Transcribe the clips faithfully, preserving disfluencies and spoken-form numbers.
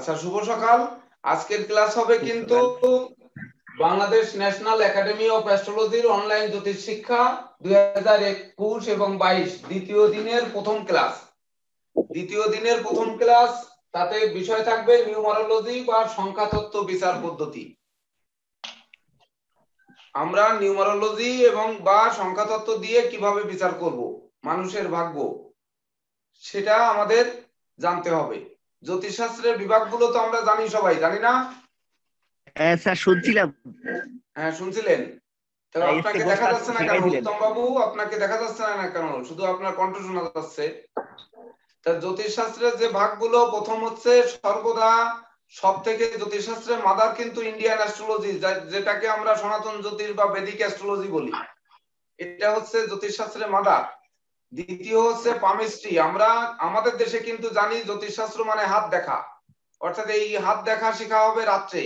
আচ্ছা শুভ সকাল। আজকের ক্লাস হবে কিন্তু বাংলাদেশ ন্যাশনাল একাডেমি অফ অ্যাস্ট্রোলজির অনলাইন জ্যোতিষ শিক্ষা দুই হাজার একুশ এবং বাইশ দ্বিতীয় দিনের প্রথম ক্লাস। দ্বিতীয় দিনের প্রথম ক্লাস, তাতে বিষয় থাকবে নিউমারোলজি বা সংখ্যা তত্ত্ব বিচার পদ্ধতি। আমরা নিউমারোলজি এবং বা সংখ্যা তত্ত্ব দিয়ে কিভাবে বিচার করব মানুষের ভাগ্য, সেটা আমাদের জানতে হবে। জ্যোতিষশাস্ত্রের বিভাগগুলো তো আমরা জানি, সবাই জানি না? হ্যাঁ স্যার, শুনছিলাম। হ্যাঁ শুনছিলেন। তাহলে আপনাকে দেখা যাচ্ছে না কেন উত্তম বাবু? আপনাকে দেখা যাচ্ছে না কেন? শুধু আপনার কণ্ঠ শোনা যাচ্ছে। তা জ্যোতিষশাস্ত্রের যে ভাগগুলো, প্রথম হচ্ছে সর্বদা সব থেকে জ্যোতিষশাস্ত্রের মাদার কিন্তু ইন্ডিয়ান অ্যাস্ট্রোলজি, যেটাকে আমরা সনাতন জ্যোতিষ বা বেদিক অ্যাস্ট্রোলজি বলি, এটা হচ্ছে জ্যোতিষশাস্ত্রের মাদার। দ্বিতীয় হচ্ছে পামিস্ট্রি। আমরা আমাদের দেশে কিন্তু জানি জ্যোতিষশাস্ত্র মানে হাত দেখা, অর্থাৎ এই হাত দেখা শেখা হবে রাত্রে।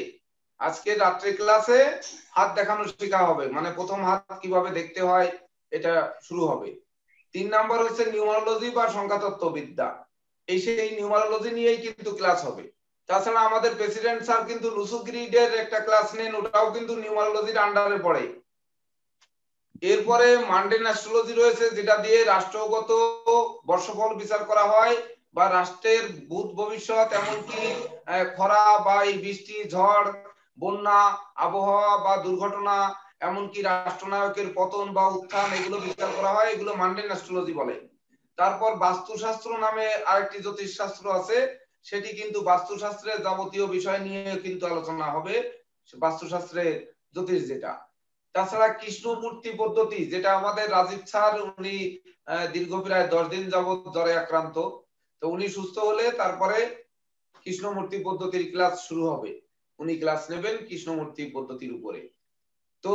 আজকে রাত্রে ক্লাসে হাত দেখানো শেখা হবে, মানে প্রথম হাত কিভাবে দেখতে হয় এটা শুরু হবে। তিন নাম্বার হচ্ছে নিউমারোলজি বা সংখ্যাতত্ত্ববিদ্যা, এই সেই নিউমারোলজি নিয়েই কিন্তু ক্লাস হবে। তাছাড়া আমাদের প্রেসিডেন্ট স্যার কিন্তু লুসু গ্রিডের একটা ক্লাস নেন, ওটাও কিন্তু নিউমারোলজির আন্ডারে পড়ে। এরপরে মান্ডেন অ্যাস্ট্রোলজি রয়েছে, যেটা দিয়ে রাষ্ট্রগত বর্ষফল বিচার করা হয় বা রাষ্ট্রের ভূত ভবিষ্যৎ, এমনকি খরা বা এই বৃষ্টি, ঝড়, বন্যা, আবহাওয়া বা দুর্ঘটনা, এমনকি রাষ্ট্রনায়কের পতন বা উত্থান, এগুলো বিচার করা হয়। এগুলো মান্ডেন অ্যাস্ট্রোলজি বলে। তারপর বাস্তুশাস্ত্র নামে আরেকটি জ্যোতিষশাস্ত্র আছে, সেটি কিন্তু বাস্তুশাস্ত্রের যাবতীয় বিষয় নিয়ে কিন্তু আলোচনা হবে, বাস্তুশাস্ত্রে জ্যোতিষ যেটা। তাছাড়া কৃষ্ণমূর্তি পদ্ধতি, যেটা আমাদের রাজীব স্যার, উনি দীর্ঘ প্রায় দশ দিন যাবৎ জ্বরে আক্রান্ত, তো উনি সুস্থ হলে তারপরে কৃষ্ণমূর্তি পদ্ধতির ক্লাস শুরু হবে। উনি ক্লাস নেবেন কৃষ্ণমূর্তি পদ্ধতির উপরে। তো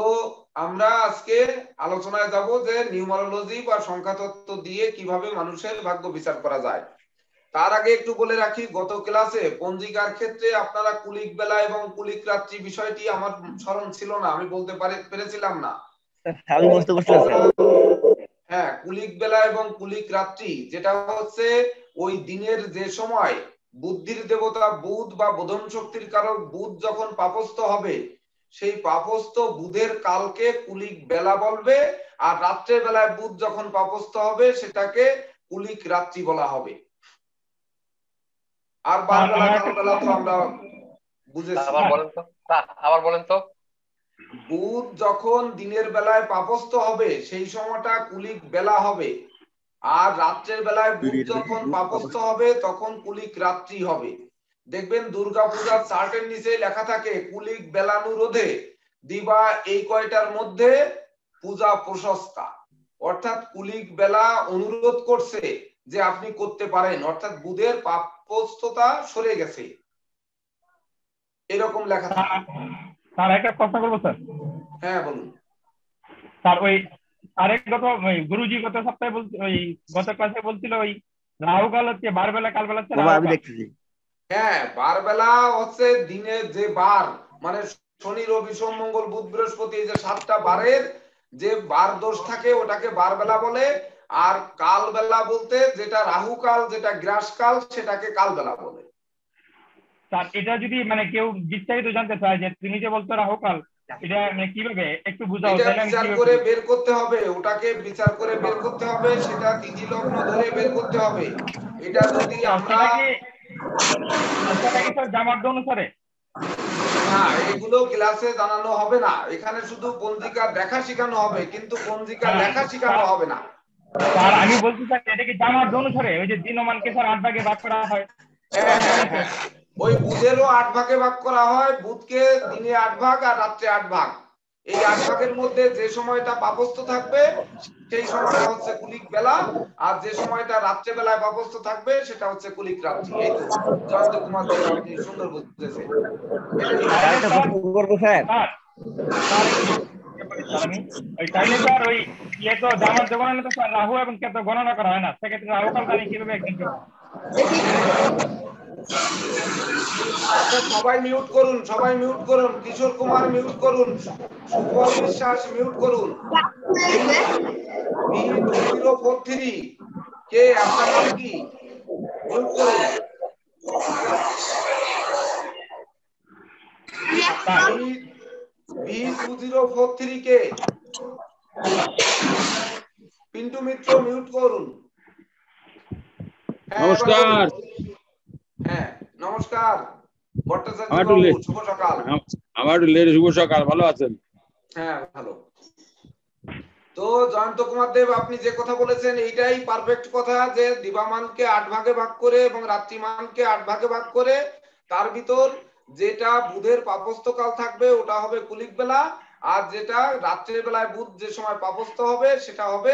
আমরা আজকে আলোচনায় যাব যে নিউমারোলজি বা সংখ্যাতত্ত্ব দিয়ে কিভাবে মানুষের ভাগ্য বিচার করা যায়। তার আগে একটু বলে রাখি, গত ক্লাসে পঞ্জিকার ক্ষেত্রে আপনারা কুলিক বেলা এবং কুলিক রাত্রি বিষয়টি আমার স্মরণ ছিল না, আমি বলতে পেরেছিলাম না। হ্যাঁ, কুলিক বেলা এবং কুলিক রাত্রি, যেটা হচ্ছে ওই দিনের যে সময় বুদ্ধির দেবতা বুধ বা বোধন শক্তির কারক বুধ যখন পাপস্থ হবে, সেই পাপস্থ বুধের কালকে কুলিক বেলা বলবে, আর রাত্রের বেলায় বুধ যখন পাপস্থ হবে সেটাকে কুলিক রাত্রি বলা হবে। আর বাংলা কালবেলা তো আমরা বুঝেছি। আবার বলেন তো, আবার বলেন তো। বুধ যখন দিনের বেলায় পাপস্থ হবে সেই সময়টা কুলিক বেলা হবে, আর রাতের বেলায় বুধ যখন পাপস্থ হবে তখন কুলিক রাত্রি হবে। দেখবেন দুর্গাপূজার চার্টের নিচে লেখা থাকে কুলিক বেলানুরোধে দিবা এই কয়টার মধ্যে পূজা প্রশস্তা, অর্থাৎ কুলিক বেলা অনুরোধ করছে যে আপনি করতে পারেন, অর্থাৎ বুধের পাপস্থতা সরে গেছে, এরকম লেখা। স্যার একটা প্রশ্ন করব স্যার। হ্যাঁ বলুন স্যার। ওই আরেক গত গুরুজি গত সপ্তাহে বলছিল, ওই গত ক্লাসে বলছিল ওই রাহুকাল হচ্ছে বারবেলা কালবেলা। স্যার আমি দেখতেছি। হ্যাঁ, বারবেলা হচ্ছে দিনে যে বার, মানে শনি রবি সোম মঙ্গল বুধ বৃহস্পতি, এই যে সাতটা বারের যে বার দোষ থাকে ওটাকে বারবেলা বলে। আর কালবেলা বলতে যেটা রাহু কাল, যেটা গ্রাস কাল, সেটাকে কালবেলা বলে। স্যার এটা যদি মানে কেউ বিস্তারিত জানতে চায় যে তুমি যে বলছো রাহু কাল, এটা মানে কিভাবে একটু বুঝাও, এটা বিচার করে বের করতে হবে, ওটাকে বিচার করে বের করতে হবে, সেটা তিথি লগ্ন ধরে বের করতে হবে। এটা যদি আমরা সেটাকে স্যার জামার অনুসারে, হ্যাঁ এগুলো ক্লাসে জানানো হবে না, এখানে শুধু পঞ্জিকা দেখা শেখানো হবে, কিন্তু পঞ্জিকা দেখা শেখানো হবে না। স্যার আমি বলছি স্যার এটাকে জামার অনুসারে, ওই যে দিনমানকে স্যার আট ভাগে ভাগ করা হয়, ওই বুধেরও আট ভাগে ভাগ করা হয়, বুধকে দিনে আট ভাগ আর রাত্রে আট ভাগ। এই আট ভাগের মধ্যে যে সময়টা পাপস্থ থাকবে সেই সময়টা হচ্ছে কুলিক বেলা, আর যে সময়টা রাত্রে বেলায় পাপস্থ থাকবে সেটা হচ্ছে কুলিক রাত্রি। এই তো জয়ন্ত কুমার আপনি সুন্দর বুঝতেছেন। রাহু এবং কেতু গণনা করা হয় না, সেক্ষেত্রে রাহু কাল জানি কিভাবে একদিন। সবাই মিউট করুন, সবাই মিউট করুন। কিশোর কুমার মিউট করুন, সুপল বিশ্বাস মিউট করুন। কে আপনার নাম কি? মিউট করুন। B two zero four three के पिंटू मित्र म्यूट करुन। नमस्कार। হ্যাঁ নমস্কার ভট্টাচার্য বাবু শুভ সকাল। আমার লেডি শুভ সকাল, ভালো আছেন? হ্যাঁ ভালো। তো জয়ন্ত কুমার দেব আপনি যে কথা বলেছেন এইটাই পারফেক্ট কথা যে দিবামানকে আট ভাগে ভাগ করে এবং রাত্রিমানকে আট ভাগে ভাগ করে তার ভিতর যেটা বুধের পাপস্থকাল থাকবে ওটা হবে কুলিক বেলা, আর যেটা রাতের বেলায় বুধ যে সময় পাপস্থ হবে সেটা হবে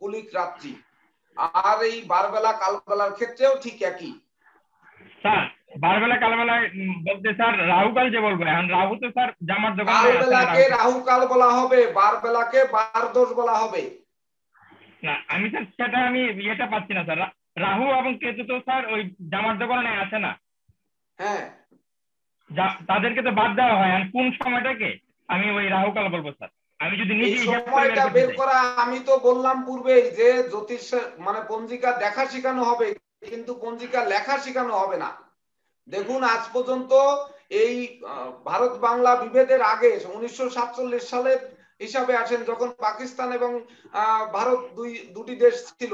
কুলিক রাত্রি। আর এই বারবেলা কালবেলার ক্ষেত্রেও ঠিক একই। স্যার বারবেলা কালবেলা বলতে স্যার রাহু কাল যে বলবো, এখন রাহু তো স্যার জামার দোকানে আছে, কালবেলাকে রাহু কাল বলা হবে, বারবেলাকে বার দোষ বলা হবে না। আমি স্যার সেটা আমি এটা পাচ্ছি না স্যার, রাহু এবং কেতু তো স্যার ওই জামার দোকানে আছে না, হ্যাঁ তাদেরকে তো বাদ দেওয়া হয়। আর কোন সময়টাকে আমি ওই রাহু কাল বলবো স্যার? আমি যদি নিজে সময়টা বের করা, আমি তো বললাম পূর্বে যে জ্যোতিষ মানে পঞ্জিকা দেখা শেখানো হবে কিন্তু পঞ্জিকা লেখা শেখানো হবে না। দেখুন আজ পর্যন্ত এই ভারত বাংলা বিভেদের আগে উনিশশো সাতচল্লিশ সালের হিসাবে আসেন যখন পাকিস্তান এবং ভারত দুই দুটি দেশ ছিল,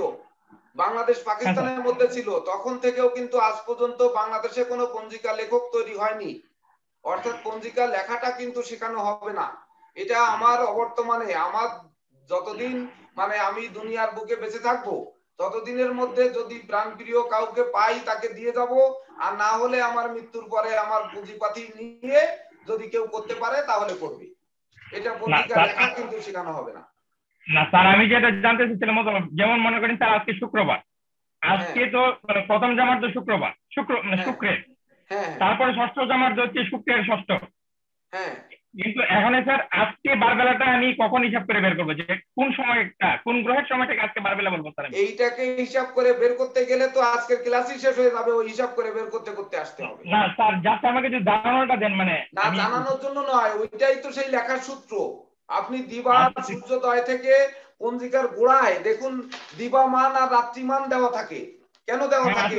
বাংলাদেশ পাকিস্তানের মধ্যে ছিল, তখন থেকেও কিন্তু আজ পর্যন্ত বাংলাদেশে কোনো পঞ্জিকা লেখক তৈরি হয়নি। অর্থাৎ পঞ্জিকা লেখাটা কিন্তু শেখানো হবে না। এটা আমার অবর্তমানে আমার যতদিন মানে আমি দুনিয়ার বুকে বেঁচে থাকবো ততদিনের মধ্যে যদি প্রাণপ্রিয় কাউকে পাই তাকে দিয়ে যাব, আর না হলে আমার মৃত্যুর পরে আমার পুঁজিপাতি নিয়ে যদি কেউ করতে পারে তাহলে করবে। এটা পঞ্জিকা লেখা কিন্তু শেখানো হবে না। না স্যার আমি যেটা জানতে চাইছিলাম যেমন মনে করেন স্যার আজকে শুক্রবার, আজকে তো প্রথম জামার তো শুক্রবার শুক্র মানে শুক্রের, তারপরে ষষ্ঠ জামার হচ্ছে শুক্রের ষষ্ঠ, কিন্তু এখানে স্যার আজকে বারবেলাটা আমি কখন হিসাব করে বের করবো যে কোন সময়টা কোন গ্রহের সময়টাকে আজকে বারবেলা বলবো স্যার? এইটাকে হিসাব করে বের করতে গেলে তো আজকের ক্লাসই শেষ হয়ে যাবে, ওই হিসাব করে বের করতে করতে আসতে হবে। না স্যার যাতে আমাকে যদি জানানোটা দেন, মানে না জানানোর জন্য নয়, ওইটাই তো সেই লেখার সূত্র। আপনি দিবা সূর্যোদয় থেকে পঞ্জিকার গোড়ায় দেখুন দিবামান আর রাত্রিমান দেওয়া থাকে। কেন দেওয়া থাকে?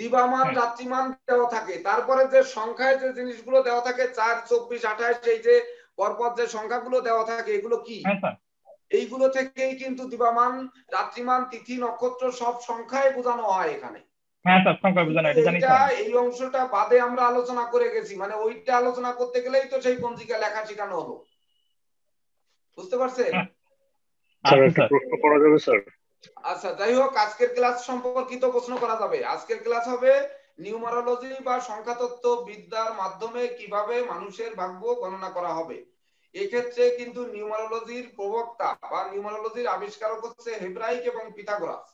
দিবামান রাত্রিমান দেওয়া থাকে, তারপরে যে সংখ্যায় যে জিনিসগুলো দেওয়া থাকে চার চব্বিশ আঠাশ এই যে পরপর যে সংখ্যাগুলো দেওয়া থাকে এগুলো কি, এইগুলো থেকেই কিন্তু দিবামান রাত্রিমান তিথি নক্ষত্র সব সংখ্যায় বোঝানো হয় এখানে। এই অংশটা বাদে আমরা আলোচনা করে গেছি, মানে ওইটা আলোচনা করতে গেলেই তো সেই পঞ্জিকা লেখা শেখানো হলো। বুঝতে পারছেন? আচ্ছা যাই হোক আজকের ক্লাস সম্পর্কিত প্রশ্ন করা যাবে। আজকের ক্লাস হবে নিউমারোলজি বা সংখ্যাতত্ত্ব বিদ্যার মাধ্যমে কিভাবে মানুষের ভাগ্য গণনা করা হবে। এক্ষেত্রে কিন্তু নিউমারোলজির প্রবক্তা বা নিউমারোলজির আবিষ্কারক হচ্ছে হেব্রাইক এবং পিথাগোরাস।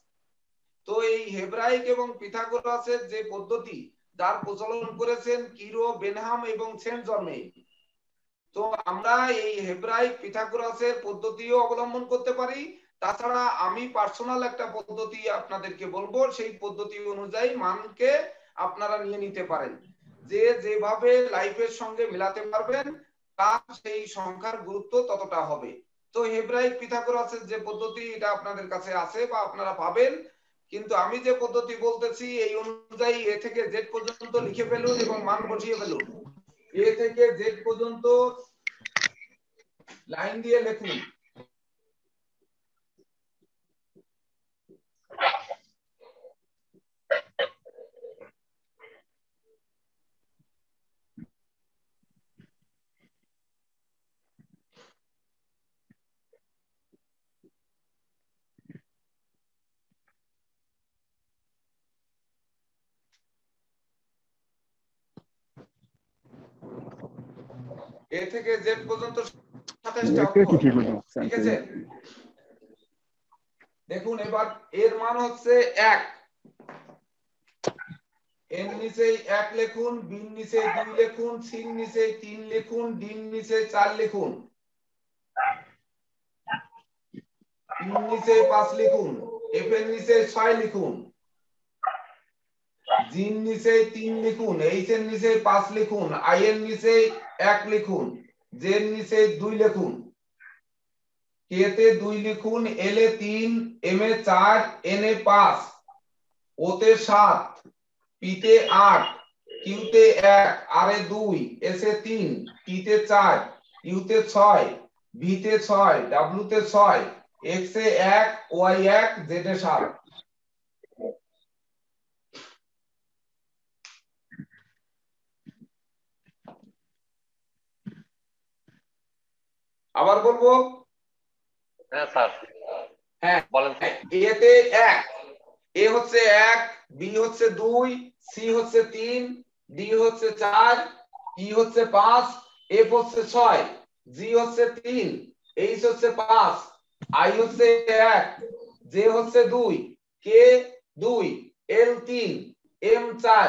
তো এই হেব্রাইক এবং পিথাগোরাসের যে পদ্ধতি যার প্রচলন করেছেন কিরো বেনহাম এবং সেন্ট জর্মে, তো আমরা এই হেব্রাইক পিথাগোরাসের পদ্ধতিও অবলম্বন করতে পারি। তাছাড়া আমি পার্সোনাল একটা পদ্ধতি আপনাদেরকে বলবো, সেই পদ্ধতি অনুযায়ী মানকে আপনারা নিয়ে নিতে পারেন। যে যেভাবে লাইফের সঙ্গে মিলাতে পারবেন তার সেই সংখ্যার গুরুত্ব ততটা হবে। তো হেব্রাইক পিথাগোরাসের যে পদ্ধতি এটা আপনাদের কাছে আছে বা আপনারা পাবেন, কিন্তু আমি যে পদ্ধতি বলতেছি এই অনুযায়ী এ থেকে জেড পর্যন্ত লিখে ফেলুন এবং মান বসিয়ে ফেলুন। এ থেকে জেড পর্যন্ত লাইন দিয়ে লিখুন। এ থেকে জেড পর্যন্ত সাতাশটা অক্ষর, ঠিক আছে? দেখুন এবার এর মান হচ্ছে এক, এর নিচে এক লিখুন, বি এর নিচে দুই লিখুন, সি এর নিচে তিন লিখুন, ডি এর নিচে চার লিখুন, ই এর নিচে পাঁচ লিখুন, এফ এর নিচে ছয় লিখুন, জি এর নিচে তিন লিখুন, এইচ এর নিচে পাঁচ লিখুন, আই এর নিচে এক লিখুন, জে এর নিচে দুই লিখুন, কে তে দুই লিখুন, এল এ তিন, এম এ চার, এন এ পাঁচ, ও তে সাত, পি তে আট, কে তিনতে এক আরে দুই এসে তিন টিতে চার ইউতে ছয় ভিতে ছয় ডাব্লুতে ছয় এক্সে এক ওয়াই এক জেডে সাত। আবার বলবো? হ্যাঁ স্যার। হ্যাঁ বলেন। এতে এক, এ হচ্ছে এক, বি হচ্ছে দুই, সি হচ্ছে তিন, ডি হচ্ছে চার, ই হচ্ছে পাঁচ, এফ হচ্ছে ছয়, জি হচ্ছে তিন, এইচ হচ্ছে পাঁচ, আই হচ্ছে এক, জে হচ্ছে দুই, কে দুই, এল তিন, এম চার,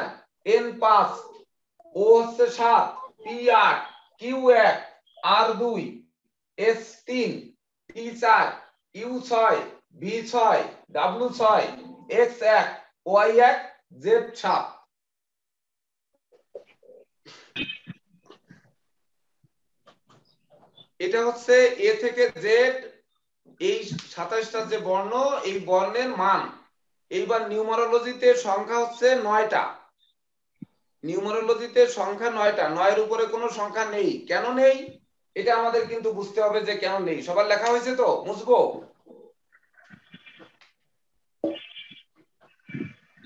এন পাঁচ, ও হচ্ছে সাত, পি আট, কিউ এক, আর দুই, এস তিন, টি চার, ইউ ছয়, ভি ছয়, ডাব্লু ছয়, এক্স এক, ওয়াই এক, জেড সাত। এটা হচ্ছে এ থেকে জেড এই সাতাশটা যে বর্ণ, এই বর্ণের মান। এইবার নিউমারোলজিতে সংখ্যা হচ্ছে নয়টা। নিউমারোলজিতে সংখ্যা নয়টা, নয়ের উপরে কোনো সংখ্যা নেই। কেন নেই এটা আমাদের কিন্তু বুঝতে হবে যে কেন নেই। সবার লেখা হয়েছে তো? মুছবো?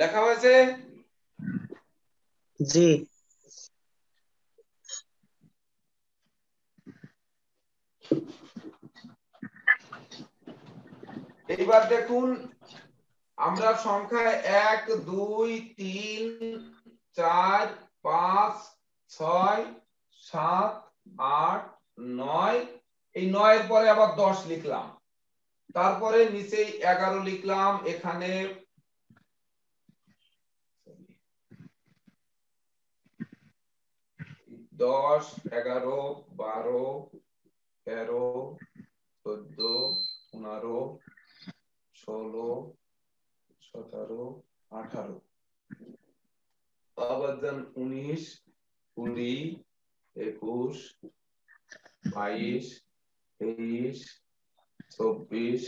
লেখা হয়েছে? জি। এইবার দেখুন আমরা সংখ্যা এক দুই তিন চার পাঁচ ছয় সাত আট নয়, এই নয়ের পরে আবার দশ লিখলাম, তারপরে নিচেই এগারো লিখলাম, এখানে দশ এগারো বারো তেরো চোদ্দ পনেরো ষোলো সতেরো আঠারো আবার যান উনিশ কুড়ি একুশ বাইশ তেইশ চব্বিশ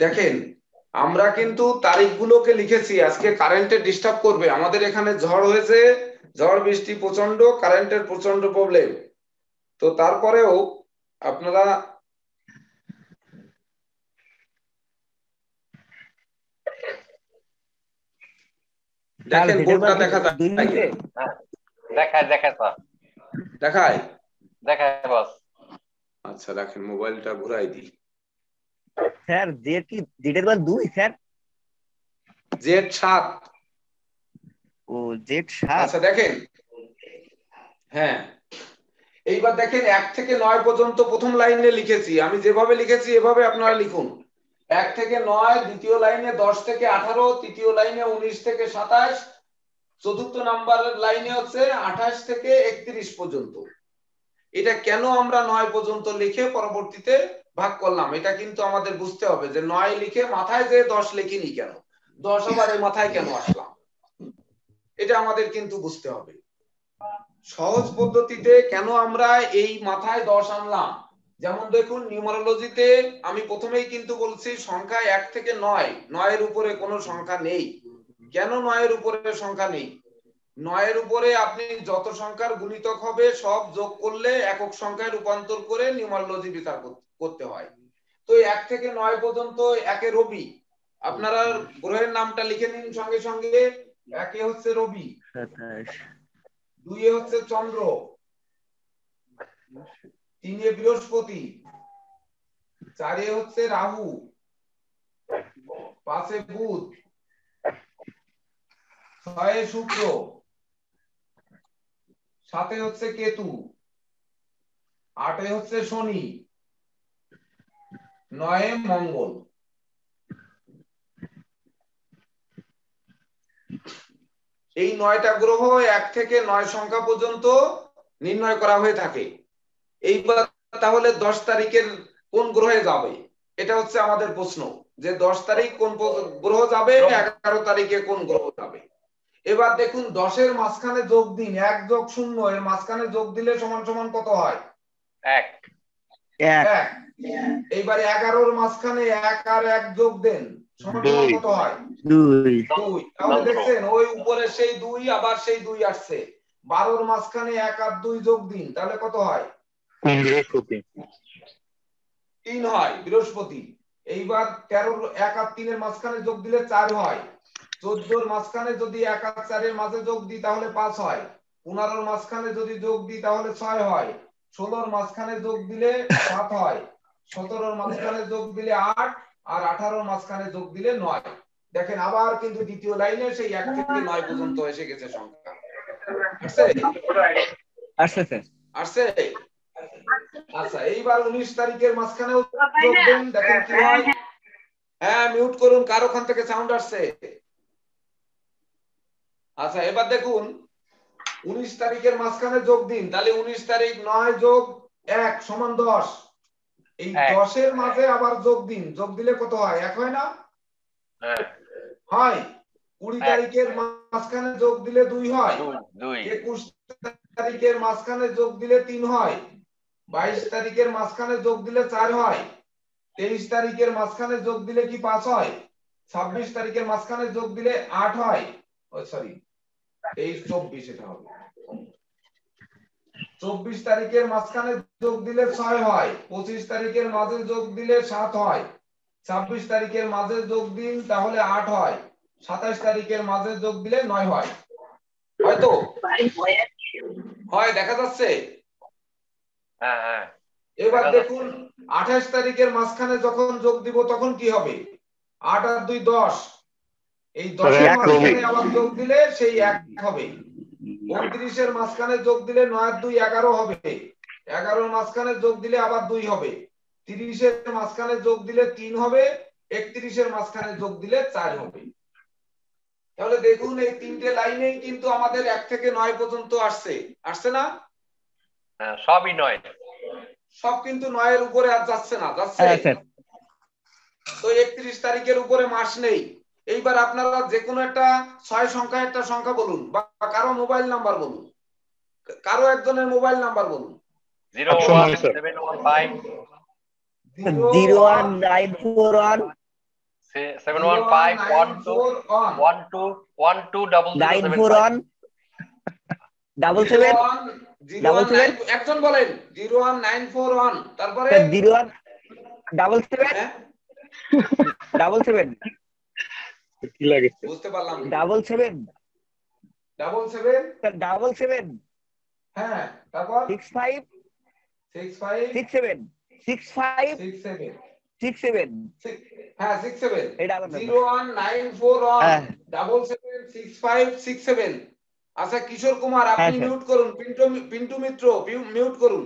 দেখেন আমরা কিন্তু তারিখগুলোকে লিখেছি। আজকে কারেন্টে ডিস্টার্ব করবে, আমাদের এখানে ঝড় হয়েছে, ঝড় বৃষ্টি প্রচন্ড, কারেন্টের প্রচন্ড প্রবলেম। তো তারপরেও আপনারা দেখেন বোর্ডটা দেখা যায়, দেখায় দেখায় স্যার, দেখায় দেখায় বস। আচ্ছা দেখেন মোবাইলটা ঘুরাই দিই স্যার। জেড কি জেডের মান দুই স্যার? জেড সাত। ও জেড সাত। আচ্ছা দেখেন, হ্যাঁ এইবার দেখেন এক থেকে নয় পর্যন্ত প্রথম লাইনে লিখেছি, আমি যেভাবে লিখেছি এভাবে আপনারা লিখুন। এক থেকে নয়, দ্বিতীয় লাইনে দশ থেকে আঠারো, তৃতীয় লাইনে উনিশ থেকে সাতাশ, চতুর্থ নাম্বারের লাইনে হচ্ছে আঠাশ থেকে একত্রিশ পর্যন্ত। এটা কেন আমরা নয় পর্যন্ত লিখে পরবর্তীতে ভাগ করলাম, এটা কিন্তু আমাদের বুঝতে হবে যে নয় লিখে মাথায় যে দশ লিখিনি কেন, দশ আবার এই মাথায় কেন আসলাম, এটা আমাদের কিন্তু বুঝতে হবে। সহজ পদ্ধতিতে কেন আমরা এই মাথায় দশ আনলাম, যেমন দেখুন নিউমারোলজিতে আমি প্রথমেই কিন্তু বলছি সংখ্যা এক থেকে নয়, নয়ের উপরে কোনো সংখ্যা নেই। কেন নয়ের উপরে সংখ্যা নেই? নয়ের উপরে আপনি যত সংখ্যার গুণিতক হবে সব যোগ করলে একক সংখ্যায় রূপান্তর করে নিউমারোলজি বিচার করতে হয়। তো এক থেকে নয় পর্যন্ত একে রবি, আপনারা গ্রহের নামটা লিখে নিন সঙ্গে সঙ্গে। একে হচ্ছে রবি, দুই এ হচ্ছে চন্দ্র, তিন এ বৃহস্পতি, চারে হচ্ছে রাহু, পাঁচে বুধ, ছয়ে শুক্র, সাথে হচ্ছে কেতু, আটে হচ্ছে শনি, নয়ে মঙ্গল। এই নয়টা গ্রহ এক থেকে নয় সংখ্যা পর্যন্ত নির্ণয় করা হয়ে থাকে। এইবার তাহলে দশ তারিখের কোন গ্রহে যাবে, এটা হচ্ছে আমাদের প্রশ্ন। যে दस তারিখ কোন গ্রহ যাবে এগারো তারিখে কোন গ্রহ যাবে। এবার দেখুন দশের মাঝখানে যোগ দিন, এক যোগ শূন্য এর মাঝখানে যোগ দিলে সমান সমান কত হয় এক। এইবার এগারোর মাঝখানে এক আর এক যোগ দেন সমান সমান কত হয় দুই। তাহলে দেখছেন ওই উপরে সেই দুই আবার সেই দুই আসছে। বারোর মাঝখানে এক আর দুই যোগ দিন তাহলে কত হয় তিন হয় বৃহস্পতি। এইবার তেরো এক আর তিনের মাঝখানে যোগ দিলে চার হয়। চোদ্দোর মাঝখানে যদি এক আর চারের মাঝে যোগ দিই তাহলে পাঁচ হয়। পনেরোর মাঝখানে যদি যোগ দিই তাহলে ছয় হয়। ষোলোর মাঝখানে যোগ দিলে সাত হয়। সতেরোর মাঝখানে যোগ দিলে আট আর আঠারোর মাঝখানে যোগ দিলে নয়। দেখেন আবার কিন্তু দ্বিতীয় লাইনে সেই এক থেকে নয় পর্যন্ত এসে গেছে সংখ্যা। আসছে আসছে আচ্ছা। এইবার উনিশ তারিখের মাঝখানেও যোগ দিন দেখেন কি হয়। হ্যাঁ মিউট করুন, কার ওখান থেকে সাউন্ড আসছে। আচ্ছা এবার দেখুন উনিশ তারিখের মাঝখানে যোগ দিন তাহলে উনিশ তারিখ নয় যোগ এক সমান দশ। এই দশের মাঝে আবার যোগ দিন, যোগ দিলে কত হয় এক হয় না হয়। কুড়ি তারিখের মাঝখানে যোগ দিলে দুই হয়। একুশ তারিখের মাঝখানে যোগ দিলে তিন হয়। বাইশ তারিখের মাঝখানে যোগ দিলে চার হয়। তেইশ তারিখের মাঝখানে যোগ দিলে কি পাঁচ হয়। ছাব্বিশ তারিখের মাঝখানে যোগ দিলে আট হয়, সরি তেইশ চব্বিশ এটা হবে। চব্বিশ তারিখের মাঝখানে যোগ দিলে ছয় হয়। পঁচিশ তারিখের মাঝে যোগ দিলে সাত হয়। ছাব্বিশ তারিখের মাঝে যোগ দিন তাহলে আট হয়। সাতাশ তারিখের মাঝে যোগ দিলে নয় হয়। হয়তো হয় দেখা যাচ্ছে। এবার দেখুন আঠাশ তারিখের মাঝখানে যখন যোগ দিব তখন কি হবে আট আর দুই দশ। এই দশের মাঝখানে আবার যোগ দিলে সেই এক হবে। উনত্রিশের মাঝখানে যোগ দিলে নয় আর দুই এগারো হবে। এগারোর মাঝখানে যোগ দিলে আবার দুই হবে। তিরিশের মাঝখানে যোগ দিলে তিন হবে। একত্রিশের মাঝখানে যোগ দিলে চার হবে। তাহলে দেখুন এই তিনটে লাইনেই কিন্তু আমাদের এক থেকে নয় পর্যন্ত আসছে আসছে না সবই নয়, সব কিন্তু নয়ের উপরে আর যাচ্ছে না যাচ্ছে। তো একত্রিশ তারিখের উপরে মাস নেই। এইবার আপনারা যে কোনো একটা ছয় সংখ্যা একটা সংখ্যা বলুন বা কারো মোবাইল নাম্বার বলুন, কারো একজনের মোবাইল নাম্বার বলুন একজন বলেন zero one nine four one তারপরে zero one double seven double seven কি লাগে বুঝতে পারলাম double seven double seven double seven হ্যাঁ তারপর six five six five six seven six five six seven six seven হ্যাঁ six seven zero one nine four one double seven six five six seven. আচ্ছা কিশোর কুমার আপনি mute করুন, পিন্টু পিন্টু মিত্র mute করুন।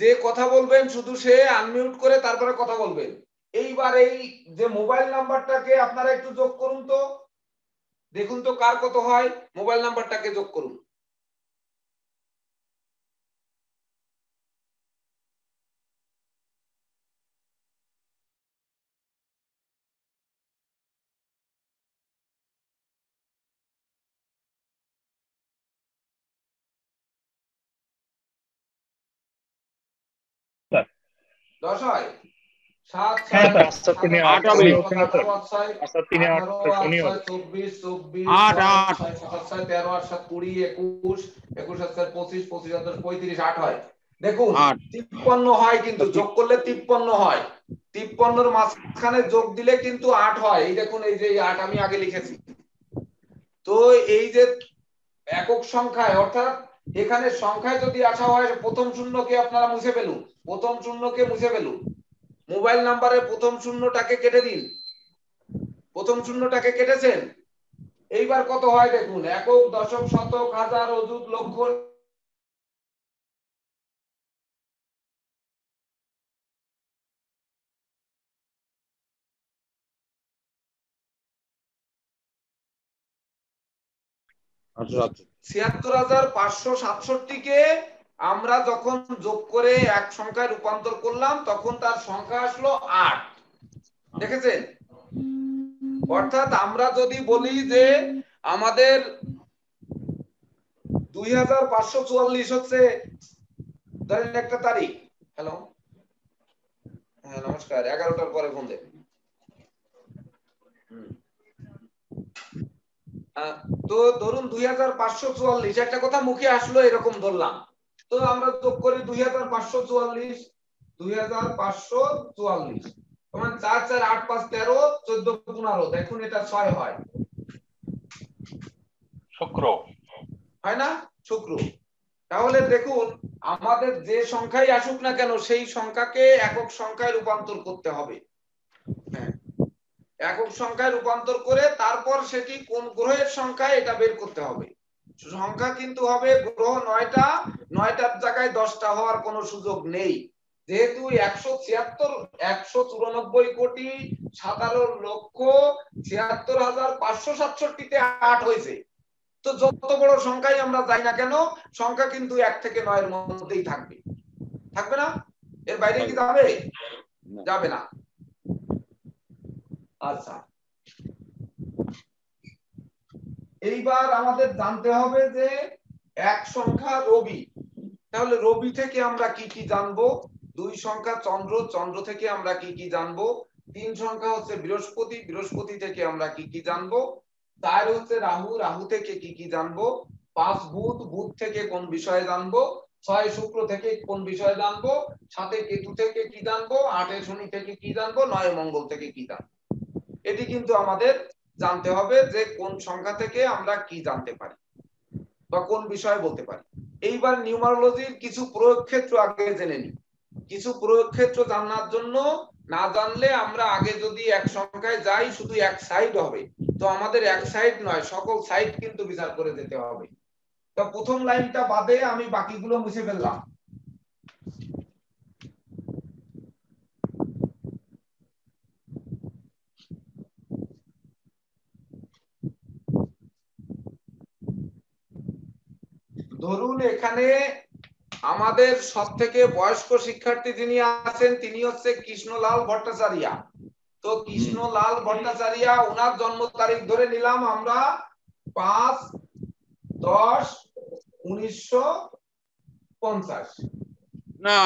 যে কথা বলবেন শুধু সে আনমিউট করে তারপরে কথা বলবেন। এইবার এই যে মোবাইল নাম্বারটাকে আপনারা একটু যোগ করুন তো, দেখুন তো কার কত হয়। মোবাইল নাম্বারটাকে যোগ করুন। দশ হয় সাত চব্বিশ চব্বিশ তেরো আট সাত কুড়ি একুশ একুশ হাজার পঁচিশ পঁচিশ হাজার পঁয়ত্রিশ আট হয়। দেখুন তিপ্পান্ন হয় কিন্তু যোগ করলে তিপ্পান্ন হয়। তিপ্পান্নর মাঝখানে যোগ দিলে কিন্তু আট হয়। এই দেখুন এই যে আট আমি আগে লিখেছি। তো এই যে একক সংখ্যায় অর্থাৎ এখানে সংখ্যায় যদি আসা হয় প্রথম শূন্যকে আপনারা মুছে ফেলুন, প্রথম শূন্যকে মুছে ফেলুন। মোবাইল নাম্বারে প্রথম শূন্যটাকে কেটে দিন। প্রথম শূন্যটাকে কেটেছেন। এইবার কত হয় দেখুন একক দশক শতক হাজার অযুত লক্ষ ছিয়াত্তর হাজার পাঁচশো সাতষট্টি কে আমরা যখন যোগ করে এক সংখ্যায় রূপান্তর করলাম তখন তার সংখ্যা আসলো আট। देखेছেন অর্থাৎ আমরা যদি বলি যে আমাদের দুই হাজার পাঁচশো চুয়াল্লিশ হচ্ছে ধরেন একটা তারিখ হ্যালো হ্যাঁ নমস্কার এগারোটার পরে ফোন দেব তো ধরুন দুই হাজার পাঁচশো চুয়াল্লিশ একটা কথা মুখে আসলো এরকম ধরলাম তো আমরা যোগ করি দুই হাজার পাঁচশো চুয়াল্লিশ দুই হাজার পাঁচশো চুয়াল্লিশ তখন চার চার আট পাঁচ তেরো চোদ্দ পনেরো দেখুন এটা ছয় হয় শুক্র হয় না শুক্র তাহলে দেখুন আমাদের যে সংখ্যাই আসুক না কেন সেই সংখ্যাকে একক সংখ্যায় রূপান্তর করতে হবে হ্যাঁ একক সংখ্যায় রূপান্তর করে তারপর সেটি কোন গ্রহের সংখ্যা এটা বের করতে হবে সংখ্যা কিন্তু হবে গ্রহ নয়টা নয়টার জায়গায় দশটা হওয়ার কোনো সুযোগ নেই যেহেতু একশো ছিয়াত্তর একশো চুরানব্বই কোটি সাতান্ন লক্ষ ছিয়াত্তর হাজার পাঁচশো সাতষট্টি তে আট হয়েছে তো যত বড় সংখ্যাই আমরা যাই না কেন সংখ্যা কিন্তু এক থেকে নয় এর মধ্যেই থাকবে থাকবে না এর বাইরে কি যাবে যাবে না আচ্ছা এইবার আমাদের জানতে হবে যে এক সংখ্যা রবি তাহলে রবি থেকে আমরা কি কি জানবো দুই সংখ্যা চন্দ্র চন্দ্র থেকে আমরা কি কি জানবো তিন সংখ্যা হচ্ছে বৃহস্পতি বৃহস্পতি থেকে আমরা কি কি জানবো চার হচ্ছে রাহু রাহু থেকে কি কি জানবো পাঁচ বুধ বুধ থেকে কোন বিষয়ে জানবো ছয় শুক্র থেকে কোন বিষয়ে জানবো সাতে কেতু থেকে কি জানবো আটে শনি থেকে কি জানবো নয় মঙ্গল থেকে কি জানবো এটি কিন্তু আমাদের জানতে হবে যে কোন সংখ্যা থেকে আমরা কি জানতে পারি বা কোন বিষয়ে বলতে পারি এইবার নিউমারোলজির কিছু প্রয়োগ ক্ষেত্র আগে জেনে নিই কিছু প্রয়োগ ক্ষেত্র জানার জন্য না জানলে আমরা আগে যদি এক সংখ্যায় যাই শুধু এক সাইড হবে তো আমাদের এক সাইড নয় সকল সাইড কিন্তু বিচার করে যেতে হবে তো প্রথম লাইনটা বাদে আমি বাকিগুলো মুছে ফেললাম ধরুন এখানে আমাদের সবথেকে বয়স্ক শিক্ষার্থী যিনি আছেন তিনি হচ্ছে কৃষ্ণলাল ভট্টাচার্য তো কৃষ্ণলাল ভট্টাচার্য ওনার জন্ম তারিখ ধরে নিলাম আমরা পাঁচ দশ উনিশশো পঞ্চাশ না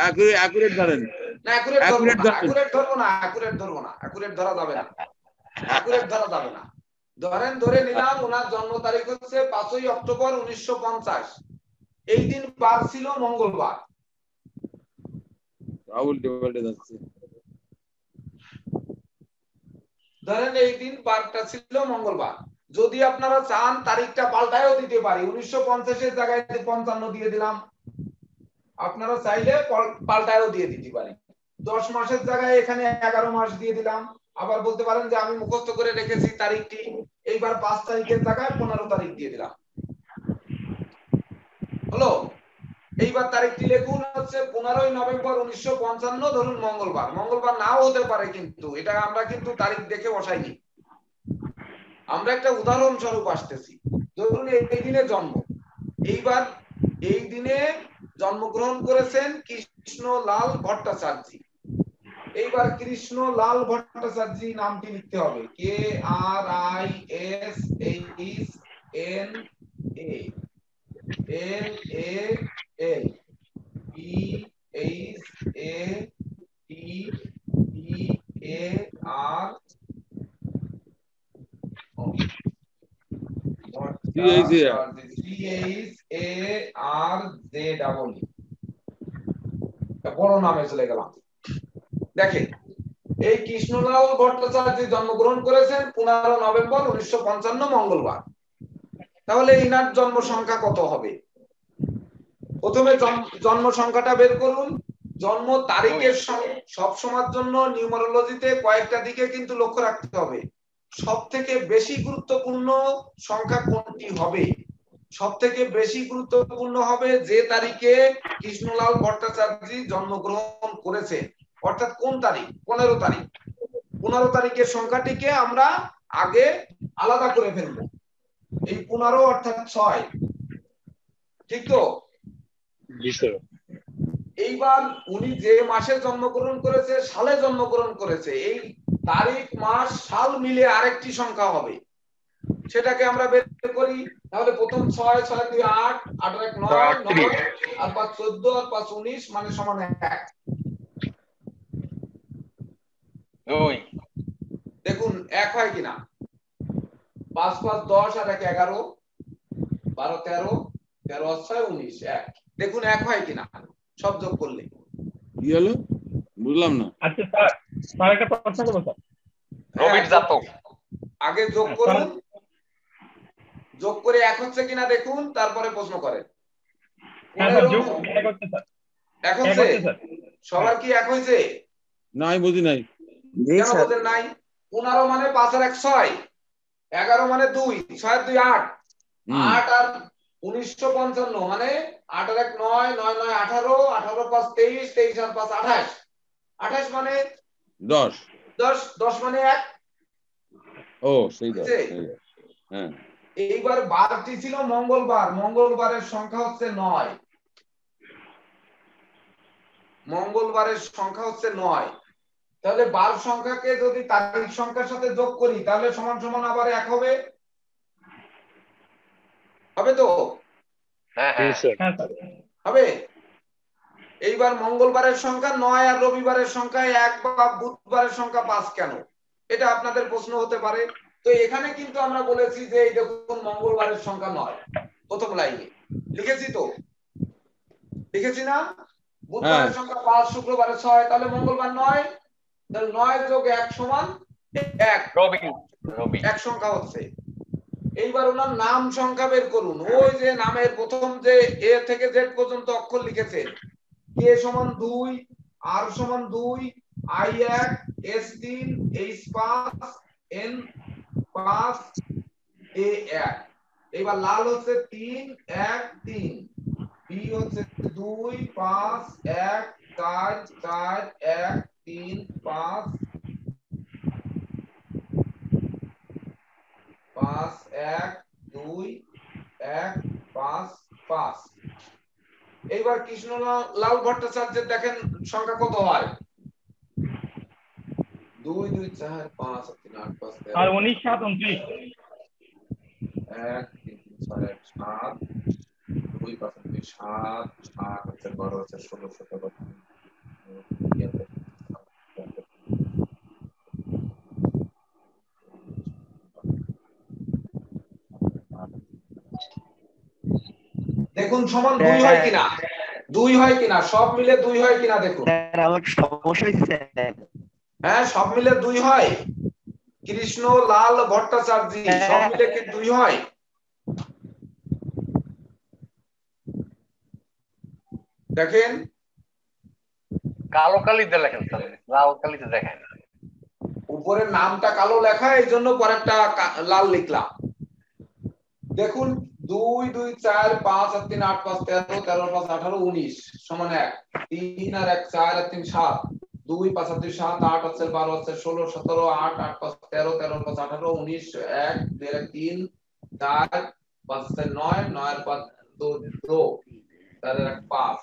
অ্যাকুরেট অ্যাকুরেট ধরেন না অ্যাকুরেট ধরবো না অ্যাকুরেট ধরবো না অ্যাকুরেট ধরা যাবে না অ্যাকুরেট ধরা যাবে না ধরেন ধরে নিলাম ওনার জন্ম তারিখ হচ্ছে পাঁচই অক্টোবর উনিশশো পঞ্চাশ এই দিন বার ছিল মঙ্গলবার ধরেন এই দিন বারটা ছিল মঙ্গলবার যদি আপনারা চান তারিখটা পাল্টায়ও দিতে পারি উনিশশো পঞ্চাশের জায়গায় পঞ্চান্ন দিয়ে দিলাম আপনারা চাইলে পাল্টায়ও দিয়ে দিতে পারি দশ মাসের জায়গায় এখানে এগারো মাস দিয়ে দিলাম আবার বলতে পারেন যে আমি মুখস্থ করে রেখেছি তারিখটি এইবার পাঁচ তারিখের জায়গায় পনেরো তারিখ দিয়ে দিলাম হলো এইবার তারিখটি লিখুন হচ্ছে পনেরোই নভেম্বর উনিশশো পঞ্চান্ন ধরুন মঙ্গলবার মঙ্গলবার নাও হতে পারে কিন্তু এটা আমরা কিন্তু তারিখ দেখে বসাইনি আমরা একটা উদাহরণ স্বরূপ আসতেছি ধরুন এই দিনে জন্ম এইবার এই দিনে জন্মগ্রহণ করেছেন কৃষ্ণলাল ভট্টাচার্য এইবার কৃষ্ণলাল ভট্টাচার্য নামটি লিখতে হবে K R I S H N A L A L E H A T E A R C H A R Z double E বড় নামে চলে গেলাম দেখেন এই কৃষ্ণলাল ভট্টাচার্য জন্মগ্রহণ করেছেন পনেরোই নভেম্বর উনিশশো পঞ্চান্ন মঙ্গলবার তাহলে ইনার জন্ম সংখ্যা কত হবে প্রথমে জন্ম সংখ্যাটা বের করুন জন্ম তারিখের সব সময়ের জন্য নিউমারোলজিতে কয়েকটা দিকে কিন্তু লক্ষ্য রাখতে হবে সবথেকে বেশি গুরুত্বপূর্ণ সংখ্যা কোনটি হবে সবথেকে বেশি গুরুত্বপূর্ণ হবে যে তারিখে কৃষ্ণলাল ভট্টাচার্য জন্মগ্রহণ করেছে অর্থাৎ কোন তারিখ পনেরো তারিখ পনেরো তারিখের সংখ্যাটিকে আমরা আগে আলাদা করে ফেলবো এই পনেরো অর্থাৎ ছয় ঠিক তো এইবার উনি যে মাসে জন্মগ্রহণ করেছে সালে জন্মগ্রহণ করেছে এই তারিখ মাস সাল মিলে আরেকটি সংখ্যা হবে সেটাকে আমরা বের করি তাহলে প্রথম ছয় ছয় দুই আট আট এক নয় নয় আর পাঁচ চোদ্দ আর পাঁচ উনিশ মানে সমান এক দুই দেখুন এক হয় কিনা পাঁচ পাঁচ দশ আর এক এগারো বারো তেরো তেরো ছয় উনিশ এক দেখুন এক হয় কিনা সব যোগ করলে কি হলো বুঝলাম না আচ্ছা স্যার স্যার একটা প্রশ্ন করব স্যার রবিট যাতো আগে যোগ করুন যোগ করে এক হচ্ছে কিনা দেখুন তারপরে প্রশ্ন করেন স্যার যোগ এক হচ্ছে স্যার এক হচ্ছে সবার কি এক হইছে নাই বুঝি নাই কেন বলেন নাই পনেরো মানে পাঁচ আর এক ছয় এগারো মানে দুই ছয় আর দুই আট আট আর উনিশশো পঞ্চান্ন মানে আট আর এক নয় নয় নয় আঠারো আঠারো পাঁচ তেইশ তেইশ আর পাঁচ আঠাশ আঠাশ মানে দশ দশ দশ মানে এক ও সেই দশ হ্যাঁ এইবার বারটি ছিল মঙ্গলবার মঙ্গলবারের সংখ্যা হচ্ছে নয় মঙ্গলবারের সংখ্যা হচ্ছে নয় তাহলে বার সংখ্যাকে যদি তারিখ সংখ্যার সাথে যোগ করি তাহলে সমান সমান আবার এক হবে হবে তো হ্যাঁ হ্যাঁ হবে এইবার মঙ্গলবারের সংখ্যা নয় আর রবিবারের সংখ্যা এক বা বুধবারের সংখ্যা পাঁচ কেন এটা আপনাদের প্রশ্ন হতে পারে তো এখানে কিন্তু আমরা বলেছি যে এই দেখুন মঙ্গলবারের সংখ্যা নয় প্রথম লাইনে লিখেছি তো লিখেছি না বুধবারের সংখ্যা পাঁচ শুক্রবারের ছয় তাহলে মঙ্গলবার নয় তাহলে নয় যোগ এক সমান এক রবি এক সংখ্যা হচ্ছে এইবার ওনার নাম সংখ্যা বের করুন ওই যে নামের প্রথম যে এ থেকে জেড পর্যন্ত অক্ষর লিখেছে এ সমান দুই আর সমান দুই আই এক এস তিন এইচ পাঁচ এন পাঁচ এ এক এইবার লাল হচ্ছে তিন এক তিন বি হচ্ছে দুই পাঁচ এক চার চার এক তিন পাঁচ পাঁচ এক দুই এক পাঁচ পাঁচ এইবার কৃষ্ণলাল ভট্টাচার্যের দেখেন সংখ্যা কত হয় দুই দুই চার পাঁচ তিন আট পাঁচ আর উনিশ সাত উনত্রিশ এক তিন তিন ছয় এক সাত দুই পাঁচ দুই সাত সাত হচ্ছে বারো হচ্ছে ষোলো সতেরো দেখুন সমান দুই হয় কিনা দুই হয় কিনা সব মিলে দুই হয় কিনা দেখুন স্যার আমার সমস্যা হচ্ছে হ্যাঁ সব মিলে দুই হয় কৃষ্ণলাল ভট্টাচার্য সব মিলে কি দুই হয় দেখেন কালো কালিতে লেখেন স্যার লাল কালিতে দেখেন উপরের নামটা কালো লেখা এইজন্য পরেরটা লাল লিখলাম দেখুন দুই দুই চার পাঁচ আর তিন আট পাঁচ তেরো তেরো পাঁচ আঠারো উনিশ সমান এক তিন আর এক চার আর তিন সাত দুই পাঁচ আর দুই সাত আট আছে বারো আছে ষোলো সতেরো আট আট পাঁচ তেরো তেরো পাঁচ আঠারো উনিশ এক দুই এক তিন চার পাঁচ নয় নয় পাঁচ দু চার এক পাঁচ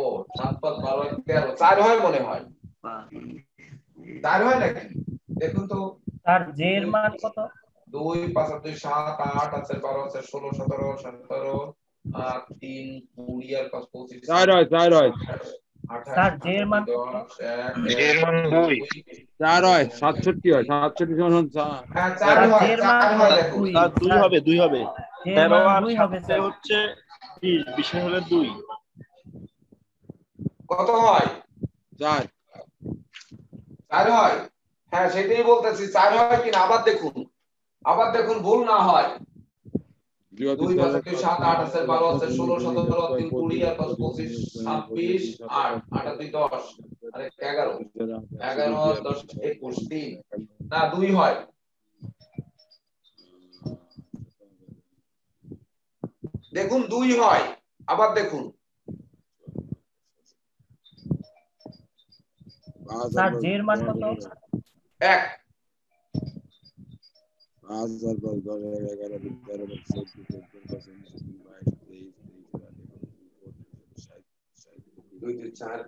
ও সাত পাঁচ বারো এক তেরো চার হয় মনে হয় চার হয় নাকি দেখুন তো আর জের মান কত দুই পাঁচ দুই সাত আট আছে বারো আছে ষোলো সতেরো সতেরো আর তিন কুড়ি আর পাঁচ পঁচিশ কত হয় চার চার হয় হ্যাঁ সেটাই বলতেছি চার হয় কিনা আবার দেখুন আবার দেখুন ভুল না হয় দুই পাঁচ দুই সাত আট আছে বারো আছে ষোলো সতেরো তিন কুড়ি আর পাঁচ পঁচিশ ছাব্বিশ আট আট আর দুই দশ আর এগারো এগারো দশ একুশ তিন না দুই হয় দেখুন দুই হয় আবার দেখুন এক দুই দুই চার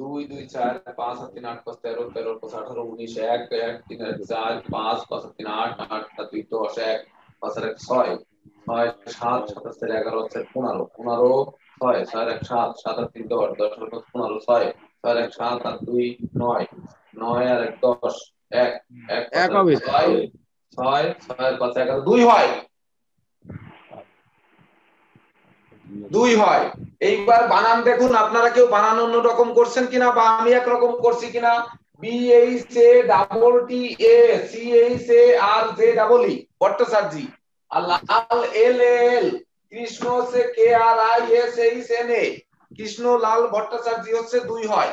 दुई दुई चार पांच सात तीन आठ पांच तेरह तेरह पांच अठारह उन्नीस एक एक तीन चार पांच पांच तीन आठ आठ सात दुई दो एक पांच एक छह छह सात सात से लेकर और से पंद्रह पंद्रह छह चार एक सात सात तीन दो दस और पंद्रह छह चार एक सात आठ दुई नौ नौ और एक दस एक एक एक बीस छह छह पांच एक दुई है দুই হয়। এইবার বানান দেখুন আপনারা কেউ বানান অন্য রকম করছেন কিনা বা আমি এক রকম করছি কিনা। B H A double T A C H A R J double E Bhattacharya আর লাল এল এল কৃষ্ণ সে K R I S H N A Krishna Lal Bhattacharya হচ্ছে দুই হয়।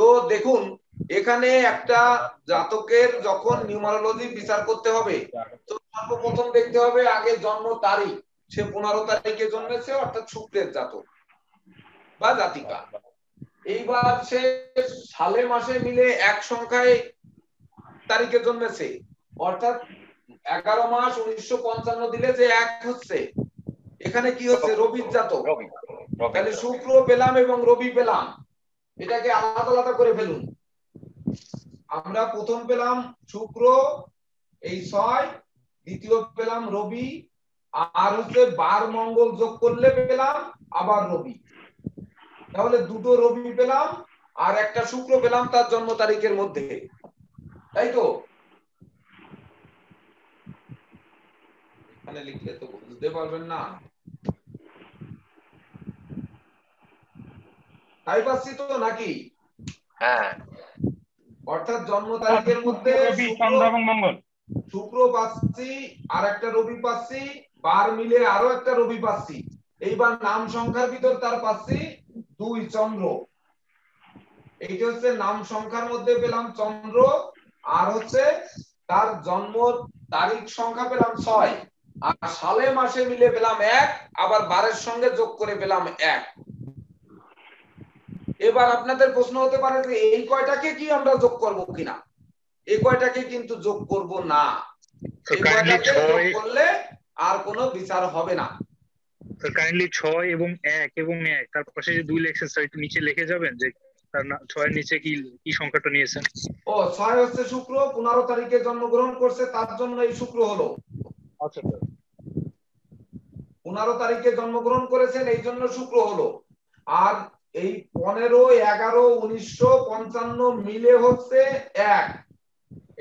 তো দেখুন এখানে একটা জাতকের যখন নিউমারোলজি বিচার করতে হবে তো সর্বপ্রথম দেখতে হবে আগে জন্ম তারিখ। সে পনেরো তারিখে জন্মেছে অর্থাৎ শুক্রের জাতক বা জাতিকা। এইবার সে সালে মাসে মিলে এক সংখ্যায় তারিখে জন্মেছে অর্থাৎ এগারো মাস উনিশশো পঞ্চান্ন দিলে যে এক হচ্ছে। এখানে কি হচ্ছে রবির জাতক, তাহলে শুক্র পেলাম এবং রবি পেলাম। এটাকে আলাদা আলাদা করে ফেলুন। আমরা প্রথম পেলাম শুক্র এই ছয়, দ্বিতীয় পেলাম রবি, আর হচ্ছে বার মঙ্গল যোগ করলে পেলাম আবার রবি। তাহলে দুটো রবি পেলাম আর একটা শুক্র পেলাম তার জন্ম তারিখের মধ্যে, তাই তো? এখানে লিখলে তো বুঝতে পারবেন না, তাই পাচ্ছি তো নাকি? হ্যাঁ, অর্থাৎ জন্ম তারিখের মধ্যে মঙ্গল শুক্র পাচ্ছি আর একটা রবি পাচ্ছি, বার মিলে আরো একটা রবি পাচ্ছি। এইবার নাম সংখ্যার ভিতর তার পাচ্ছি দুই চন্দ্র। এইটা হচ্ছে নাম সংখ্যার মধ্যে পেলাম চন্দ্র আর হচ্ছে তার জন্ম তারিখ সংখ্যা পেলাম ছয় আর সালে মাসে মিলে পেলাম এক, আবার বারের সঙ্গে যোগ করে পেলাম এক। এবার আপনাদের প্রশ্ন হতে পারে যে এই কয়টাকে কি আমরা যোগ করবো কিনা। এই কয়টাকে কিন্তু যোগ করব না, করলে আর কোনো বিচার হবে না। কাইন্ডলি ছয় এবং এক এবং এক তার পাশে যে দুই লেখছেন সেটা নিচে লিখে যাবেন যে ছয় এর নিচে কি কি সংখ্যাটা নিয়েছেন। ও ছয় হচ্ছে শুক্র, পনেরো তারিখে জন্মগ্রহণ করছে তার জন্য এই শুক্র হলো। আচ্ছা, পনেরো তারিখে জন্মগ্রহণ করেছেন এই জন্য শুক্র হলো। আর এই পনেরো এগারো উনিশশো পঞ্চান্ন মিলে হচ্ছে এক,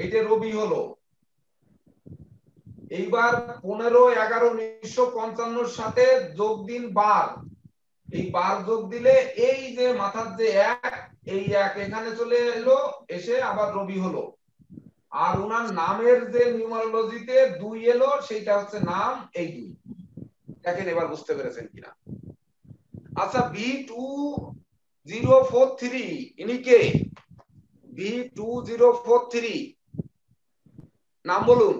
এইটা রবি হলো। এইবার পনেরো এগারো উনিশশো পঞ্চান্নর সাথে যোগ দিন বার, এই বার যোগ দিলে এই যে মাথার যে এক, এই এক এখানে চলে এলো, এসে আবার রবি হলো। আর ওনার নামের যে নিউমারোলজিতে দুই এলো সেটা হচ্ছে নাম এই দুই। দেখেন এবার বুঝতে পেরেছেন কিনা। আচ্ছা, B two zero four three ইনি কে? B two zero four three নাম বলুন।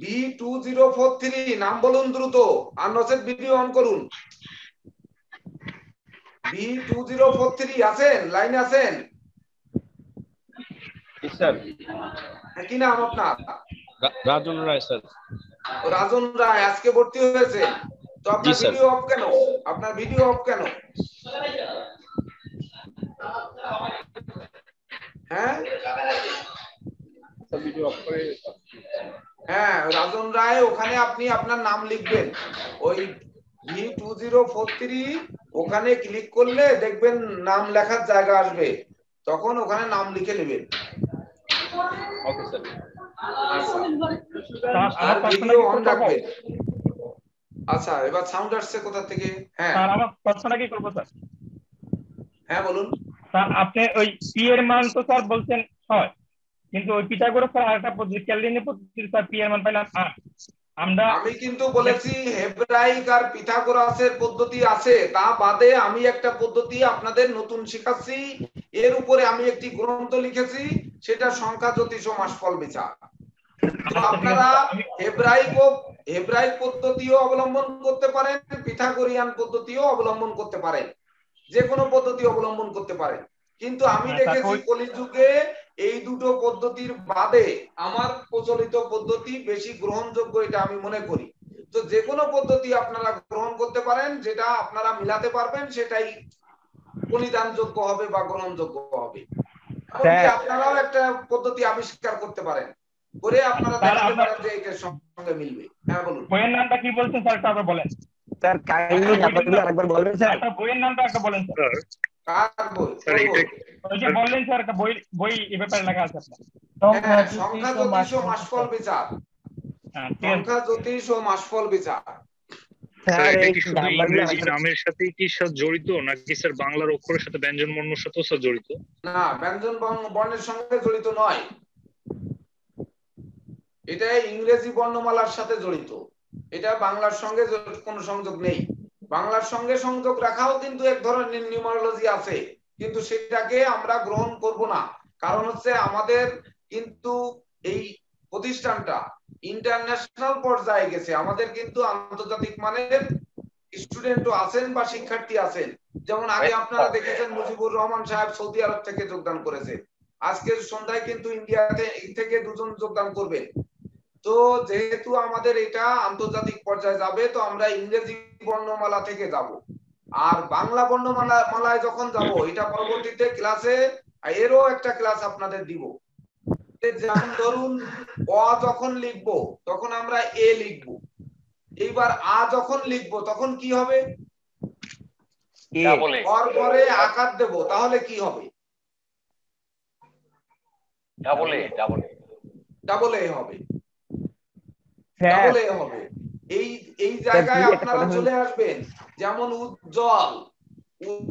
B two zero four three নাম বলুন দ্রুত, আর নচেত ভিডিও অন করুন। B two zero four three আছেন? লাইনে আছেন? স্যার কি নাম আপনার? রাজন রায়। স্যার রাজন রায় আজকে ভর্তি হয়েছে তো আপনার ভিডিও অফ কেন? আপনার ভিডিও অফ কেন? হ্যাঁ ভিডিও অফ করে। হ্যাঁ রাজন রায়, ওখানে আপনি আপনার নাম লিখবেন। ওই B two zero four three ওখানে ক্লিক করলে দেখবেন নাম লেখার জায়গা আসবে, তখন ওখানে নাম লিখে নেবেন। Okay sir. আর ভিডিও অন রাখবেন। আচ্ছা, এবার সাউন্ড আসছে কোথা থেকে? হ্যাঁ স্যার আমার প্রশ্ন কি করব স্যার? হ্যাঁ বলুন স্যার। আপনি ওই পি এর মান তো স্যার বলছেন ছয়, কিন্তু ওই পিথাগোরাস স্যার আরেকটা ক্যালডিনি পদ্ধতির স্যার পি এর মান পাইলাম আট। আমরা আমি কিন্তু বলেছি হেব্রাইক আর পিথাগোরাসের পদ্ধতি আছে, তা বাদে আমি একটা পদ্ধতি আপনাদের নতুন শেখাচ্ছি। এর উপরে আমি একটি গ্রন্থ লিখেছি, সেটা সংখ্যা জ্যোতিষ ও মাসফল বিচার। আপনারা হেব্রাইক ও হেব্রাইক পদ্ধতিও অবলম্বন করতে পারেন, পিথাগোরিয়ান পদ্ধতিও অবলম্বন করতে পারেন, যে কোনো পদ্ধতি অবলম্বন করতে পারেন। কিন্তু আমি দেখেছি কলিযুগে এই দুটো পদ্ধতির বাদে আমার প্রচলিত পদ্ধতি বেশি গ্রহণযোগ্য, এটা আমি মনে করি। तो जेको पद्धति अपनारा ग्रहण करते पारेन जेटा अपनारा मिलाते पारबेन सेटाई परिधानयोग्य होबे बा ग्रहणयोग्य होबे। আপনি আপনারাও একটা পদ্ধতি আবিষ্কার করতে পারেন করে আপনারা দেখতে পারেন যে এর সঙ্গে মিলবে। হ্যাঁ বলুন বইয়ের নামটা কি বলছেন স্যার? তারপর বলেন স্যার কাইন্ডলি আপনারা আরেকবার বলবেন স্যার একটা বইয়ের নামটা একটা বলেন স্যার। কার বই স্যার? এটা ওই যে বললেন স্যার একটা বই বই এই ব্যাপারে লেখা আছে আপনারা সংখ্যা জ্যোতিষ ও মাসফল বিচার। হ্যাঁ সংখ্যা জ্যোতিষ ও মাসফল বিচার স্যার এটা কি শুধু ইংরেজি নামের সাথে কি সব জড়িত নাকি স্যার বাংলার অক্ষরের সাথে ব্যঞ্জন বর্ণের সাথেও স্যার জড়িত? না ব্যঞ্জন বর্ণের সঙ্গে জড়িত নয়, এটা ইংরেজি বর্ণমালার সাথে জড়িত, এটা বাংলার সঙ্গে কোনো সংযোগ নেই। বাংলার সঙ্গে সংযোগ রাখাও কিন্তু এক ধরনের নিউমারোলজি আছে, কিন্তু সেটাকে আমরা গ্রহণ করব না, কারণ হচ্ছে আমাদের কিন্তু এই প্রতিষ্ঠানটা ইন্টারন্যাশনাল পর্যায়ে গেছে। আমাদের কিন্তু আন্তর্জাতিক মানের স্টুডেন্টও আছেন বা শিক্ষার্থী আছেন, যেমন আগে আপনারা দেখেছেন মুজিবুর রহমান সাহেব সৌদি আরব থেকে যোগদান করেছে, আজকে সন্ধ্যায় কিন্তু ইন্ডিয়াতে এই থেকে দুজন যোগদান করবে। তো যেহেতু আমাদের এটা আন্তর্জাতিক পর্যায়ে যাবে তো আমরা ইংরেজি বর্ণমালা থেকে যাব, আর বাংলা বর্ণমালা মালায় যখন যাব এটা পরবর্তীতে ক্লাসে এরও একটা ক্লাস আপনাদের দিব। যেমন ধরুন অ যখন লিখবো তখন আমরা এ লিখবো, এইবার আ যখন লিখবো তখন কি হবে? অর পরে আকার দেব, তাহলে কি হবে? Double A double A double A হবে ডাবল এ হবে। এই এই জায়গায় আপনারা চলে আসবেন, যেমন উজ্জ্বল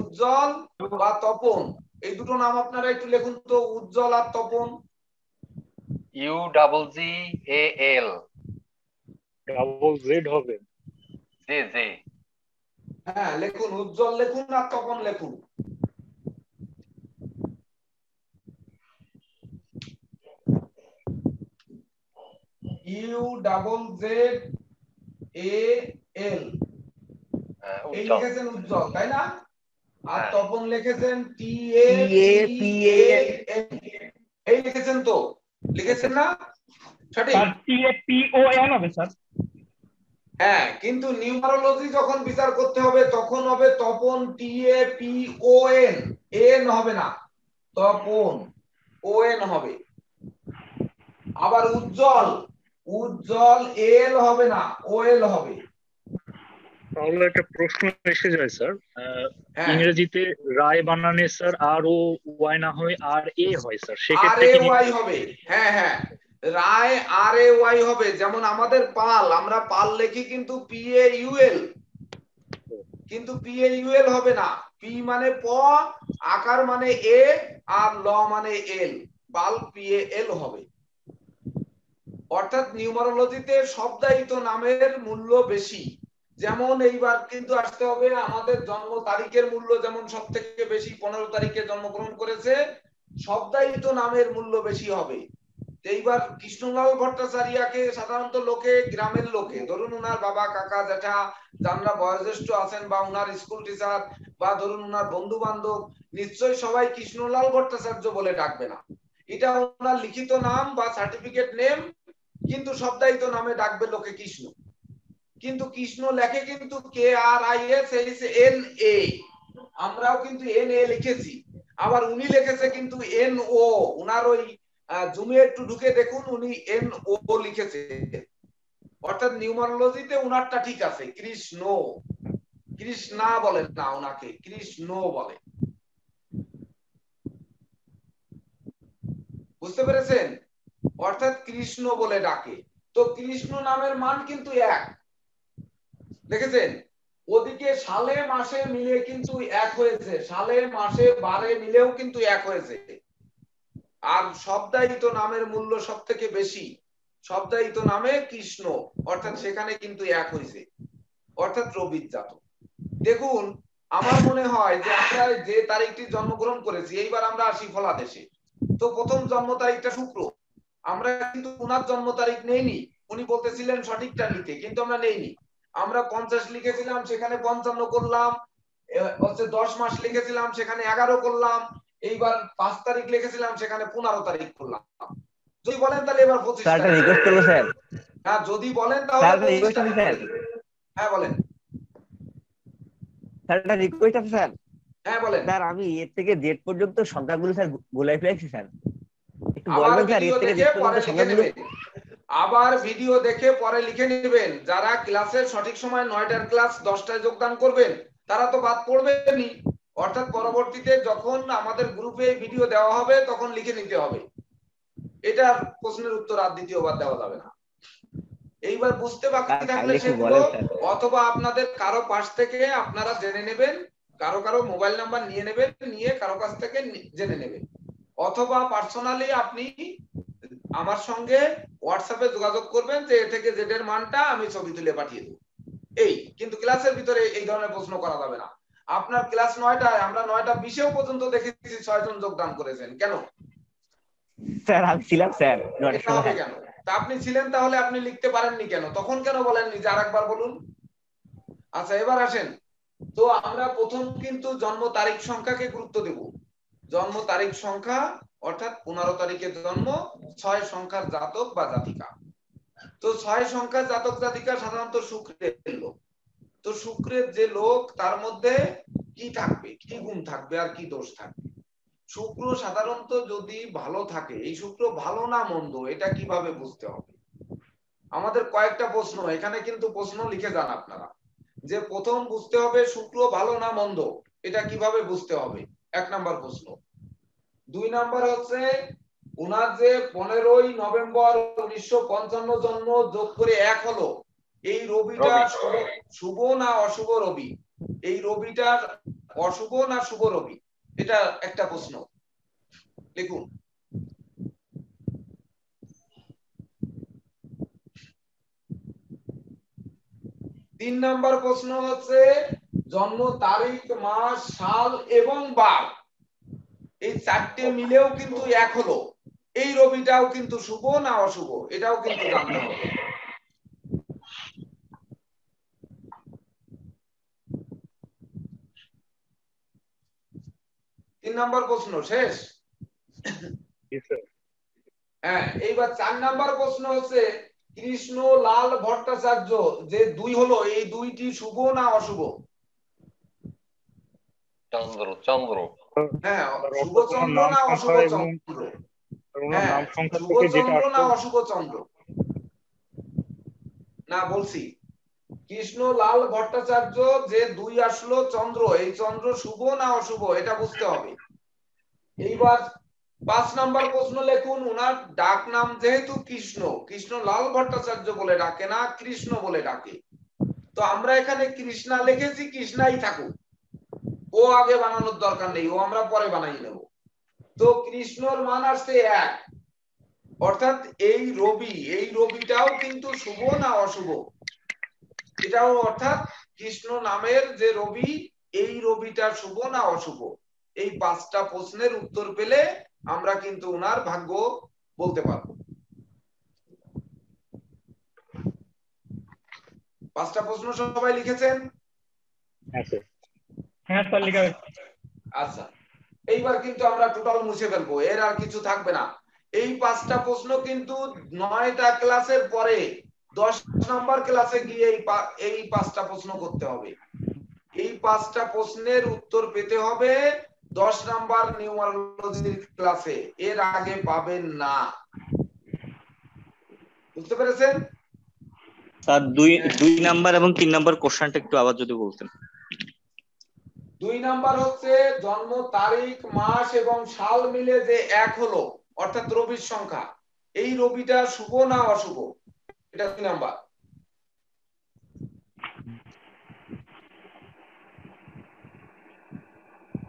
উজ্জ্বল বা তপন এই দুটো নাম আপনারা একটু লিখুন তো, উজ্জ্বল আর Tapan. U double Z A L double Z হবে Z Z। হ্যাঁ লিখুন উজ্জ্বল লিখুন আর তপন লিখুন। U double Z A L এই লিখেছেন উজ্জ্বল তাই না, আর তপন লিখেছেন T A P A N এই লিখেছেন তো লিখেছেন না সঠিক T A P O N হবে স্যার। হ্যাঁ কিন্তু নিউমারোলজি যখন বিচার করতে হবে তখন হবে Tapan T A P O N, N হবে না, তপন ও এন হবে। আবার উজ্জ্বল উজ্জ্বল এল হবে না ও এল হবে। তাহলে একটা প্রশ্ন এসে যায় স্যার, ইংরেজিতে রায় বানানে স্যার আর ও ওয়াই না হয় আর এ হয় স্যার, সেক্ষেত্রে কি ওয়াই হবে? হ্যাঁ হ্যাঁ রায় আর এ ওয়াই হবে, যেমন আমাদের পাল আমরা পাল লিখি কিন্তু পি এ ইউ এল, কিন্তু পি এ ইউ এল হবে না, পি মানে প আকার মানে এ আর ল মানে এল, পাল পি এ এল হবে। অর্থাৎ নিউমারোলজিতে শব্দায়িত নামের মূল্য বেশি, যেমন এইবার কিন্তু আসতে হবে আমাদের জন্ম তারিখের মূল্য যেমন সব থেকে বেশি, পনেরো তারিখে জন্মগ্রহণ করেছে, শব্দায়িত নামের মূল্য বেশি হবে। এইবার কৃষ্ণলাল ভট্টাচার্যকে সাধারণত লোকে গ্রামের লোকে ধরুন ওনার বাবা কাকা জ্যাঠা যারা বয়োজ্যেষ্ঠ আছেন বা ওনার স্কুল টিচার বা ধরুন ওনার বন্ধু বান্ধব নিশ্চয়ই সবাই কৃষ্ণলাল ভট্টাচার্য বলে ডাকবে না, এটা ওনার লিখিত নাম বা সার্টিফিকেট নেম, কিন্তু শব্দায়িত নামে ডাকবে লোকে কৃষ্ণ, কিন্তু কৃষ্ণ লেখে কিন্তু K R I S H N A, আমরাও কিন্তু এন এ লিখেছি। আবার উনি লিখেছে কিন্তু এন ও, উনার ওই জুমে একটু ঢুকে দেখুন উনি এন ও লিখেছে। অর্থাৎ নিউমারোলজিতে উনারটা ঠিক আছে, কৃষ্ণ কৃষ্ণা বলেন না ওনাকে, কৃষ্ণ বলে। বুঝতে পেরেছেন? অর্থাৎ কৃষ্ণ বলে ডাকে, তো কৃষ্ণ নামের মান কিন্তু এক, দেখেছেন ওদিকে সালে মাসে মিলে কিন্তু এক হয়েছে, সালে মাসে বারে মিলেও কিন্তু এক হয়েছে। আর শব্দায়িত নামের মূল্য সব থেকে বেশি, শব্দায়িত নামে কৃষ্ণ, অর্থাৎ সেখানে কিন্তু এক হয়েছে, অর্থাৎ রবিজাত। দেখুন আমার মনে হয় যে আমরা যে তারিখটি জন্মগ্রহণ করেছি, এইবার আমরা আসি ফলাদেশে, তো প্রথম জন্ম তারিখটা শুক্র, আমরা কিন্তু উনার জন্ম তারিখ নেইনি, উনি বলতেছিলেন সঠিকটা নিতে কিন্তু আমরা নেইনি। আমরা পঞ্চাশ লিখেছিলাম সেখানে পঞ্চান্ন করলাম, দশ মাস লিখেছিলাম সেখানে এগারো করলাম, এইবার পাঁচ তারিখ লিখেছিলাম সেখানে পনেরো তারিখ করলাম। যদি বলেন তাহলে এবার পঁচিশ না যদি বলেন তাহলে রিকোয়েস্ট আছে স্যার। হ্যাঁ বলেন স্যার, এটা রিকোয়েস্ট আছে স্যার। হ্যাঁ বলেন স্যার, আমি এর থেকে জেড পর্যন্ত সংখ্যাগুলো স্যার গোলাই ফেলেছি স্যার, একটু বলবেন স্যার। এর থেকে জেড পর্যন্ত সংখ্যাগুলো আবার ভিডিও দেখে পরে লিখে নেবেন। যারা ক্লাসের সঠিক সময় নয়টার ক্লাস দশটায় যোগদান করবেন তারা তো বাদ পড়বেনই, অর্থাৎ পরবর্তীতে যখন আমাদের গ্রুপে ভিডিও দেওয়া হবে তখন লিখে নিতে হবে। এটা প্রশ্নের উত্তর আর দ্বিতীয়বার দেওয়া যাবে না। এইবার বুঝতে বাকি থাকলে সেগুলো অথবা আপনাদের কারো পাশ থেকে আপনারা জেনে নেবেন, কারো কারো মোবাইল নাম্বার নিয়ে নেবেন, নিয়ে কারো কাছ থেকে জেনে নেবেন, অথবা পার্সোনালি আপনি আমার সঙ্গে হোয়াটসঅ্যাপে যোগাযোগ করবেন যে এ থেকে জেড এর মানটা আমি ছবি তুলে পাঠিয়ে দেব। এই কিন্তু ক্লাসের ভিতরে এই ধরনের প্রশ্ন করা যাবে না। আপনার ক্লাস নয়টায়, আমরা নয়টা বিশেও পর্যন্ত দেখেছি ছয়জন যোগদান করেছেন, কেন স্যার? আমি ছিলাম স্যার। কেন তা আপনি ছিলেন, তাহলে আপনি লিখতে পারেননি কেন? তখন কেন বলেননি যে আরেকবার বলুন? আচ্ছা এবার আসেন তো, আমরা প্রথম কিন্তু জন্ম তারিখ সংখ্যাকে গুরুত্ব দেব। জন্ম তারিখ সংখ্যা অর্থাৎ পনেরো তারিখের জন্ম, ছয় সংখ্যার জাতক বা জাতিকা। তো ছয় সংখ্যার জাতক জাতিকা সাধারণত শুক্রের লোক। তো শুক্রের যে লোক তার মধ্যে কি থাকবে, কি গুণ থাকবে আর কি দোষ থাকবে? শুক্র সাধারণত যদি ভালো থাকে, এই শুক্র ভালো না মন্দ এটা কিভাবে বুঝতে হবে? আমাদের কয়েকটা প্রশ্ন এখানে, কিন্তু প্রশ্ন লিখে যান আপনারা। যে প্রথম বুঝতে হবে শুক্র ভালো না মন্দ এটা কিভাবে বুঝতে হবে, এক নাম্বার প্রশ্ন। দুই নাম্বার হচ্ছে উনার যে পনেরোই নভেম্বর উনিশশো পঞ্চান্ন জন্ম, যোগ করে এক হলো, এই রবিটা শুভ না অশুভ রবি? এই রবিটা অশুভ না শুভ রবি? এটা একটা প্রশ্ন লিখুন। তিন নাম্বার প্রশ্ন হচ্ছে জন্ম তারিখ, মাস, সাল এবং বার, এই চারটে মিলেও কিন্তু এক হলো, এই রবিটাও কিন্তু শুভ না অশুভ এটাও কিন্তু জানতে হবে। তিন নাম্বার প্রশ্ন শেষ। হ্যাঁ এইবার চার নাম্বার প্রশ্ন হচ্ছে কৃষ্ণ লাল ভট্টাচার্য যে দুই হলো, এই দুইটি শুভ না অশুভ? চন্দ্র চন্দ্র হ্যাঁ, শুভ চন্দ্র না অশুভ চন্দ্র? হ্যাঁ শুভ চন্দ্র না অশুভ চন্দ্র? না বলছি কৃষ্ণ লাল ভট্টাচার্য যে দুই আসলো চন্দ্র, এই চন্দ্র শুভ না অশুভ এটা বুঝতে হবে। এইবার পাঁচ নাম্বার প্রশ্ন লিখুন, ওনার ডাক নাম যেহেতু কৃষ্ণ, কৃষ্ণ লাল ভট্টাচার্য বলে ডাকে না, কৃষ্ণ বলে ডাকে। তো আমরা এখানে কৃষ্ণা লিখেছি, কৃষ্ণাই থাকুক, ও আগে বানানোর দরকার নেই, ও আমরা পরে বানাই নেব। তো কৃষ্ণর মান আসছে এক, অর্থাৎ এই রবি, এই রবিটাও কিন্তু শুভ না অশুভ এটাও, অর্থাৎ কৃষ্ণ নামের যে রবি এই রবিটা শুভ না অশুভ? এই পাঁচটা প্রশ্নের উত্তর পেলে আমরা কিন্তু ওনার ভাগ্য বলতে পারবো। পাঁচটা প্রশ্ন সবাই লিখেছেন? আচ্ছা এইবার কিন্তু আমরা টোটাল মুছে ফেলবো, এর আর কিছু থাকবে না। এই পাঁচটা প্রশ্ন কিন্তু নয়টা ক্লাসের পরে দশ নম্বর ক্লাসে গিয়ে এই পাঁচটা প্রশ্ন করতে হবে। এই পাঁচটা প্রশ্নের উত্তর পেতে হবে দশ নম্বর নিউমারোলজির ক্লাসে, এর আগে পাবেন না। বুঝতে পেরেছেন স্যার? দুই দুই নাম্বার এবং তিন নাম্বার কোশ্চেনটা একটু আবার যদি বলতেন। দুই নাম্বার হচ্ছে জন্ম তারিখ, মাস এবং সাল মিলে যে এক হলো, অর্থাৎ রবির সংখ্যা, এই রবিটা শুভ না অশুভ এটা দুই নাম্বার।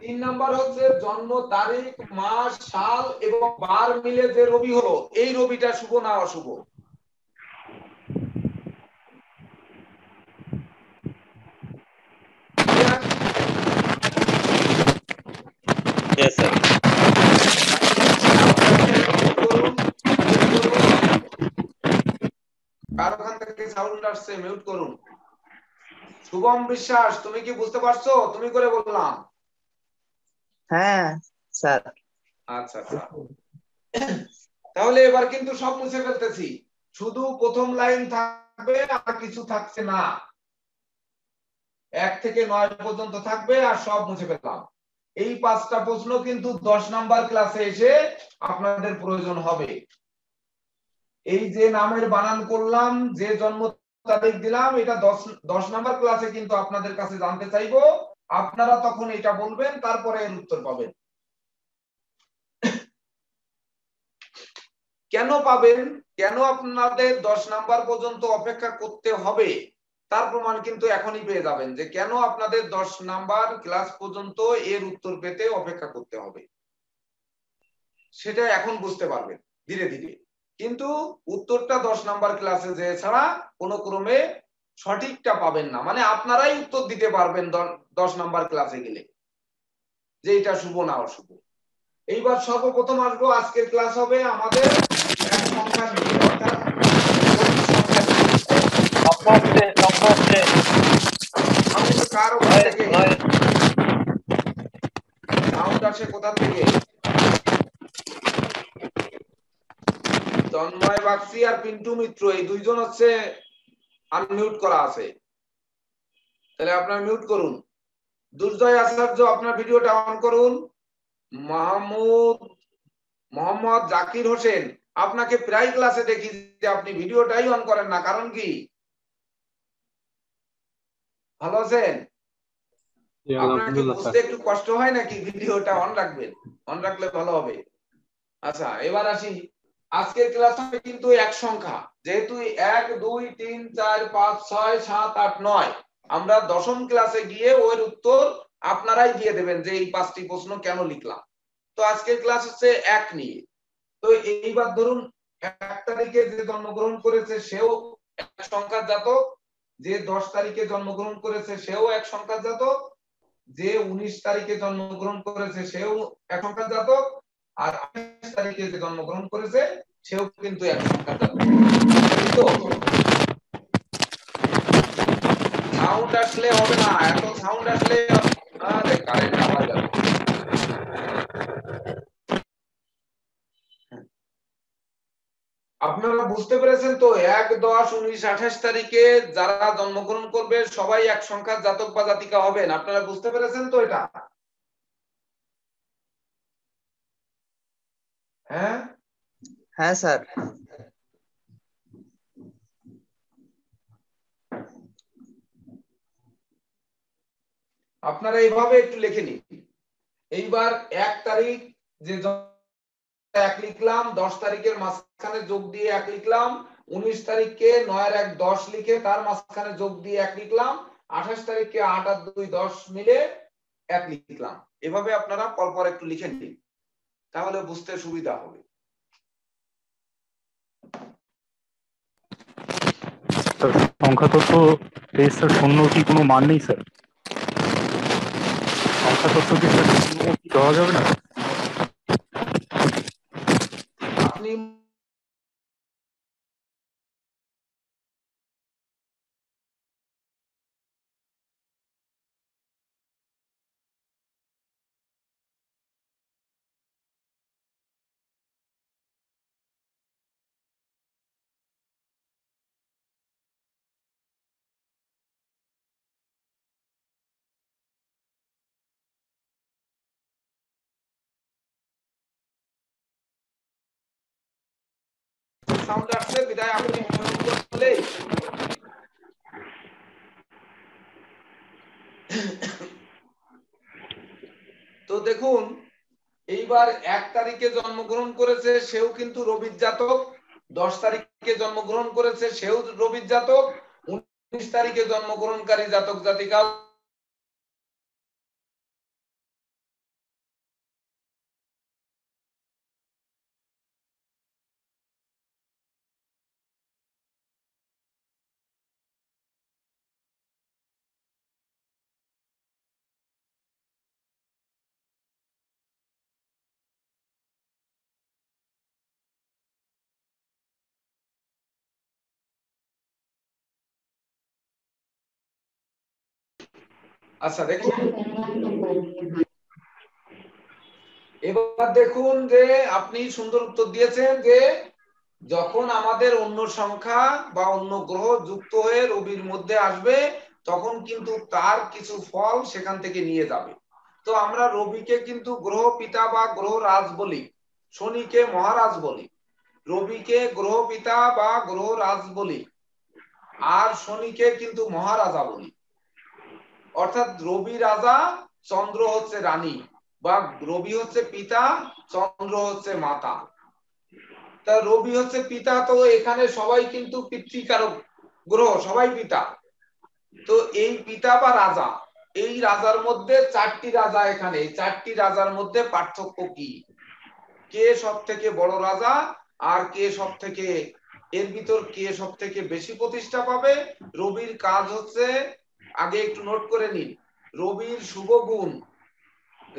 তিন নাম্বার হচ্ছে জন্ম তারিখ, মাস, সাল এবং বার মিলে যে রবি হলো, এই রবিটা শুভ না অশুভ? Yes, sir. কারখান থেকে সাউন্ড আসছে, মিউট করুন। শুভম বিশ্বাস, তুমি কি বুঝতে পারছো? তুমি করে বললাম। হ্যাঁ স্যার। আচ্ছা আচ্ছা, তাহলে এবার কিন্তু সব মুছে ফেলতেছি। শুধু প্রথম লাইন থাকবে আর কিছু থাকছে না, এক থেকে নয় পর্যন্ত থাকবে আর সব মুছে ফেললাম। এই পাঁচটা প্রশ্ন কিন্তু দশ নাম্বার ক্লাসে এসে আপনাদের প্রয়োজন হবে। এই যে নামের বানান করলাম, যে জন্ম তারিখ দিলাম, এটা দশ দশ নাম্বার ক্লাসে কিন্তু আপনাদের কাছে জানতে চাইবো, আপনারা তখন এটা বলবেন, তারপরে এর উত্তর পাবেন। কেন পাবেন, কেন আপনাদের দশ নাম্বার পর্যন্ত অপেক্ষা করতে হবে তার প্রমাণ কিন্তু এখনই পেয়ে যাবেন, যে কেন আপনাদের দশ নাম্বার ক্লাস পর্যন্ত এর উত্তর পেতে অপেক্ষা করতে হবে সেটা এখন বুঝতে পারবেন ধীরে ধীরে। কিন্তু উত্তরটা দশ নাম্বার ক্লাসে যে ছাড়া কোনো ক্রমে সঠিকটা পাবেন না, মানে আপনারাই উত্তর দিতে পারবেন দশ নাম্বার ক্লাসে গেলে, যে এটা শুভ না অশুভ। এইবার সর্বপ্রথম আসবো, আজকের ক্লাস হবে আমাদের এক সংখ্যা নিয়ে, অর্থাৎ কোথা থেকে তন্ময় বাগচি আর পিন্টু মিত্র এই দুইজন হচ্ছে আনমিউট করা আছে, তাহলে আপনারা মিউট করুন। দুর্জয় আচার্য আপনার ভিডিওটা অন করুন। মাহমুদ মোহাম্মদ জাকির হোসেন, আপনাকে প্রায় ক্লাসে দেখি যে আপনি ভিডিওটাই অন করেন না, কারণ কি? ভালো আছেন? বুঝতে একটু কষ্ট হয় নাকি? ভিডিওটা অন রাখবেন, অন রাখলে ভালো হবে। আচ্ছা, এবার আসি আজকের ক্লাস হবে কিন্তু এক সংখ্যা, যেহেতু এক দুই তিন চার পাঁচ ছয় সাত আট নয়, আমরা দশম ক্লাসে গিয়ে ওর উত্তর আপনারাই দিয়ে দেবেন যে এই পাঁচটি প্রশ্ন কেন লিখলাম। তো আজকের ক্লাস হচ্ছে এক নিয়ে। তো এইবার ধরুন এক তারিখে যে জন্মগ্রহণ করেছে সেও এক সংখ্যার জাতক, যে দশ তারিখে জন্মগ্রহণ করেছে সেও এক সংখ্যার জাতক, যে উনিশ তারিখে জন্মগ্রহণ করেছে সেও এক সংখ্যার জাতক, আর আঠাশ তারিখে যে জন্মগ্রহণ করেছে সেও কিন্তু এক সংখ্যার জাতক। সাউন্ড আসলে হবে না, এত সাউন্ড আসলে আপনারা বুঝতে পেরেছেন তো? এক দশ উনিশ আঠাশ তারিখে যারা জন্মগ্রহণ করবে সবাই এক সংখ্যার জাতক বা জাতিকা হবেন, আপনারা বুঝতে পেরেছেন তো এটা? হ্যাঁ হ্যাঁ স্যার। আপনারা এইভাবে একটু লিখে নিন। এইবার এক তারিখ যে এক লিখলাম, দশ তারিখের মাঝখানে যোগ দিয়ে এক লিখলাম, উনিশ তারিখকে নয় এক দশ লিখে তার মাঝখানে যোগ দিয়ে এক লিখলাম, আঠাশ তারিখকে আট আর দুই দশ মিলে এক লিখলাম। এভাবে আপনারা পরপর একটু লিখে নিন, তাহলে বুঝতে সুবিধা হবে। সংখ্যা তত্ত্ব শূন্য কি কোনো মান নেই স্যার? আপনি সাউন্ড আসছে বিদায় আপনি বলে তো দেখুন, এইবার এক তারিখে জন্মগ্রহণ করেছে সেও কিন্তু রবির জাতক, দশ তারিখে জন্মগ্রহণ করেছে সেও রবির জাতক, উনিশ তারিখে জন্মগ্রহণকারী জাতক জাতিকা আচ্ছা দেখুন। এবার দেখুন যে আপনি সুন্দর উত্তর দিয়েছেন যে যখন আমাদের অন্য সংখ্যা বা অন্য গ্রহ যুক্ত হয়ে রবির মধ্যে আসবে তখন কিন্তু তার কিছু ফল সেখান থেকে নিয়ে যাবে। তো আমরা রবিকে কিন্তু গ্রহ পিতা বা গ্রহ রাজ বলি, শনিকে মহারাজ বলি। রবিকে গ্রহ পিতা বা গ্রহ রাজ বলি আর শনিকে কিন্তু মহারাজা বলি। অর্থাৎ রবি রাজা, চন্দ্র হচ্ছে রানী, বা রবি হচ্ছে পিতা, চন্দ্র হচ্ছে মাতা। তা রবি হচ্ছে পিতা, তো এখানে সবাই কিন্তু পিতৃকারক গ্রহ, সবাই পিতা। তো এই পিতা বা রাজা, এই রাজার মধ্যে চারটি রাজা, এখানে চারটি রাজার মধ্যে পার্থক্য কি, কে সব থেকে বড় রাজা আর কে সব থেকে, এর ভিতর কে সব থেকে বেশি প্রতিষ্ঠা পাবে। রবির কাজ হচ্ছে, আগে একটু নোট করে নিন, রবির শুভ গুণ,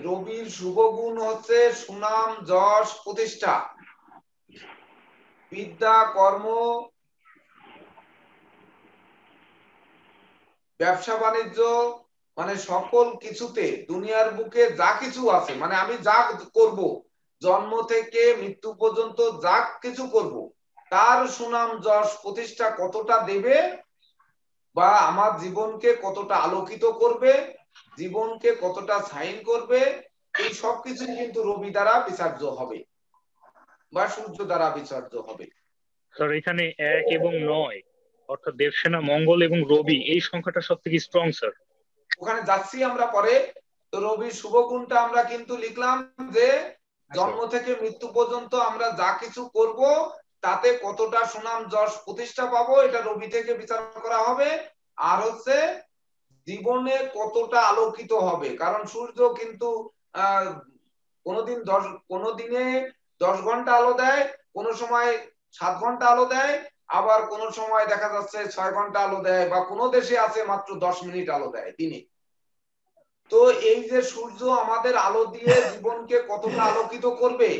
রবির শুভ গুণ হচ্ছে সুনাম, যশ, প্রতিষ্ঠা, বিদ্যা, কর্ম, ব্যবসা বাণিজ্য, মানে সকল কিছুতে দুনিয়ার বুকে যা কিছু আছে, মানে আমি যা করব জন্ম থেকে মৃত্যু পর্যন্ত যা কিছু করব তার সুনাম, যশ, প্রতিষ্ঠা কতটা দেবে বা আমার জীবনকে কতটা আলোকিত করবে, জীবনকে কতটা সাইন করবে, এই সবকিছু কিন্তু রবি দ্বারা বিচার্য হবে বা সূর্য দ্বারা বিচার্য হবে। স্যার এখানে এক এবং নয় অর্থাৎ দেবসেনা, মঙ্গল এবং রবি এই সংখ্যাটা সবথেকে স্ট্রং। স্যার ওখানে যাচ্ছি আমরা পরে। তো রবির শুভ গুণটা আমরা কিন্তু লিখলাম যে জন্ম থেকে মৃত্যু পর্যন্ত আমরা যা কিছু করব তাতে কতটা সুনাম, যশ, প্রতিষ্ঠা পাবো, এটা রবি থেকে বিচার করা হবে। আর হচ্ছে জীবনে কতটা আলোকিত হবে, কারণ সূর্য কিন্তু আহ কোনোদিন দশ কোনোদিনে দশ ঘন্টা আলো দেয়, কোনো সময় সাত ঘন্টা আলো দেয়, আবার কোন সময় দেখা যাচ্ছে ছয় ঘন্টা আলো দেয়, বা কোনো দেশে আছে মাত্র দশ মিনিট আলো দেয় দিনে। তো এই যে সূর্য আমাদের আলো দিয়ে জীবনকে কতটা আলোকিত করবে,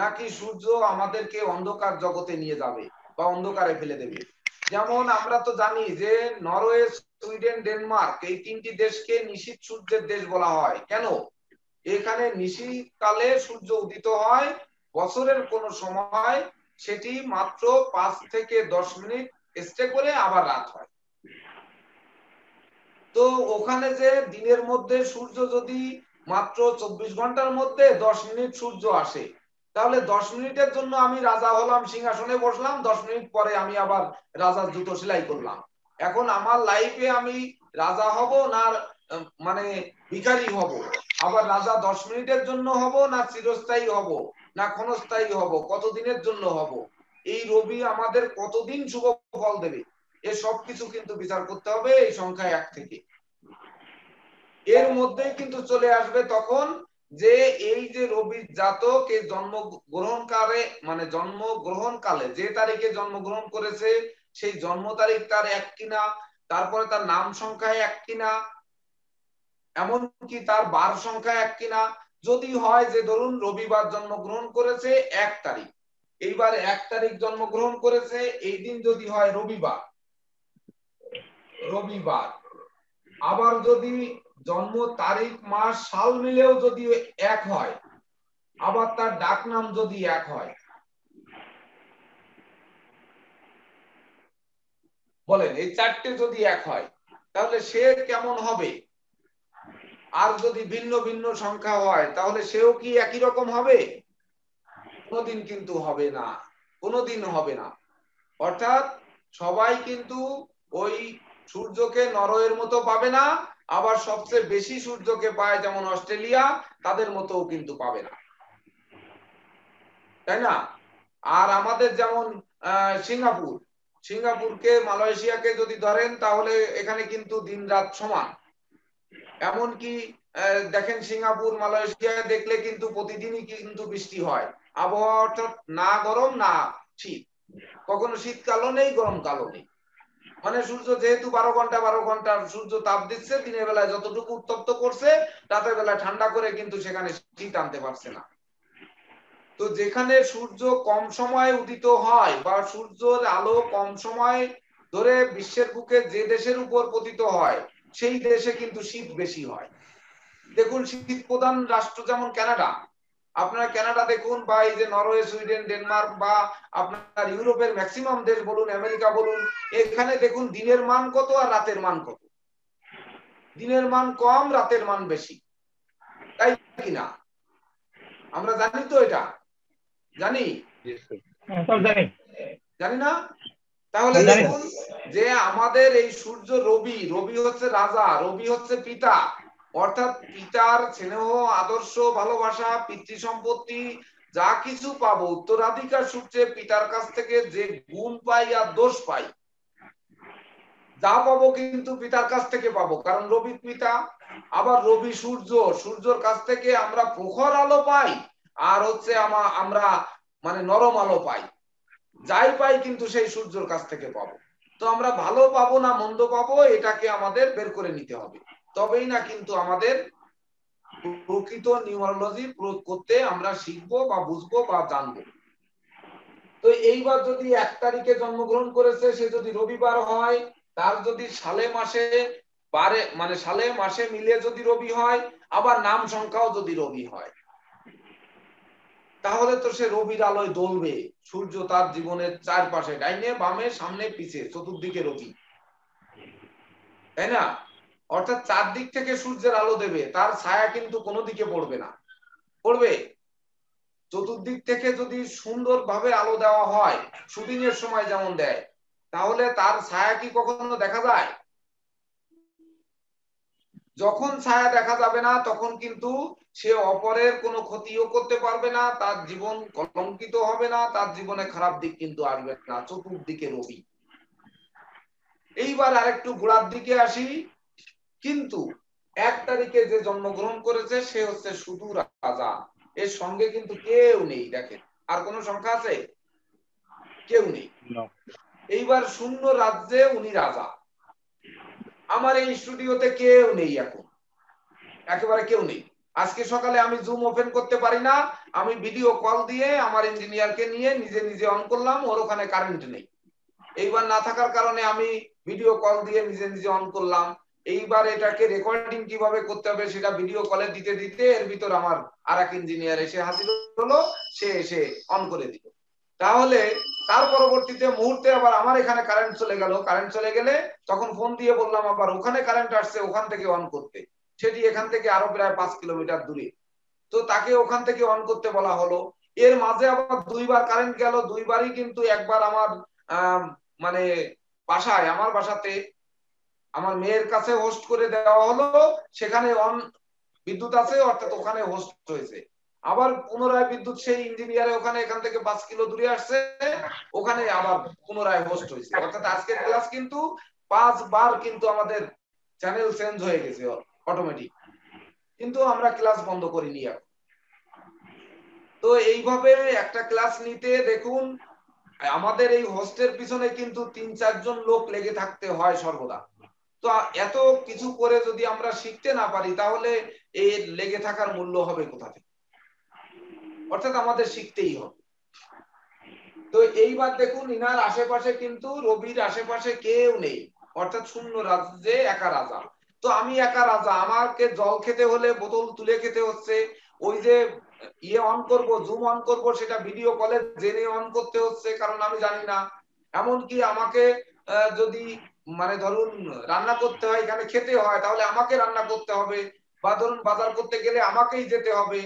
নাকি সূর্য আমাদেরকে অন্ধকার জগতে নিয়ে যাবে বা অন্ধকারে ফেলে দেবে। যেমন আমরা তো জানি যে নরওয়ে, সুইডেন, ডেনমার্ক এই তিনটি দেশকে নিশীত সূর্যের দেশ বলা হয়। কেন? এখানে নিশীতকালে সূর্য উদিত হয়, বছরের কোন সময় সেটি মাত্র পাঁচ থেকে দশ মিনিট স্টে করে আবার রাত হয়। তো ওখানে যে দিনের মধ্যে সূর্য যদি মাত্র চব্বিশ ঘন্টার মধ্যে দশ মিনিট সূর্য আসে, তাহলে দশ মিনিটের জন্য আমি রাজা হলাম, সিংহাসনে বসলাম, দশ মিনিট পরে আমি আবার রাজার জুতো সেলাই করলাম। এখন আমার লাইফে আমি রাজা হব না মানে ভিখারি হব, আবার রাজা দশ মিনিটের জন্য হব না চিরস্থায়ী হব না ক্ষণস্থায়ী হব, কতদিনের জন্য হব, এই রবি আমাদের কতদিন শুভ ফল দেবে, এ সবকিছু কিন্তু বিচার করতে হবে এই সংখ্যা এক থেকে। এর মধ্যে কিন্তু চলে আসবে তখন যে এই যে রবির জাতক, এই জন্মগ্রহণকালে মানে জন্মগ্রহণকালে যে তারিখে জন্মগ্রহণ করেছে সেই জন্ম তারিখ তার এক কিনা, তারপরে তার নাম সংখ্যায় এক কিনা, এমনকি তার বার সংখ্যা এক কিনা। যদি হয় যে ধরুন রবিবার জন্মগ্রহণ করেছে এক তারিখ, এইবার এক তারিখ জন্মগ্রহণ করেছে, এই দিন যদি হয় রবিবার, রবিবার আবার যদি জন্ম তারিখ, মাস, সাল মিলেও যদি এক হয়, আবার তার ডাক নাম যদি এক হয়, বলেন এই চারটে যদি এক হয় তাহলে সে কেমন হবে? আর যদি ভিন্ন ভিন্ন সংখ্যা হয় তাহলে সেও কি একই রকম হবে? কোনোদিন কিন্তু হবে না, কোনোদিন হবে না। অর্থাৎ সবাই কিন্তু ওই সূর্যকে নরওয়ের মতো পাবে না, আবার সবচেয়ে বেশি সূর্যকে পায় যেমন অস্ট্রেলিয়া, তাদের মতোও কিন্তু পাবে না, তাই না? আর আমাদের যেমন সিঙ্গাপুর, সিঙ্গাপুরকে, মালয়েশিয়াকে যদি ধরেন তাহলে এখানে কিন্তু দিন রাত সমান। এমনকি দেখেন সিঙ্গাপুর, মালয়েশিয়া দেখলে কিন্তু প্রতিদিনই কিন্তু বৃষ্টি হয়, আবহাওয়া অর্থাৎ না গরম না শীত, কখনো শীতকালও নেই গরমকালও নেই। মানে সূর্য যেহেতু বারো ঘন্টা বারো ঘন্টা সূর্য তাপ দিচ্ছে, দিনের বেলায় যতটুকু উত্তপ্ত করছে রাতের বেলা ঠান্ডা করে কিন্তু সেখানে শীত আনতে পারছে না। তো যেখানে সূর্য কম সময়ে উদিত হয় বা সূর্যের আলো কম সময় ধরে বিশ্বের বুকে যে দেশের উপর পতিত হয় সেই দেশে কিন্তু শীত বেশি হয়। দেখুন শীত প্রধান রাষ্ট্র যেমন কানাডা, আপনারা কানাডা দেখুন বা এই যে নরওয়ে সুইডেন ডেনমার্ক বা আপনার ইউরোপের ম্যাক্সিমাম দেশ বলুন আমেরিকা বলুন এখানে দেখুন দিনের মান কত আর রাতের মান কত, দিনের মান কম রাতের মান বেশি, তাই কি না? আমরা জানি তো এটা, জানি জানি না? তাহলে দেখুন যে আমাদের এই সূর্য রবি, রবি হচ্ছে রাজা, রবি হচ্ছে পিতা, অর্থাৎ পিতার স্নেহ আদর্শ ভালোবাসা পিতৃ সম্পত্তি যা কিছু পাবো উত্তরাধিকার সূত্রে পিতার কাছ থেকে যে গুণ পাই আর দোষ পাই যা পাবো কিন্তু পিতার কাছ থেকে পাবো, কারণ রবি পিতা। আবার রবি সূর্য, সূর্যর কাছ থেকে আমরা প্রখর আলো পাই আর হচ্ছে আমরা মানে নরম আলো পাই, যাই পাই কিন্তু সেই সূর্যর কাছ থেকে পাবো। তো আমরা ভালো পাবো না মন্দ পাবো এটাকে আমাদের বের করে নিতে হবে, তবেই না কিন্তু আমাদের প্রকৃত নিউমারোলজি প্রয়োগ করতে আমরা শিখবো বা বুঝবো বা জানবো। তো এইবার যদি এক তারিখে জন্মগ্রহণ করেছে সে যদি রবিবার হয়, তার যদি সালে মাসে বারে মানে সালে মাসে মিলে যদি রবি হয়, আবার নাম সংখ্যাও যদি রবি হয়, তাহলে তো সে রবির আলোয় দলবে। সূর্য তার জীবনের চারপাশে ডাইনে বামে সামনে পিছে চতুর্দিকে রবি, তাই না? অর্থাৎ চারদিক থেকে সূর্যের আলো দেবে, তার ছায়া কিন্তু কোনো দিকে পড়বে না, পড়বে চতুর্দিক থেকে। যদি সুন্দরভাবে আলো দেওয়া হয় শুটিংয়ের সময় যেমন দেয়, তাহলে তার ছায়া কি কখনো দেখা যায়? যখন ছায়া দেখা যাবে না তখন কিন্তু সে অপরের কোনো ক্ষতিও করতে পারবে না, তার জীবন কলঙ্কিত হবে না, তার জীবনে খারাপ দিক কিন্তু আসবে না, চতুর্দিকে রবি। এইবার আরেকটু গোড়ার দিকে আসি, কিন্তু এক তারিখে যে জন্মগ্রহণ করেছে সে হচ্ছে শুধু রাজা, এর সঙ্গে কিন্তু কেউ নেই। দেখেন আর কোন সংখ্যা আছে? কেউ নেই। এইবার শূন্য রাজ্যে উনি রাজা। আমার এই স্টুডিওতে কেউ নেই এখন, একেবারে কেউ নেই। আজকে সকালে আমি জুম ওপেন করতে পারি না, আমি ভিডিও কল দিয়ে আমার ইঞ্জিনিয়ারকে নিয়ে নিজে নিজে অন করলাম, ওর ওখানে কারেন্ট নেই। এইবার না থাকার কারণে আমি ভিডিও কল দিয়ে নিজে নিজে অন করলাম। এইবার এটাকে রেকর্ডিং কিভাবে করতে হবে সেটা ভিডিও কলে দিতে দিতে এর ভিতর আমার আর এক ইঞ্জিনিয়ার এসে হাজির হলো, সে এসে অন করে দিল। তাহলে তার পরবর্তীতে মুহূর্তে আবার আমার এখানে কারেন্ট চলে গেল, কারেন্ট চলে গেলে তখন ফোন দিয়ে বললাম আবার ওখানে কারেন্ট আসছে, ওখান থেকে অন করতে। সেটি এখান থেকে আরো প্রায় পাঁচ কিলোমিটার দূরে, তো তাকে ওখান থেকে অন করতে বলা হলো। এর মাঝে আবার দুইবার কারেন্ট গেল, দুইবারই কিন্তু একবার আমার আহ মানে বাসায় আমার বাসাতে আমার মেয়ের কাছে হোস্ট করে দেওয়া হলো, সেখানে অন বিদ্যুৎ আছে অর্থাৎ ওখানে হোস্ট হয়েছে। আবার পুনরায় বিদ্যুৎ সেই ইঞ্জিনিয়ারে ওখানে এখান থেকে পাঁচ কিলো দূরে আসছে, ওখানে আবার পুনরায় হোস্ট হয়েছে। অর্থাৎ আজকের ক্লাস কিন্তু পাঁচবার কিন্তু আমাদের চ্যানেল চেঞ্জ হয়ে গেছে অটোমেটিক, কিন্তু আমরা ক্লাস বন্ধ করিনি এখন। তো এইভাবে একটা ক্লাস নিতে দেখুন আমাদের এই হোস্টের পিছনে কিন্তু তিন চারজন লোক লেগে থাকতে হয় সর্বদা। তো এত কিছু করে যদি আমরা শিখতে না পারি তাহলে এই লেগে থাকার মূল্য হবে কোথা থেকে? অর্থাৎ আমাদের শিখতেই হবে। তো এইবার দেখুন ইনার আশেপাশে কিন্তু রবির আশেপাশে কেউ নেই, অর্থাৎ শূন্য রাজ্যে একা রাজা। তো আমি একা রাজা, আমাকে জল খেতে হলে বোতল তুলে খেতে হচ্ছে, ওই যে ইয়ে অন করবো জুম অন করবো সেটা ভিডিও কলে জেনে অন করতে হচ্ছে কারণ আমি জানি না। এমনকি আমাকে যদি মানে ধরুন রান্না করতে হয় এখানে খেতে হয় তাহলে আমাকে রান্না করতে হবে, বা ধরুন বাজার করতে গেলে আমাকেই যেতে হবে,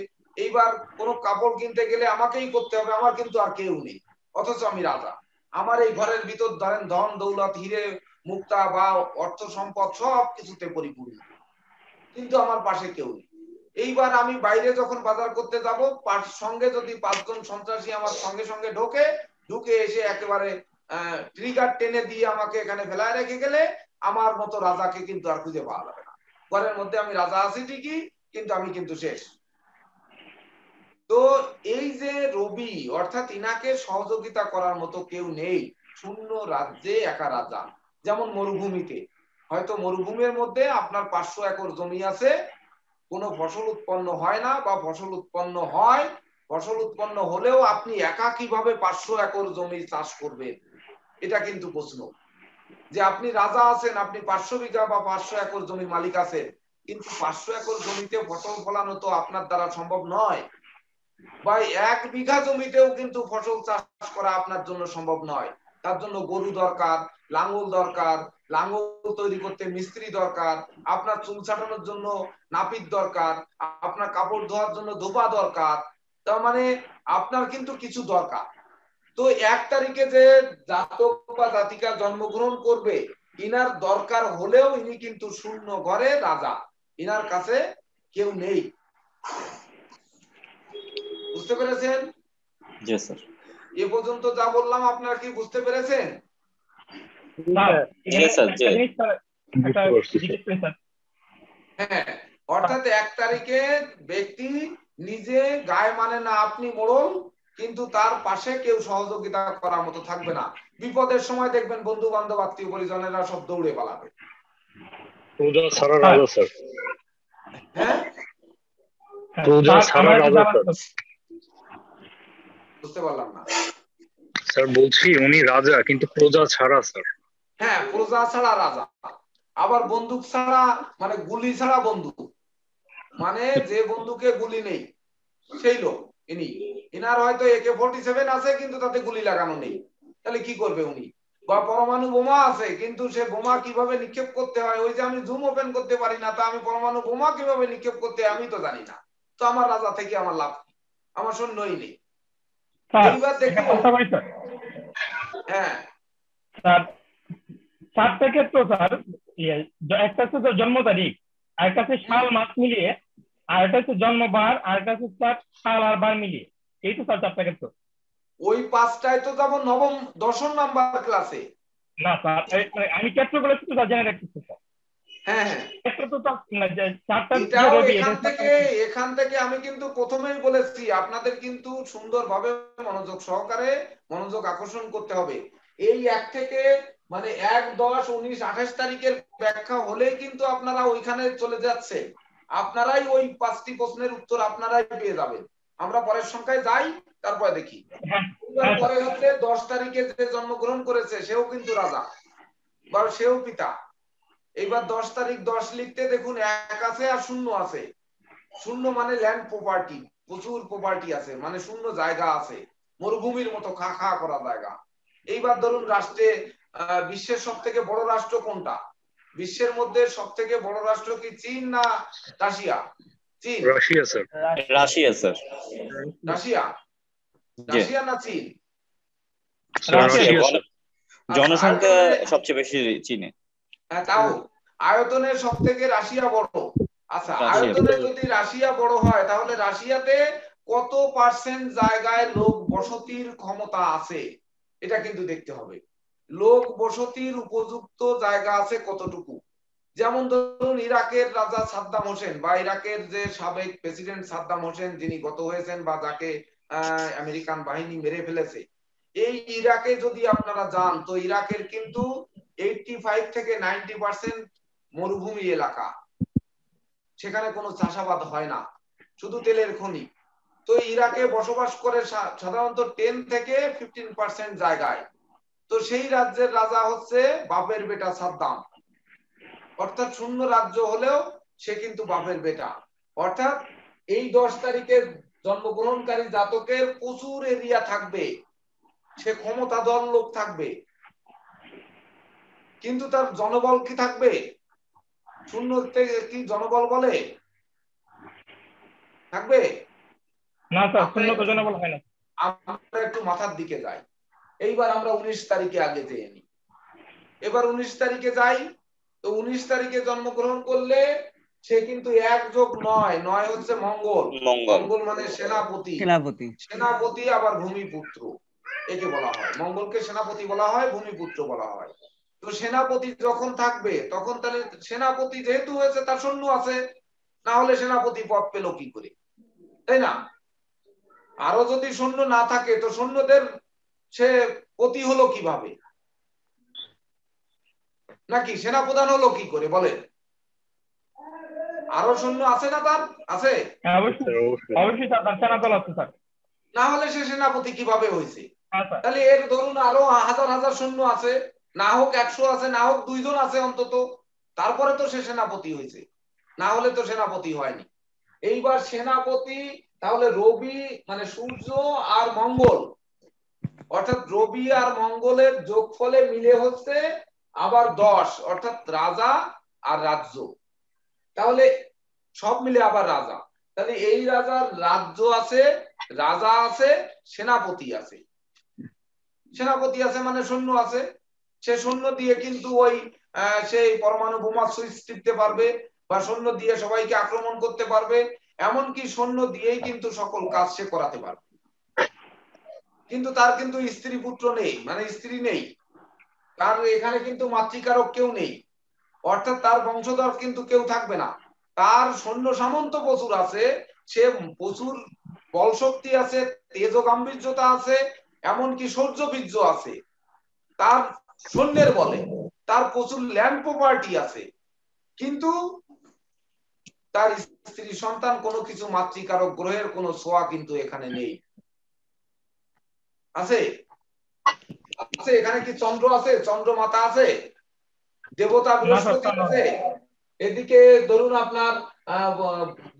এইবার কোনো কাপড় কিনতে গেলে আমাকেই করতে হবে, আমার কিন্তু আর কেউ নেই, অথচ আমি রাজা। আমার এই ঘরের ভিতর ধরেন ধন দৌলত হিরে মুক্তা বা অর্থ সম্পদ সব কিছুতে পরিপূর্ণ, কিন্তু আমার পাশে কেউ নেই। এইবার আমি বাইরে যখন বাজার করতে যাব সঙ্গে যদি পাঁচজন সন্ত্রাসী আমার সঙ্গে সঙ্গে ঢোকে, ঢুকে এসে একেবারে ট্রিগার টেনে দিয়ে আমাকে এখানে ফেলায় রেখে গেলে আমার মতো রাজাকে কিন্তু আর খুঁজে পাওয়া যাবে না। ঘরের মধ্যে আমি রাজা আছি ঠিকই কিন্তু আমি কিন্তু শেষ। তো এই যে রবি অর্থাৎ ইনাকে সহযোগিতা করার মতো কেউ নেই, শূন্য রাজ্যে একা রাজা। যেমন মরুভূমিতে হয়তো মরুভূমির মধ্যে আপনার পাঁচশো একর জমি আছে, কোনো ফসল উৎপন্ন হয় না বা ফসল উৎপন্ন হয়, ফসল উৎপন্ন হলেও আপনি একা কিভাবে পাঁচশো একর জমি চাষ করবেন এটা কিন্তু প্রশ্ন। যে আপনি রাজা আছেন, আপনি পাঁচশো বিঘা বা পাঁচশো একর জমির মালিক আছেন, কিন্তু পাঁচশো একর জমিতে ফসল ফলানো তো আপনার দ্বারা সম্ভব নয়। जातिका जन्मग्रहण करबे इनार दरकार होलेও ইনি কিন্তু শূন্য ঘরে রাজা ইনার কাছে কেউ নেই। বুঝতে পেরেছেন? জি স্যার। এই পর্যন্ত যা বললাম আপনারা কি বুঝতে পেরেছেন? না জি স্যার। জি হ্যাঁ, অর্থাৎ এক তারিখে ব্যক্তি নিজে গায় মানে না আপনি মোড়ল, কিন্তু তার পাশে কেউ সহযোগিতা করার মতো থাকবে না। বিপদের সময় দেখবেন বন্ধু বান্ধব আত্মীয় পরিজনেরা সব দৌড়ে পালাবে। পূজা সারা রাজা স্যার। হ্যাঁ পূজা সারা রাজা স্যার। বুঝতে পারলাম না স্যার। বলছি উনি রাজা কিন্তু প্রজা ছাড়া স্যার। হ্যাঁ প্রজা ছাড়া রাজা, আবার বন্দুক ছাড়া মানে গুলি ছাড়া বন্ধু, মানে যে বন্ধুকে গুলি নেই সেই লোক ইনি। ইনার হয়তো এ কে ফর্টি সেভেন আছে কিন্তু তাতে গুলি লাগানো নেই, তাহলে কি করবে উনি? বা পরমাণু বোমা আছে কিন্তু সে বোমা কিভাবে নিক্ষেপ করতে হয়, ওই যে আমি জুম ওপেন করতে পারি না, তা আমি পরমাণু বোমা কিভাবে নিক্ষেপ করতে হয় আমি তো জানি না, তো আমার রাজা থেকে আমার লাভ, আমার সৈন্যই নেই। এইবার দেখি হ্যাঁ স্যার চারটা ক্ষেত্র স্যার, একটা হচ্ছে জন্ম তারিখ, আরেকটা হচ্ছে সাল মাস মিলিয়ে, আরেকটা হচ্ছে জন্মবার, আরেকটা হচ্ছে সাল আর বার মিলিয়ে, এই তো স্যার চারটা ক্ষেত্র। ওই পাঁচটায় তো যাব নবম দশম নাম্বার ক্লাসে। না স্যার আমি ক্ষেত্রগুলো একটু জেনে রাখছি স্যার। হ্যাঁ হ্যাঁ ক্ষেত্র তো চারটা এখান থেকে এখান থেকে আমি কিন্তু প্রথমেই বলেছি আপনাদের কিন্তু সুন্দরভাবে মনোযোগ সহকারে মনোযোগ আকর্ষণ করতে হবে। এই এক থেকে মানে এক দশ উনিশ আঠাশ তারিখের ব্যাখ্যা হলেই কিন্তু আপনারা ওইখানে চলে যাচ্ছে, আপনারাই ওই পাঁচটি প্রশ্নের উত্তর আপনারাই পেয়ে যাবেন। আমরা পরের সংখ্যায় যাই, তারপরে দেখি। পরে হচ্ছে দশ তারিখে যে জন্মগ্রহণ করেছে সেও কিন্তু রাজা বা সেও পিতা। এইবার দশ তারিখ দশ লিখতে দেখুন এক আছে আর শূন্য আছে। শূন্য মানে ল্যান্ড প্রপার্টি, প্রচুর প্রপার্টি আছে মানে শূন্য জায়গা আছে, মরুভূমির মতো খা খা করা জায়গা। এইবার ধরুন রাষ্ট্রে বিশ্বের সব থেকে বড় রাষ্ট্র কোনটা? বিশ্বের মধ্যে সব থেকে বড় রাষ্ট্র কি চীন না রাশিয়া? চীন। Russia sir. Russia sir. Russia. Russia না চীন? রাশিয়া। জনসংখ্যা সবচেয়ে বেশি চীনে। হ্যাঁ তাও আয়তনে সব থেকে রাশিয়া বড়। আচ্ছা আয়তনে যদি রাশিয়া বড় হয় তাহলে রাশিয়াতে কত পার্সেন্ট জায়গায় লোক বসতির ক্ষমতা আছে এটা কিন্তু দেখতে হবে। লোক বসতির উপযুক্ত জায়গা আছে কতটুকু। যেমন ধরুন ইরাকের রাজা সাদ্দাম হোসেন বা ইরাকের যে সাবেক প্রেসিডেন্ট সাদ্দাম হোসেন যিনি গত হয়েছেন বা যাকে আমেরিকান বাহিনী মেরে ফেলেছে, এই ইরাকে যদি আপনারা যান তো ইরাকের কিন্তু পঁচাশি থেকে নব্বই পার্সেন্ট মরুভূমি এলাকা, সেখানে কোনো চাষাবাদ হয় না, শুধু তেলের খনি। তো ইরাকে বসবাস করে সাধারণত দশ থেকে পনেরো পার্সেন্ট জায়গায়। তো সেই রাজ্যের রাজা হচ্ছে বাপের বেটা সাদ্দাম, অর্থাৎ শূন্য রাজ্য হলেও সে কিন্তু বাপের বেটা। অর্থাৎ এই দশ তারিখে জন্মগ্রহণকারী জাতকের প্রচুর এরিয়া থাকবে, সে ক্ষমতাধর লোক থাকবে, কিন্তু তার জনবল কি থাকবে? শূন্য থেকে কি জনবল বলে থাকবে না স্যার, শূন্য তো জনবল হয় না। আমরা একটু মাথার দিকে যাই। এইবার আমরা উনিশ তারিখে আগে যেয়ে নি, এবার উনিশ তারিখে যাই। তো উনিশ তারিখে জন্মগ্রহণ করলে সে কিন্তু এক যোগ নয়, নয় হচ্ছে মঙ্গল, মঙ্গল মানে সেনাপতি, সেনাপতি সেনাপতি আবার ভূমিপুত্র একে বলা হয়। মঙ্গলকে সেনাপতি বলা হয়, ভূমিপুত্র বলা হয়। তো সেনাপতি যখন থাকবে তখন তাহলে সেনাপতি যেহেতু হয়েছে তার শূন্য আছে, না হলে সেনাপতি পদ পেল কি করে, তাই না? আরো যদি শূন্য না থাকে তো শূন্যদের সে পতি হলো কিভাবে, নাকি সেনাপ্রধান হলো কি করে বলে? আরো শূন্য আছে না তার? আছে অবশ্যই, না হলে সে সেনাপতি কিভাবে হয়েছে? তাহলে এর ধরুন আরো হাজার হাজার শূন্য আছে, না হোক একশো আছে, না হোক দুইজন আছে অন্তত, তারপরে তো সে সেনাপতি হয়েছে, না হলে তো সেনাপতি হয়নি। এইবার সেনাপতি তাহলে রবি মানে সূর্য আর মঙ্গল, অর্থাৎ রবি আর মঙ্গলের যোগফলে মিলে হচ্ছে আবার দশ, অর্থাৎ রাজা আর রাজ্য, তাহলে সব মিলে আবার রাজা। তাহলে এই রাজার রাজ্য আছে, রাজা আছে, সেনাপতি আছে, সেনাপতি আছে মানে সৈন্য আছে, সে সৈন্য দিয়ে কিন্তু ওই সেই পরমাণু বোমা সুইচ টিপতে পারবে বা সৈন্য দিয়ে সবাইকে আক্রমণ করতে পারবে, এমনকি সৈন্য দিয়েই কিন্তু সকল কাজ সে করাতে পারবে। কিন্তু তার কিন্তু স্ত্রী পুত্র নেই, মানে স্ত্রী নেই তার, এখানে কিন্তু মাতৃকারক কেউ নেই, অর্থাৎ তার বংশধর কিন্তু কেউ থাকবে না। তার সৈন্য সামন্ত প্রচুর আছে, সে প্রচুর বল শক্তি আছে, তেজ গাম্ভীর্যতা আছে, এমনকি শৌর্য বীর্য আছে তার সৈন্যের বলে, তার প্রচুর ল্যান্ড প্রপার্টি আছে, কিন্তু তার স্ত্রী সন্তান কোনো কিছু মাতৃকারক গ্রহের কোনো ছোঁয়া কিন্তু এখানে নেই। আছে আছে এখানে কি চন্দ্র আছে, চন্দ্রমাতা আছে, দেবতা বৃহস্পতি আছে, এদিকে ধরুন আপনার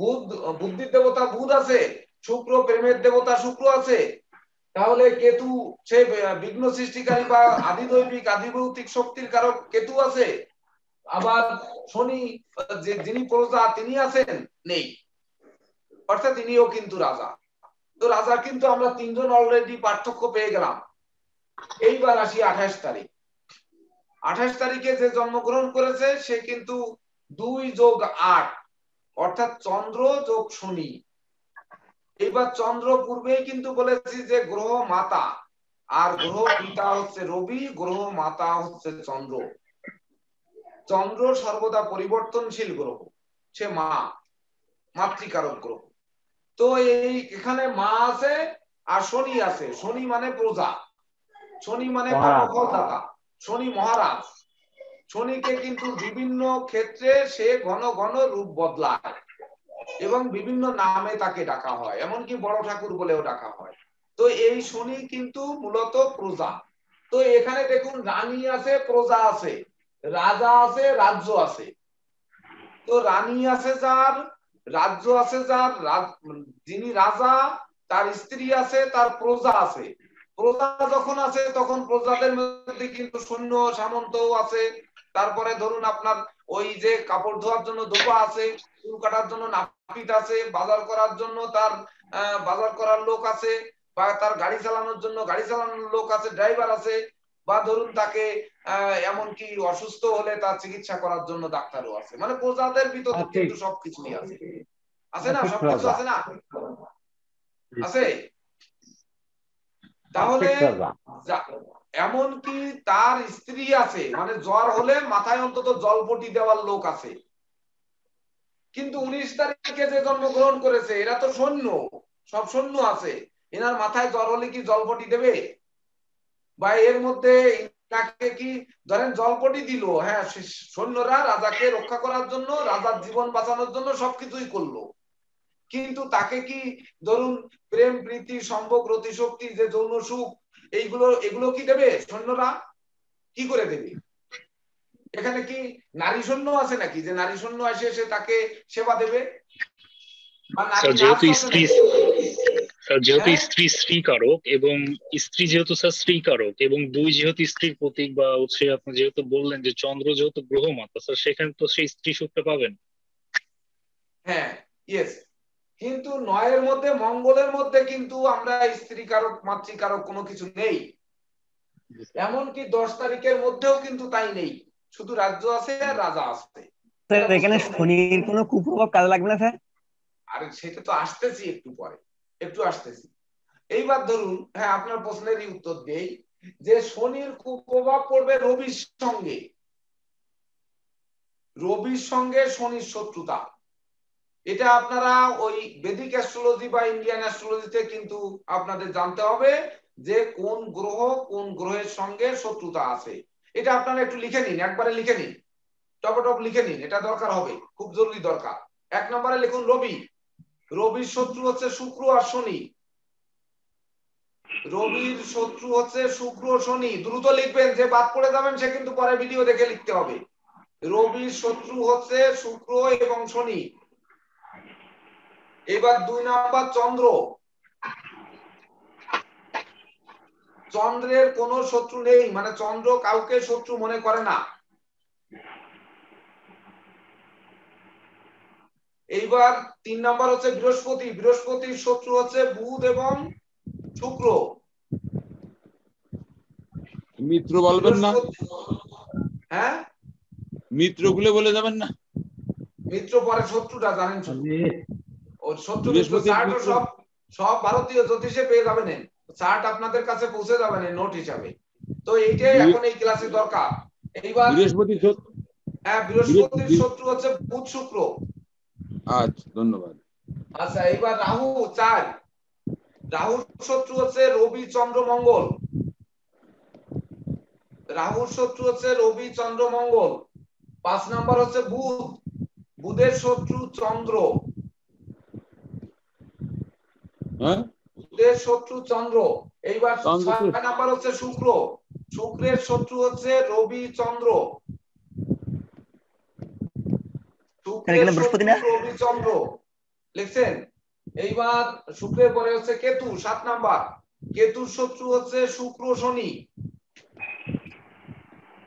বুধ, বুদ্ধির দেবতা বুধ আছে, শুক্র প্রেমের দেবতা শুক্র আছে, তাহলে কেতু সে বিঘ্ন সৃষ্টিকারী বা আদি দৈবিক আদি ভৌতিক শক্তির কারক কেতু আছে, আবার শনি যিনি প্রজা তিনি আছেন নেই, অর্থাৎ তিনিও কিন্তু রাজা। তো রাজা কিন্তু আমরা তিনজন অলরেডি পার্থক্য পেয়ে গেলাম। এইবার আসি আঠাশ তারিখ, আঠাশ তারিখে যে জন্মগ্রহণ করেছে সে কিন্তু দুই যোগ আট, অর্থাৎ চন্দ্র যোগ শনি। এইবার চন্দ্র পূর্বেই কিন্তু বলেছি যে গ্রহ মাতা আর গ্রহ পিতা হচ্ছে রবি, গ্রহ মাতা হচ্ছে চন্দ্র। চন্দ্র সর্বদা পরিবর্তনশীল গ্রহ, সে মা, মাতৃকারক গ্রহ। তো এই এখানে মা আছে আর শনি আছে, শনি মানে প্রজা, শনি মানে কর্মফলদাতা, শনি মহারাজ। শনিকে কিন্তু বিভিন্ন ক্ষেত্রে সে ঘন ঘন রূপ বদলায় এবং বিভিন্ন নামে তাকে ডাকা হয়, এমনকি বড় ঠাকুর বলেও ডাকা হয়। তো এই শনি কিন্তু মূলত প্রজা। তো এখানে দেখুন রানী আছে, প্রজা আছে, রাজা আছে, রাজ্য আছে। তো রানী আছে যার, রাজ্য আছে যার, যিনি রাজা তার স্ত্রী আছে, তার প্রজা আছে। প্রজা যখন আছে তখন প্রজাদের মধ্যে কিন্তু সৈন্য সামন্তও আছে, তারপরে ধরুন আপনার ওই যে কাপড় ধোয়ার জন্য দোপা আছে, চুল কাটার জন্য নাপিত আছে, বাজার করার জন্য তার বাজার করার লোক আছে, বা তার গাড়ি চালানোর জন্য গাড়ি চালানোর লোক আছে, ড্রাইভার আছে, বা ধরুন তাকে এমনকি অসুস্থ হলে তার চিকিৎসা করার জন্য ডাক্তারও আছে। মানে প্রজাদের ভিতরে কিন্তু সবকিছুই আছে, আছে না? সবকিছু আছে না? আছে। তাহলে এমনকি তার স্ত্রী আছে, মানে জ্বর হলে মাথায় অন্তত জলপটি দেওয়ার লোক আছে। কিন্তু উনিশ তারিখে যে জন্মগ্রহণ করেছে এরা তো সৈন্য, সব সৈন্য আছে, এনার মাথায় জ্বর হলে কি জলপটি দেবে? বা এর মধ্যে তাকে কি ধরেন জলপটি দিল, হ্যাঁ সৈন্যরা রাজাকে রক্ষা করার জন্য, রাজার জীবন বাঁচানোর জন্য সবকিছুই করলো, কিন্তু তাকে কি ধরুন প্রেম প্রীতি সম্ভোগ রতিশক্তি যে যৌন সুখ এইগুলো এগুলো কি দেবে? সৈন্যরা কি করে দেবে? এখানে কি নারী সৈন্য আছে নাকি যে নারী সৈন্য আসে সে তাকে সেবা দেবে? যেহেতু স্ত্রী স্ত্রী কারক এবং স্ত্রী যেহেতু স্যার স্ত্রী কারক এবং দুই যেহেতু স্ত্রীর প্রতীক, বা হচ্ছে আপনি যেহেতু বললেন যে চন্দ্র যেহেতু গ্রহ মাতা, স্যার সেখানে তো সেই স্ত্রী সূত্র পাবেন। হ্যাঁ, ইয়েস। কিন্তু নয়ের মধ্যে মঙ্গলের মধ্যে কিন্তু আমরা স্ত্রী কারক মাতৃকারক কোনো কিছু নেই, এমনকি দশ তারিখের মধ্যেও কিন্তু তাই নেই, শুধু রাজ্য আছে আর রাজা আছে। স্যার এখানে শনির কোনো কুপ্রভাব কাজে লাগবে না স্যার? আরে সেটা তো আসতেছি একটু পরে, একটু আসতেছি। এইবার ধরুন, হ্যাঁ আপনার প্রশ্নেরই উত্তর দেই, যে শনির কুপ্রভাব পড়বে রবির সঙ্গে, রবির সঙ্গে শনির শত্রুতা। এটা আপনারা ওই বেদিক অ্যাস্ট্রোলজি বা ইন্ডিয়ান অ্যাস্ট্রোলজিতে কিন্তু আপনাদের জানতে হবে যে কোন গ্রহ কোন গ্রহের সঙ্গে শত্রুতা আছে। এটা আপনারা একটু লিখে নিন, একবারে লিখে নিন, টপটপ লিখে নিন, এটা দরকার হবে, খুব জরুরি দরকার। এক নম্বরে লিখুন রবি, রবির শত্রু হচ্ছে শুক্র আর শনি, রবির শত্রু হচ্ছে শুক্র শনি। দ্রুত লিখবেন, যে বাদ পড়ে যাবেন সে কিন্তু পরে ভিডিও দেখে লিখতে হবে। রবির শত্রু হচ্ছে শুক্র এবং শনি। এবার দুই নাম্বার চন্দ্র, চন্দ্রের কোনো শত্রু নেই, মানে চন্দ্র কাউকে শত্রু মনে করে না। এইবার তিন নাম্বার হচ্ছে বৃহস্পতি, বৃহস্পতির শত্রু হচ্ছে বুধ এবং শুক্র। মিত্র বলবেন না, হ্যাঁ মিত্র গুলো বলে যাবেন না, মিত্র পরে শত্রুটা জানেন, ওর শত্রু সব সব ভারতীয় জ্যোতিষে পেয়ে যাবেন, চার্ট আপনাদের কাছে পৌঁছে যাবেন নোট হিসাবে। তো এইটাই এখন এই ক্লাসে দরকার। এইবার বৃহস্পতি, হ্যাঁ বৃহস্পতির শত্রু হচ্ছে বুধ শুক্র। আচ্ছা ধন্যবাদ। আচ্ছা এইবার রাহু চার, রাহুর শত্রু হচ্ছে রবি চন্দ্র মঙ্গল, রাহুর শত্রু হচ্ছে রবি চন্দ্র মঙ্গল। পাঁচ নাম্বার হচ্ছে বুধ, বুধের শত্রু চন্দ্র, হ্যাঁ বুধের শত্রু চন্দ্র। এইবার ছয় নাম্বার হচ্ছে শুক্র, শুক্রের শত্রু হচ্ছে রবি চন্দ্র, রবি চন্দ্র লিখছেন। এইবার শুক্রের পরে হচ্ছে কেতু সাত নাম্বার, কেতুর শত্রু হচ্ছে শুক্র শনি,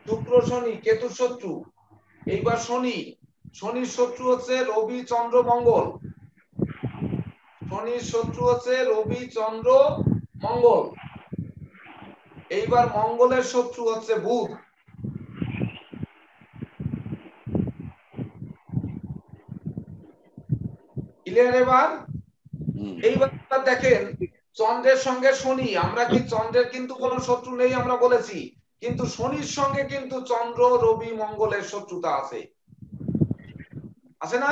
শুক্র শনি কেতুর শত্রু। এইবার শনি, শনির শত্রু হচ্ছে রবি চন্দ্র মঙ্গল, শনির শত্রু হচ্ছে রবি চন্দ্র মঙ্গল। এইবার মঙ্গলের শত্রু হচ্ছে বুধ, ক্লিয়ার। এবার এইবার দেখেন চন্দ্রের সঙ্গে শনি, আমরা কি চন্দ্রের কিন্তু কোনো শত্রু নেই আমরা বলেছি, কিন্তু শনির সঙ্গে কিন্তু চন্দ্র রবি মঙ্গলের শত্রুতা আছে, আছে না?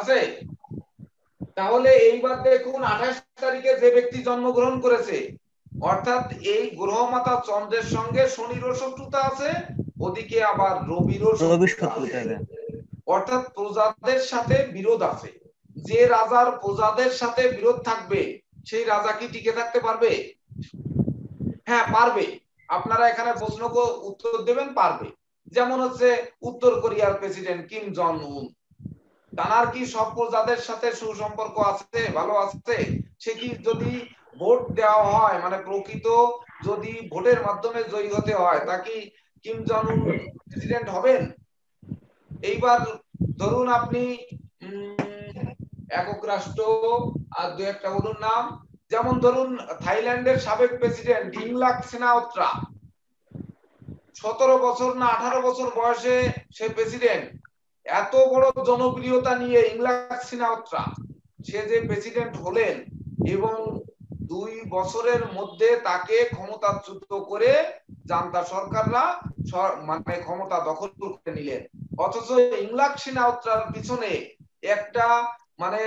আছে। তাহলে এইবার দেখুন আঠাশ তারিখে যে ব্যক্তি জন্মগ্রহণ করেছে, অর্থাৎ এই গ্রহ মাতা চন্দ্রের সঙ্গে শনিরও শত্রুতা আছে, ওদিকে আবার রবিরও শত্রুতা আছে, অর্থাৎ প্রজাদের সাথে বিরোধ আছে। যে রাজার প্রজাদের সাথে বিরোধ থাকবে সেই রাজা কি টিকে থাকতে পারবে? হ্যাঁ পারবে। আপনারা এখানে প্রশ্ন উত্তর দেবেন পারবে। যেমন হচ্ছে উত্তর কোরিয়ার প্রেসিডেন্ট কিম জং উন, তার কি সব প্রজাদের সাথে সুসম্পর্ক আছে, ভালো আছে? সে কি যদি ভোট দেওয়া হয়, মানে প্রকৃত যদি ভোটের মাধ্যমে জয়ী হতে হয়, তা কি কিম জং উন প্রেসিডেন্ট হবেন? এইবার ধরুন আপনি একক রাষ্ট্র আর দু একটা বলুন নাম, যেমন ধরুন থাইল্যান্ডের সাবেক প্রেসিডেন্ট ইংলাক সেনাওত্রা, সতেরো বছর না আঠারো বছর বয়সে সে প্রেসিডেন্ট, এত বড় জনপ্রিয়তা নিয়ে ইংলাক সেনাওত্রা সে যে প্রেসিডেন্ট হলেন, এবং দুই বছরের মধ্যে তাকে ক্ষমতাচ্যুত করে জান্তা সরকাররা মানে ক্ষমতা দখল করে নিলেন। অথচ ইংলাক সেনাওত্রার পিছনে একটা মানে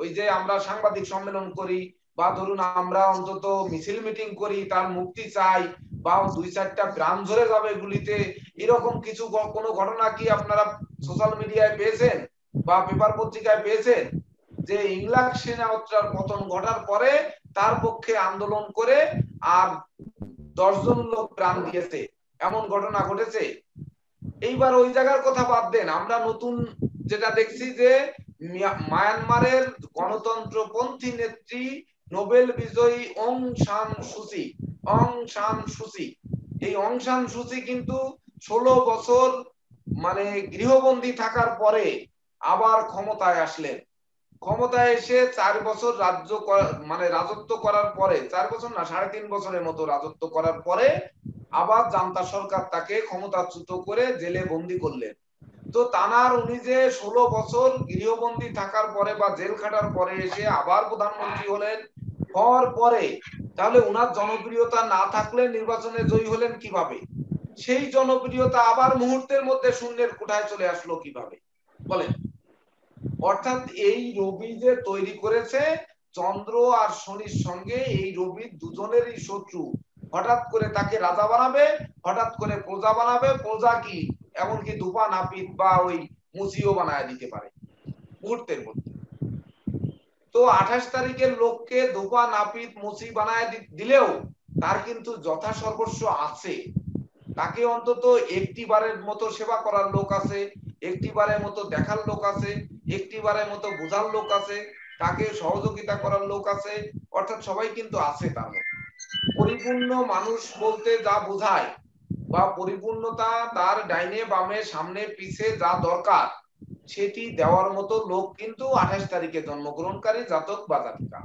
ওই যে আমরা সাংবাদিক সম্মেলন করি বা ধরুন আমরা অন্তত মিছিল মিটিং করি, তার মুক্তি চাই, বা দুই চারটা গ্রাম ঝরে যাবে গুলিতে, এরকম কিছু কোনো ঘটনা কি আপনারা সোশ্যাল মিডিয়ায় পেয়েছেন বা পেপার পত্রিকায় পেয়েছেন? যে ইংলাক সেনাওত্রার পতন ঘটার পরে তার পক্ষে আন্দোলন করে আর দশজন লোক প্রাণ দিয়েছে, এমন ঘটনা ঘটেছে? এইবার ওই জায়গার কথা বাদ দেন, আমরা নতুন যেটা দেখছি যে মায়ানমারের গণতন্ত্রপন্থী নেত্রী নোবেল বিজয়ী অং সান সুচি, অং সান সুচি, এই অং সান সুচি কিন্তু ষোলো বছর মানে গৃহবন্দী থাকার পরে আবার ক্ষমতায় আসলেন। ক্ষমতায় এসে চার বছর রাজ্য মানে রাজত্ব করার পরে, চার বছর না সাড়ে তিন বছরের মতো রাজত্ব করার পরে আবার জান্তা সরকার তাকে ক্ষমতাচ্যুত করে জেলে বন্দী করলেন। তো তানার উনি যে ষোলো বছর গৃহবন্দী থাকার পরে বা জেল খাটার পরে এসে আবার প্রধানমন্ত্রী হলেন, হওয়ার পরে তাহলে উনার জনপ্রিয়তা না থাকলে নির্বাচনে জয়ী হলেন কিভাবে? সেই জনপ্রিয়তা আবার মুহূর্তের মধ্যে শূন্যের কোঠায় চলে আসলো কিভাবে বলেন? অর্থাৎ এই রবি যে তৈরি করেছে, চন্দ্র আর শনির সঙ্গে এই রবি দুজনেরই শত্রু, হঠাৎ করে তাকে রাজা বানাবে, হঠাৎ করে প্রজা বানাবে, প্রজা কি এমনকি ধুপা নাপিত বা ওই মুসিও বানায় দিতে পারে মুহূর্তের মধ্যে। তো আঠাশ তারিখের লোককে ধুপা নাপিত মুসি বানায় দিলেও তার কিন্তু যথাসর্বস্ব আছে, তাকে অন্তত একটি বারের মতো সেবা করার লোক আছে, একটি বারের মতো দেখার লোক আছে, একটিবারের মতো বোঝার লোক আছে, তাকে সহযোগিতা করার লোক আছে, অর্থাৎ সবাই কিন্তু আছে তার মধ্যে। পরিপূর্ণ মানুষ বলতে যা বোঝায় বা পরিপূর্ণতা তার ডাইনে বামে সামনে পিছে যা দরকার সেটি দেওয়ার মতো লোক কিন্তু আঠাশ তারিখে জন্মগ্রহণকারী জাতক বা জাতিকা।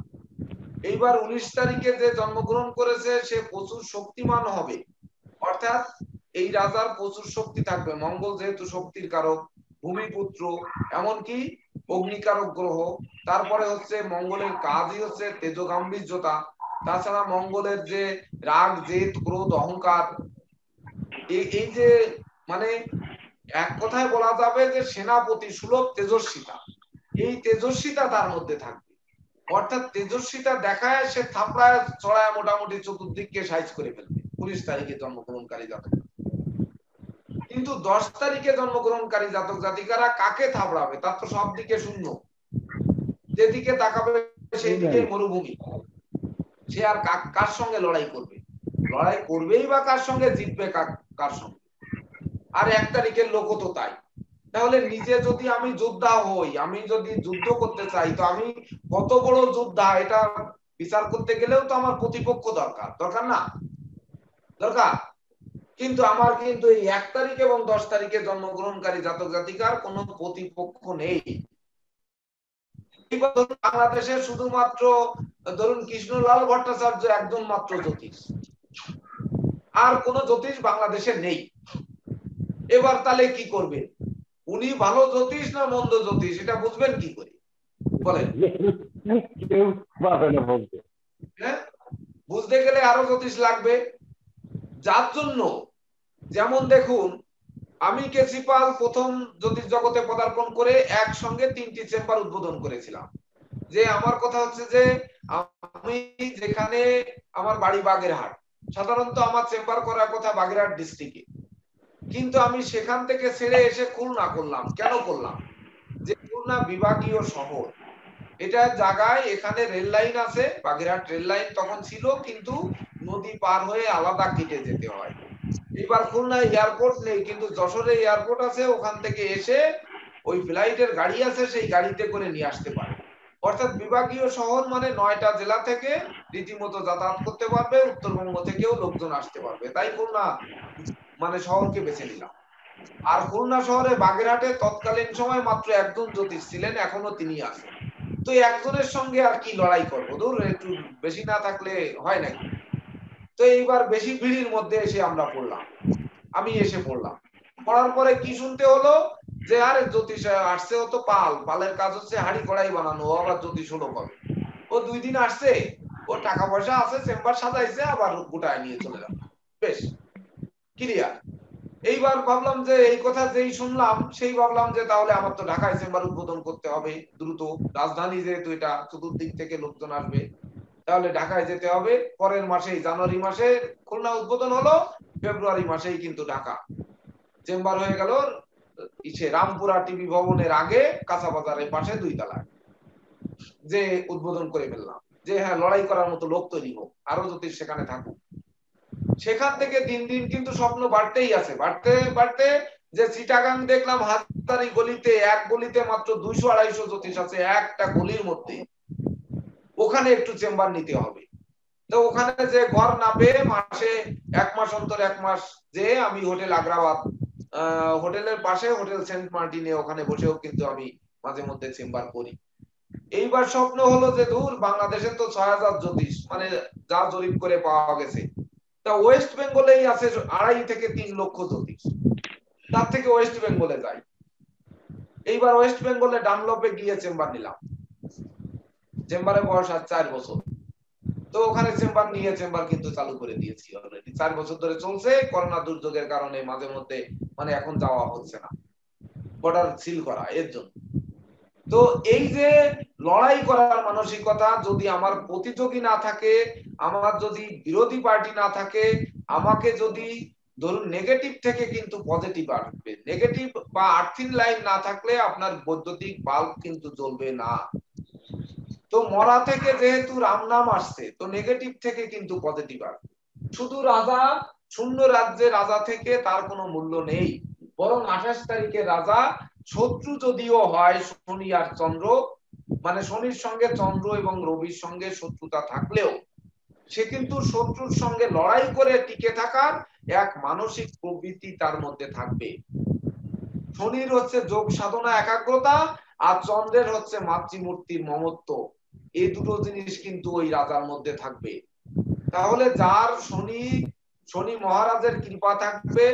এইবার উনিশ তারিখে যে জন্মগ্রহণ করেছে সে প্রচুর শক্তিমান হবে, অর্থাৎ এই রাজার প্রচুর শক্তি থাকবে। মঙ্গল যেহেতু শক্তির কারক, ভূমিপুত্র, এমনকি অগ্নিকারক গ্রহ। তারপরে হচ্ছে মঙ্গলের কাজই হচ্ছে তেজগাম্ভীর্যতা। তাছাড়া মঙ্গলের যে রাগ, জেদ, ক্রোধ, অহংকার, এই যে মানে এক কথায় বলা যাবে যে সেনাপতি সুলভ তেজস্বিতা, এই তেজস্বিতা তার মধ্যে থাকবে। অর্থাৎ তেজস্বিতা দেখায় সে থাপড়ায় চড়ায় মোটামুটি চতুর্দিককে সাইজ করে ফেলবে উনিশ তারিখে জন্মগ্রহণকারী জাতক। কিন্তু দশ তারিখে জন্মগ্রহণকারী জাতক জাতিকারা কাকে থাপড়াবে? তার তো সব দিকে শূন্য, যেদিকে তাকাবে সেই দিকে মরুভূমি। সে আর কার সঙ্গে লড়াই করবে? লড়াই করবেই বা কার সঙ্গে? জিতবে কার সঙ্গে? আর এক তারিখের লোক তো তাই। তাহলে নিজে যদি আমি যোদ্ধা হই, আমি যদি যুদ্ধ করতে চাই, তো আমি কত বড় যোদ্ধা এটা বিচার করতে গেলেও তো আমার প্রতিপক্ষ দরকার, দরকার না? দরকার। কিন্তু আমার কিন্তু এই এক তারিখ এবং দশ তারিখে জন্মগ্রহণকারী জাতক জাতিকার কোনো প্রতিপক্ষ নেই। বাংলাদেশে শুধুমাত্র ধরুন কৃষ্ণলাল ভট্টাচার্য একজন মাত্র জ্যোতিষ, আর কোন জ্যোতিষ বাংলাদেশে নেই। এবার তাহলে কি করবে? উনি ভালো জ্যোতিষ না মন্দ জ্যোতিষ এটা বুঝবেন কি করে? বলেন, বুঝতে গেলে আরো জ্যোতিষ লাগবে। যার জন্য যেমন দেখুন, আমি কেসিপাল প্রথম জ্যোতিষ জগতে পদার্পণ করে একসঙ্গে তিনটি চেম্বার উদ্বোধন করেছিলাম। যে আমার কথা হচ্ছে যে আমি যেখানে আমার বাড়ি বাগেরহাট, সাধারণত আমার চেম্বার করার কথা বাগেরহাট ডিস্ট্রিক্টে, কিন্তু আমি সেখান থেকে ছেড়ে এসে খুলনা করলাম। কেন করলাম? যে খুলনা বিভাগীয় শহর, এটা জায়গায় এখানে রেল লাইন আছে, বাগেরহাট রেল লাইন তখন ছিল, কিন্তু নদী পার হয়ে আলাদা কেটে যেতে হয়। এবার খুলনায় এয়ারপোর্ট নেই, কিন্তু যশোরে এয়ারপোর্ট আছে, ওখান থেকে এসে ওই ফ্লাইটের গাড়ি আছে, সেই গাড়িতে করে নিয়ে আসতে পারে। অর্থাৎ বিভাগীয় শহর মানে নয়টা জেলা থেকে রীতিমতো যাতায়াত করতে পারবে, উত্তরবঙ্গ থেকেও লোকজন আসতে পারবে। তাই খুলনা মানে শহরকে বেছে নিলাম। আর খুলনা শহরে বাগেরহাটে তৎকালীন সময় মাত্র একজন জ্যোতিষ ছিলেন, এখনো তিনি আছেন। তো একজনের সঙ্গে আর কি লড়াই করবো, ধর একটু বেশি না থাকলে হয় নাকি? তো এইবার বেশি ভিড়ের মধ্যে এসে আমরা পড়লাম, আমি এসে পড়লাম। পড়ার পরে কি শুনতে হলো যে আরে জ্যোতিষ আসছে, হতো পাল, পালের কাজ হচ্ছে হাড়ি কড়াই বানানো, আবার জ্যোতিষ হলো কবে? ও দুই দিন আসছে, ও টাকা পয়সা আছে, চেম্বার সাজাইছে, আবার গোটায় নিয়ে চলে গেল। বেশ ক্লিয়ার। এইবার ভাবলাম যে এই কথা যেই শুনলাম সেই ভাবলাম যে তাহলে আমার তো ঢাকায় চেম্বার উদ্বোধন করতে হবে দ্রুত, রাজধানী যেহেতু এটা, চতুর্দিক থেকে লোকজন আসবে, তাহলে ঢাকায় যেতে হবে। পরের মাসেই জানুয়ারি মাসে খুলনা উদ্বোধন হলো, ফেব্রুয়ারি মাসেই কিন্তু ঢাকা চেম্বার হয়ে গেল ইসে রামপুরা টিভি ভবনের আগে কাঁচা বাজারের পাশে দুই তলায় যে উদ্বোধন করে ফেললাম। যে হ্যাঁ, লড়াই করার মতো লোক তৈরি হোক, আরো জ্যোতিষ সেখানে থাকুক। সেখান থেকে দিন দিন কিন্তু স্বপ্ন বাড়তেই আছে, বাড়তে বাড়তে যে চিটাগাং দেখলাম, হাজারি গলিতে এক গলিতে মাত্র দুইশো আড়াইশো জ্যোতিষ আছে একটা গলির মধ্যে, ওখানে একটু চেম্বার নিতে হবে। তো ওখানে যে ঘর না পেয়ে মাসে এক মাস অন্তর এক মাস যে আমি হোটেল আগ্রাবাদ হোটেলের পাশে হোটেল সেন্ট মার্টিনে, ওখানে বসেও কিন্তু আমি মাঝে মধ্যে চেম্বার করি। এইবার স্বপ্ন হলো যে দূর বাংলাদেশে তো ছয় হাজার জ্যোতিষ মানে যা জরিপ করে পাওয়া গেছে, তা ওয়েস্ট বেঙ্গলেই আছে আড়াই থেকে তিন লক্ষ জ্যোতিষ, তার থেকে ওয়েস্ট বেঙ্গলে যাই। এইবার ওয়েস্ট বেঙ্গলে ডানলপে গিয়ে চেম্বার নিলাম, চেম্বারে বয়স আর চার বছর। তো ওখানে চেম্বার নিয়ে চেম্বার কিন্তু চালু করে দিয়েছি অলরেডি, চার বছর ধরে চলছে। করোনা দুর্যোগের কারণে মাঝে মধ্যে মানে এখন যাওয়া হচ্ছে না, বর্ডার সিল করা, এর জন্য। তো এই যে লড়াই করার মানসিকতা, যদি আমার প্রতিযোগী না থাকে, আমার যদি বিরোধী পার্টি না থাকে, আমাকে যদি ধরুন নেগেটিভ থেকে কিন্তু পজিটিভ আসবে, নেগেটিভ বা আর্থিং লাইন না থাকলে আপনার বৈদ্যুতিক বাল্ব কিন্তু জ্বলবে না। তো মরা থেকে যেহেতু রাম নাম আসছে, তো নেগেটিভ থেকে কিন্তু পজিটিভ আসবে। শুধু রাজা, শূন্য রাজ্যে রাজা থেকে তার কোনো মূল্য নেই, বরং আঠাশ তারিখে রাজা शत्रु जदिও হয় শনি আর চন্দ্র মানে শনির সঙ্গে চন্দ্র এবং রবির সঙ্গে শত্রুতা থাকলেও সে কিন্তু শত্রুর সঙ্গে লড়াই করে টিকে থাকার এক মানসিক প্রবৃত্তি তার মধ্যে থাকবে। শনির হচ্ছে যোগ সাধনা একাগ্রতা আর চন্দ্রের হচ্ছে মাতৃমূর্তির মমত্ব, এই দুটো জিনিস কিন্তু ওই রাজার মধ্যে থাকবে। তাহলে যার শনি শনি মহারাজের কৃপা থাকবে,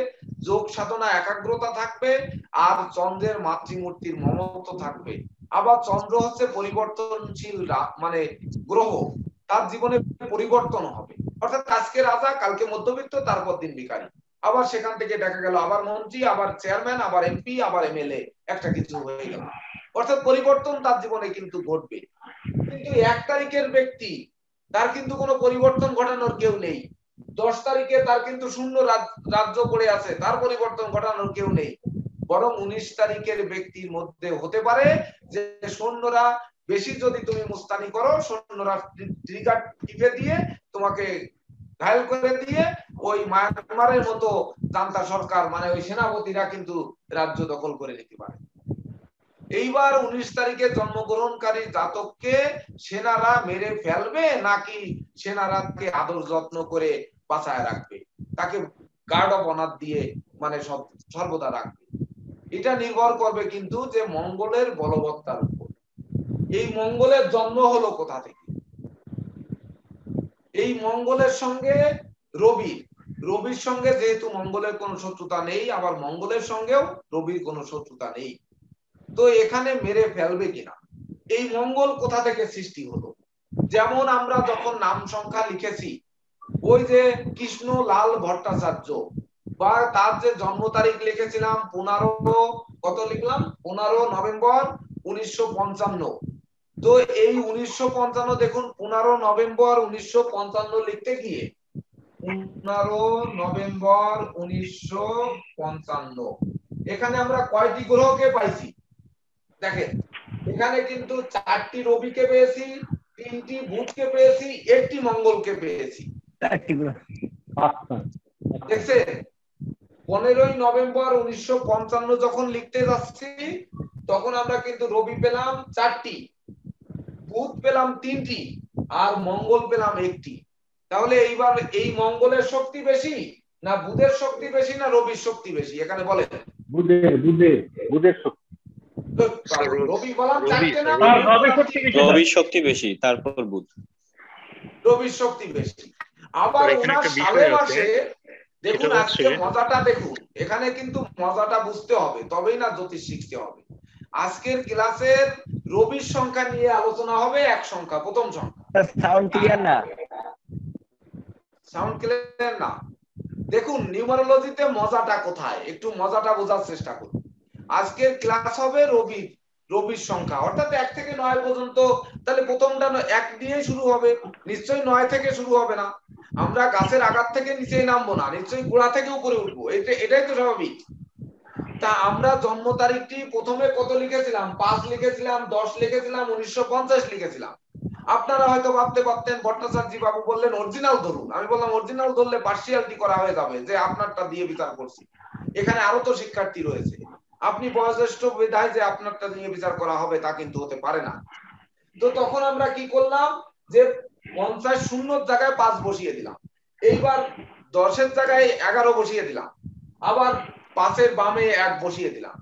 যোগ সাধনা একাগ্রতা থাকবে আর চন্দ্রের মাতৃমূর্তির মমত্ব থাকবে। আবার চন্দ্র হচ্ছে পরিবর্তনশীল মানে গ্রহ, তার জীবনে পরিবর্তন হবে, অর্থাৎ আজকে রাজা কালকে মধ্যবিত্ত তারপর দিন ভিখারি, আবার সেখান থেকে দেখা গেল আবার মন্ত্রী, আবার চেয়ারম্যান, আবার এমপি, আবার এমএলএ, একটা কিছু হয়ে গেল, অর্থাৎ পরিবর্তন তার জীবনে কিন্তু ঘটবে। কিন্তু এক তারিখের ব্যক্তি তার কিন্তু কোনো পরিবর্তন ঘটানোর কেউ নেই, দশ তারিখে তার কিন্তু শূন্য রাজ্য পড়ে আছে, তার পরিবর্তন ঘটানোর কেউ নেই। বরং উনিশ তারিখের ব্যক্তির মধ্যে হতে পারে যে সৈন্যরা বেশি যদি তুমি মুস্তানি করো, সৈন্যরা ট্রিগার টিপে দিয়ে তোমাকে ঘায়ল করে দিয়ে ওই মায়ানমারের মতো জান্তা সরকার মানে ওই সেনাপতিরা কিন্তু রাজ্য দখল করে নিতে পারে। এইবার উনিশ তারিখে জন্মগ্রহণকারী জাতককে সেনারা মেরে ফেলবে নাকি সেনারাকে আদর যত্ন করে বাঁচায় রাখবে, তাকে গার্ড অফ অনার দিয়ে মানে সব সর্বদা রাখবে, এটা নির্ভর করবে কিন্তু যে মঙ্গলের বলবত্তার উপর। এই মঙ্গলের জন্ম হলো কোথা থেকে? এই মঙ্গলের সঙ্গে রবির রবির সঙ্গে যেহেতু মঙ্গলের কোনো শত্রুতা নেই, আবার মঙ্গলের সঙ্গেও রবির কোনো শত্রুতা নেই, তো এখানে মেরে ফেলবে কিনা। এই মঙ্গল কোথা থেকে সৃষ্টি হলো? যেমন আমরা যখন নাম সংখ্যা লিখেছি, ওই যে কৃষ্ণ লাল ভট্টাচার্য বা তার যে জন্ম তারিখ লিখেছিলাম পনেরো, কত লিখলাম পনেরো নভেম্বর উনিশশো পঞ্চান্ন। তো এই উনিশশো পঞ্চান্ন দেখুন, পনেরো নভেম্বর উনিশশো পঞ্চান্ন লিখতে গিয়ে পনেরো নভেম্বর উনিশশো পঞ্চান্ন এখানে আমরা কয়টি গ্রহকে পাইছি দেখেন, এখানে কিন্তু চারটি রবিকে পেয়েছি, তিনটি বুধকে পেয়েছি, একটি মঙ্গলকে পেয়েছি। দেখছেন, পনেরোই নভেম্বর উনিশশো পঞ্চান্ন যখন লিখতে যাচ্ছি তখন আমরা কিন্তু রবি পেলাম চারটি, বুধ পেলাম তিনটি আর মঙ্গল পেলাম একটি। তাহলে এইবার এই মঙ্গলের শক্তি বেশি না বুধের শক্তি বেশি না রবির শক্তি বেশি? এখানে বলে বুধের বুধের বুধের শক্তি। রবি বললাম চারটে না, রবির শক্তি বেশি, তারপর বুধ। রবির শক্তি বেশি। আবার ওনার সালে মাসে দেখুন, আজকে মজাটা দেখুন, এখানে কিন্তু মজাটা বুঝতে হবে তবেই না জ্যোতিষ শিখতে হবে। আজকের ক্লাসের রবির সংখ্যা নিয়ে আলোচনা হবে, এক সংখ্যা, প্রথম সংখ্যা। সাউন্ড ক্লিয়ার না? সাউন্ড ক্লিয়ার না? দেখুন নিউমারোলজিতে মজাটা কোথায়, একটু মজাটা বোঝার চেষ্টা করুন। আজকের ক্লাস হবে রবির রবির সংখ্যা, অর্থাৎ এক থেকে নয় পর্যন্ত। তাহলে প্রথমটা এক দিয়ে শুরু হবে, নিশ্চয়ই নয় থেকে শুরু হবে না। আমরা গাছের আগার থেকে নিচেই নামবো না, নিশ্চয়ই গোড়া থেকে উপরে উঠবো, এটা এটাই তো স্বাভাবিক। তা আমরা জন্ম তারিখটি প্রথমে কত লিখেছিলাম? পাঁচ লিখেছিলাম, দশ লিখেছিলাম, উনিশশো পঞ্চাশ লিখেছিলাম। আপনারা হয়তো ভাবতে পারতেন ভট্টাচার্য বাবু বললেন অরিজিনাল ধরুন, আমি বললাম অরিজিনাল ধরলে পার্সিয়ালটি করা হয়ে যাবে যে আপনারটা দিয়ে বিচার করছি। এখানে আরো তো শিক্ষার্থী রয়েছে, আপনি বয়োজ্যেষ্ঠ বিধায় যে আপনারটা নিয়ে বিচার করা হবে তা কিন্তু হতে পারে না। তো তখন আমরা কি করলাম যে পঞ্চাশ শূন্যর জায়গায় পাঁচ বসিয়ে দিলাম, এইবার দশের জায়গায় এগারো বসিয়ে দিলাম, আবার পাঁচের বামে এক বসিয়ে দিলাম।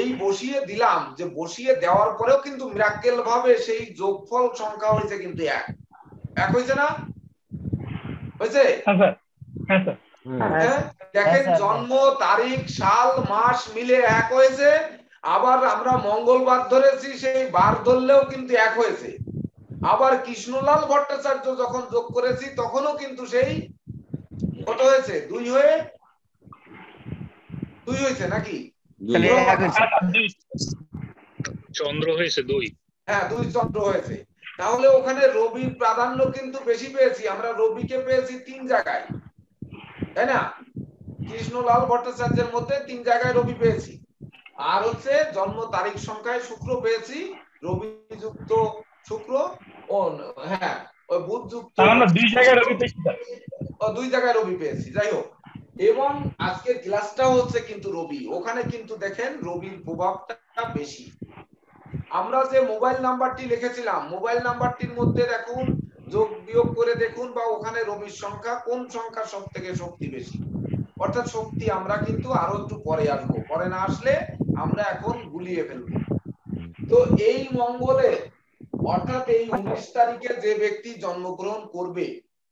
এই বসিয়ে দিলাম যে বসিয়ে দেওয়ার পরেও কিন্তু মিরাক্কেল ভাবে সেই যোগফল সংখ্যা হয়েছে কিন্তু এক। এক হয়েছে না? হয়েছে? দেখেন জন্ম তারিখ সাল মাস মিলে এক হয়েছে। আবার আমরা মঙ্গলবার ধরেছি, সেই বার ধরলেও কিন্তু এক হয়েছে। আবার কৃষ্ণলাল ভট্টাচার্য যখন যোগ করেছি তখনও কিন্তু সেই কত হয়েছে? দুই হয়ে দুই হয়েছে নাকি? চন্দ্র হয়েছে দুই, হ্যাঁ দুই চন্দ্র হয়েছে। তাহলে ওখানে রবির প্রাধান্য কিন্তু বেশি পেয়েছি, আমরা রবিকে পেয়েছি তিন জায়গায়, তাই না? কৃষ্ণলাল ভট্টাচার্যের মধ্যে তিন জায়গায় রবি পেয়েছি। আর হচ্ছে জন্ম তারিখ সংখ্যায় শুক্র পেয়েছি, রবি যুক্ত শুক্র, হ্যাঁ বুধ যুক্ত দুই জায়গায় রবি পেয়েছি। যাই হোক, एवं आज के क्लासटा होच्छे किन्तु रवि ओखाने किन्तु देखें रविर प्रभावटा बेशी आमरा जे मोबाइल नाम्बारटी लिखेछिलाम मोबाइल नाम्बारटिर मध्ये देखुन जोग बियोग करे देखुन बा ओखाने रविर संख्या कोन संख्या सबथेके शक्ति बेशी अर्थात शक्ति आमरा किन्तु आरो एकटु परे आसबो परे ना आसले आमरा एखोन गुलिये फेलबो तो एई मंगले अर्थात एई उन्नीस तारिखे जे व्यक्ति जन्मग्रहण करबे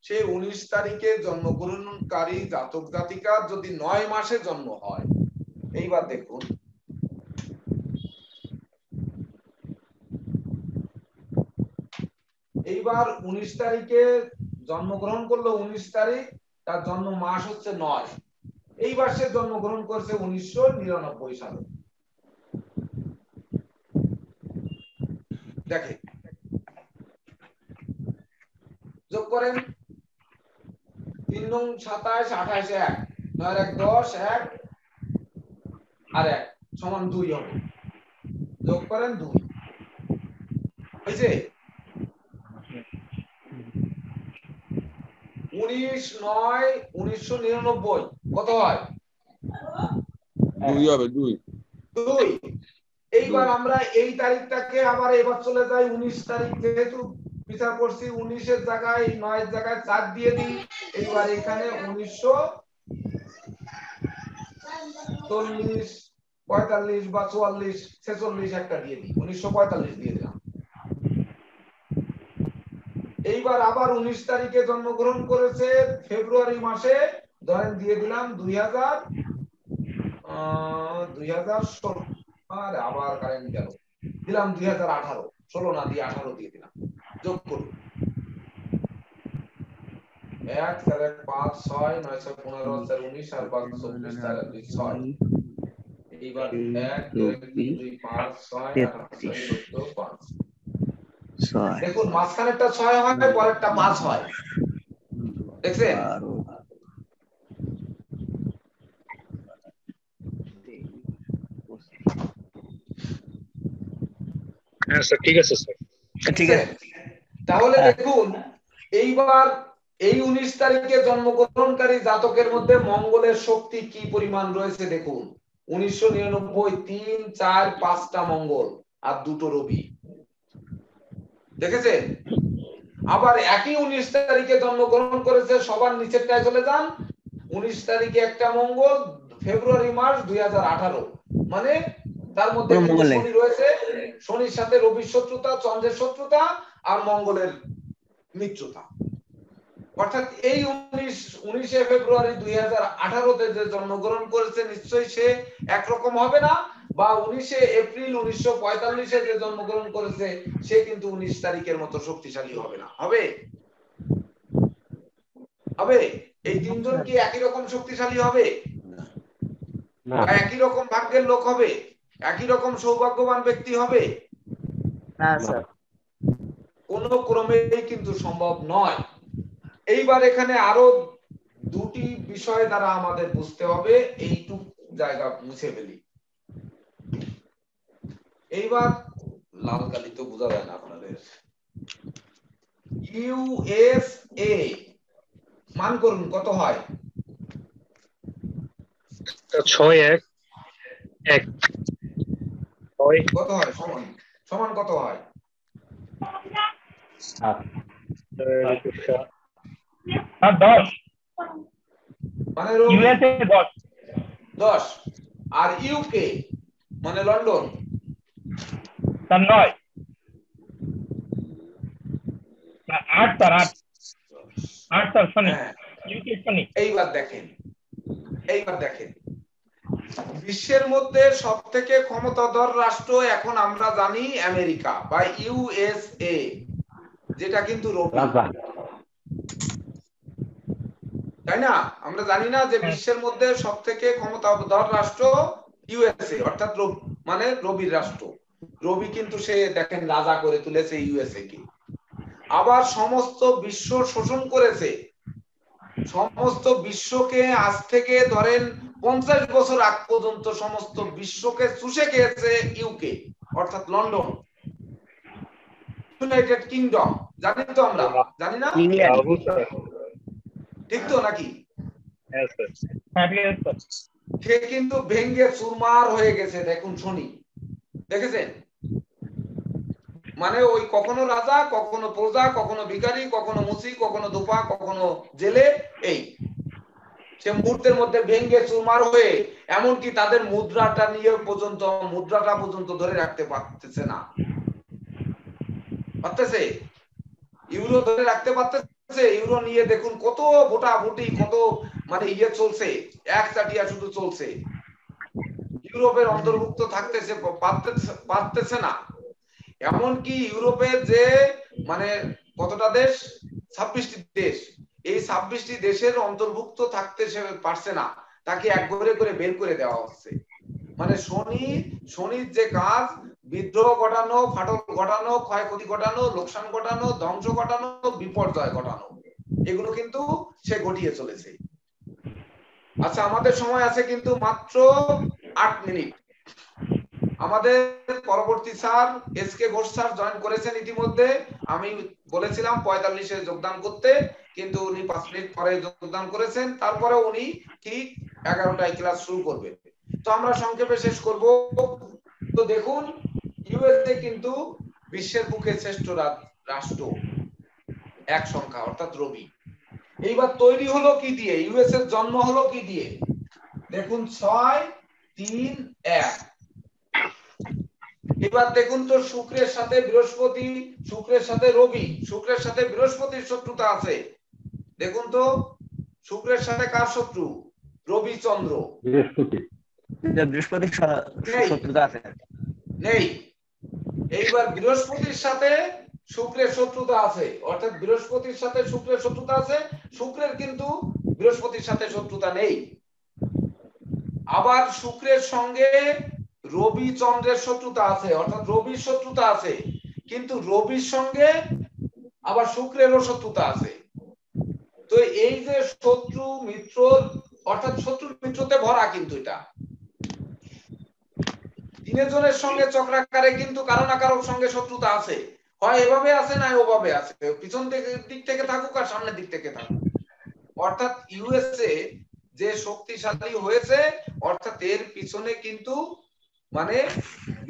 से उन्नीस तारीखे जन्मग्रहणकारी जातक जातिका यदि नय मासे जन्म हय एइबार देखुन एइबार उन्नीस तारीखे जन्मग्रहण करलो उन्नीस तारीख तार जन्म मास हच्छे नय एइबार से जन्मग्रहण करछे उन्नीस सौ निन्यानवे साले देखें जोग करें तीन नौ सत्ताईस अट्ठाईस एक नौ एक दस एक और एक समान दो जोग करें दो उन्नीस नौ उन्नीस सौ निन्यानबे कत है दुई है दुई दुई এইবার আমরা এই তারিখটাকে আবার এবার চলে যাই उन्नीस তারিখ যেহেতু বিচার করছি उन्नीस এর জায়গায় नौ এর জায়গায় चार দিয়ে দিই এইবার এখানে उन्नीस सौ पैंतालीस पैंतालीस चौवालीस छियालीस একটা দিয়ে দিই उन्नीस सौ पैंतालीस দিয়ে দিলাম এইবার আবার उन्नीस তারিখে জন্মগ্রহণ করেছে ফেব্রুয়ারি মাসে ধরেন দিয়ে দিলাম দুই হাজার দুই হাজার ষোলো আর আবার কারেন্ট গেল দিলাম দুই হাজার আঠারো ষোলো না দিয়ে আঠারো দিয়ে দিলাম যোগ করুন দেখুন মাঝখানেরটা ছয় হয় পরেরটা পাঁচ হয় দেখছেন হ্যাঁ স্যার ঠিক আছে স্যার ঠিক আছে তাহলে দেখুন এইবার এই उन्नीस তারিখে জন্মগ্রহণকারী জাতকের মধ্যে মঙ্গলের শক্তি কি পরিমাণ রয়েছে দেখুন उन्नीस सौ निन्यानबे तीन चार पाँच টা মঙ্গল আর দুটো রবি দেখেছেন আবার একই उन्नीस তারিখে জন্মগ্রহণ করেছে সবার নিচেরটায় চলে যান उन्नीस তারিখে একটা মঙ্গল ফেব্রুয়ারি মাস দুই হাজার আঠারো মানে তার মধ্যে শনি রয়েছে শনির সাথে রবির শত্রুতা চন্দ্রের শত্রুতা আর মঙ্গলের মিত্রতা অর্থাৎ এই উনিশ ফেব্রুয়ারি দুই হাজার আঠারো তে যে জন্মগ্রহণ করেছে নিশ্চয়ই সে এক রকম হবে না বা উনিশ এপ্রিল উনিশ পঁয়তাল্লিশ এ যে জন্মগ্রহণ করেছে সে কিন্তু उन्नीस তারিখের মতো শক্তিশালী হবে না হবে হবে এই তিনজন কি একই রকম শক্তিশালী হবে না একই রকম ভাগ্যের লোক হবে একই রকম সৌভাগ্যবান ব্যক্তি হবে না স্যার কোন ক্রমেই কিন্তু সম্ভব নয় এইবার এখানে আরো দুটি বিষয় দ্বারা আমাদের বুঝতে হবে এইটুক জায়গা মুছে ফেলি এইবার লাল কালি তো বোঝা যায় না আপনাদের ইউএসএ মান করুন কত হয় ছয় এক এক কত হয় সমান সমান কত হয় সাত हाँ दस माने यूएसए दस दस और यूके माने लंदन तन्नॉय आठ तर आठ आठ तर सनी यूके सनी यही बात देखें यही बात देखें विश्वर मध्य सबथेके क्षमताधर राष्ट्र एखन आमरा जानी अमेरिका बा यूएसए जेटा किन्तु रोबी তাই না আমরা জানি না যে বিশ্বের মধ্যে সবথেকে ক্ষমতাধর রাষ্ট্র ইউএসএ অর্থাৎ মানে রবি রাষ্ট্র রবি কিন্তু সে দেখেন রাজা করে তুলেছে ইউএসএ কে আবার সমস্ত বিশ্ব শোষণ করেছে সমস্ত বিশ্বকে আজ থেকে ধরেন পঞ্চাশ বছর আগ পর্যন্ত সমস্ত বিশ্বকে চুষে খেয়েছে ইউকে অর্থাৎ লন্ডন ইউনাইটেড কিংডম জানি তো আমরা জানি না ঠিক তো নাকি সে কিন্তু ভেঙ্গে চুরমার হয়ে গেছে। দেখুন শুনি দেখেছেন, মানে ওই কখনো রাজা, কখনো প্রজা, কখনো ভিখারি, কখনো মুসি, কখনো দুপা, কখনো জেলে, এই সে মুহূর্তের মধ্যে ভেঙ্গে চুরমার হয়ে এমনকি তাদের মুদ্রাটা নিয়ে পর্যন্ত মুদ্রাটা পর্যন্ত ধরে রাখতে পারতেছে না, পারতেছে ইউরো ধরে রাখতে পারতেছে, ইউরো নিয়ে দেখুন কত ভোটাভুটি, কত মানে ইয়ে চলছে, একচাটিয়া শুধু চলছে, ইউরোপের অন্তর্ভুক্ত থাকতেছে পারতেছে না। এমনকি ইউরোপের যে মানে কতটা দেশ, ছাব্বিশটি দেশ, এই ছাব্বিশটি দেশের অন্তর্ভুক্ত থাকতে সে পারছে না, তাকে একঘরে করে বের করে দেওয়া হচ্ছে। মানে শনি শনির যে কাজ বিদ্রোহ ঘটানো, ফাটল ঘটানো, ক্ষয়ক্ষতি ঘটানো, লোকসান ঘটানো, ধ্বংস ঘটানো, বিপর্যয় ঘটানো, এগুলো কিন্তু সে ঘটিয়ে চলেছে। আচ্ছা আমাদের সময় আছে কিন্তু মাত্র আট মিনিট। আমাদের পরবর্তী sir S K Ghosh sir join করেছেন ইতিমধ্যে, আমি বলেছিলাম পঁয়তাল্লিশে যোগদান করতে, কিন্তু উনি পাঁচ মিনিট পরে যোগদান করেছেন, তারপরে উনি ঠিক এগারোটায় ক্লাস শুরু করবেন। তো আমরা সংক্ষেপে শেষ করব। তো দেখুন ইউএসএ কিন্তু বিশ্বের বুকে শ্রেষ্ঠ রাষ্ট্র, এক সংখ্যা অর্থাৎ রবি। এইবার তৈরি হলো কি দিয়ে, ইউএসএ জন্ম হলো কি দিয়ে, দেখুন ছয় তিন এক। এবার দেখুন তো শুক্রের সাথে বৃহস্পতি, শুক্রের সাথে রবি, শুক্রের সাথে বৃহস্পতির শত্রুতা আছে। দেখুন তো শুক্রের সাথে কার শত্রু, রবিচন্দ্র, বৃহস্পতি, বৃহস্পতির শত্রুতা আছে নেই। এইবার বৃহস্পতির সাথে শুক্রের শত্রুতা আছে, অর্থাৎ বৃহস্পতির সাথে শুক্রের শত্রুতা আছে, শুক্রের কিন্তু বৃহস্পতির সাথে শত্রুতা নেই। আবার শুক্রের সঙ্গে রবি চন্দ্রের শত্রুতা আছে, অর্থাৎ রবির শত্রুতা আছে, কিন্তু রবির সঙ্গে আবার শুক্রেরও শত্রুতা আছে। তো এই যে শত্রু মিত্র, অর্থাৎ শত্রু মিত্রতে ভরা, কিন্তু এটা তিনজনের সঙ্গে চক্রাকারে কিন্তু কারো না কারোর সঙ্গে শত্রুতা আছে, হয় এভাবে আছে না ওভাবে আছে, পিছন থেকে দিক থেকে থাকুক আর সামনের দিক থেকে থাকুক। অর্থাৎ ইউএসএ যে শক্তিশালী হয়েছে, অর্থাৎ এর পিছনে কিন্তু মানে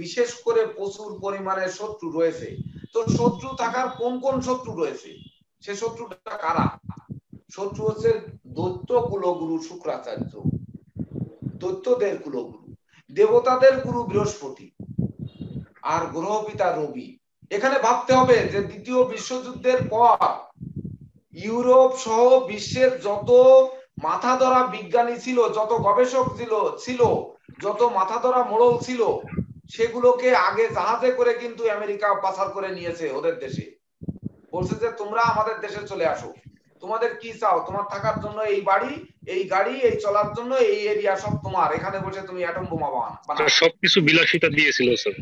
বিশেষ করে প্রচুর পরিমাণে শত্রু রয়েছে। তো শত্রু থাকার কোন কোন শত্রু রয়েছে, সে শত্রুটা কারা, শত্রু হচ্ছে দৈত্য কুলগুরু শুক্রাচার্য, দৈত্যদের কুলগুরু, দেবতাদের গুরু বৃহস্পতি, আর গ্রহ পিতা রবি। এখানে ভাবতে হবে যে দ্বিতীয় বিশ্বযুদ্ধের পর ইউরোপ সহ বিশ্বের যত মাথা ধরা বিজ্ঞানী ছিল, যত গবেষক ছিল ছিল যত মাথা ধরা মোড়ল ছিল, সেগুলোকে আগে জাহাজে করে কিন্তু আমেরিকা পাচার করে নিয়েছে ওদের দেশে, বলছে যে তোমরা আমাদের দেশে চলে আসো, তোমাদের কি চাও, তোমার থাকার জন্য এই বাড়ি, এই গাড়ি, এই চলার জন্য এই এরিয়া সব তোমার, এখানে বসে তুমি অ্যাটম বোমা বানাও, সবকিছু বিলাসিতা দিয়েছিল স্যার।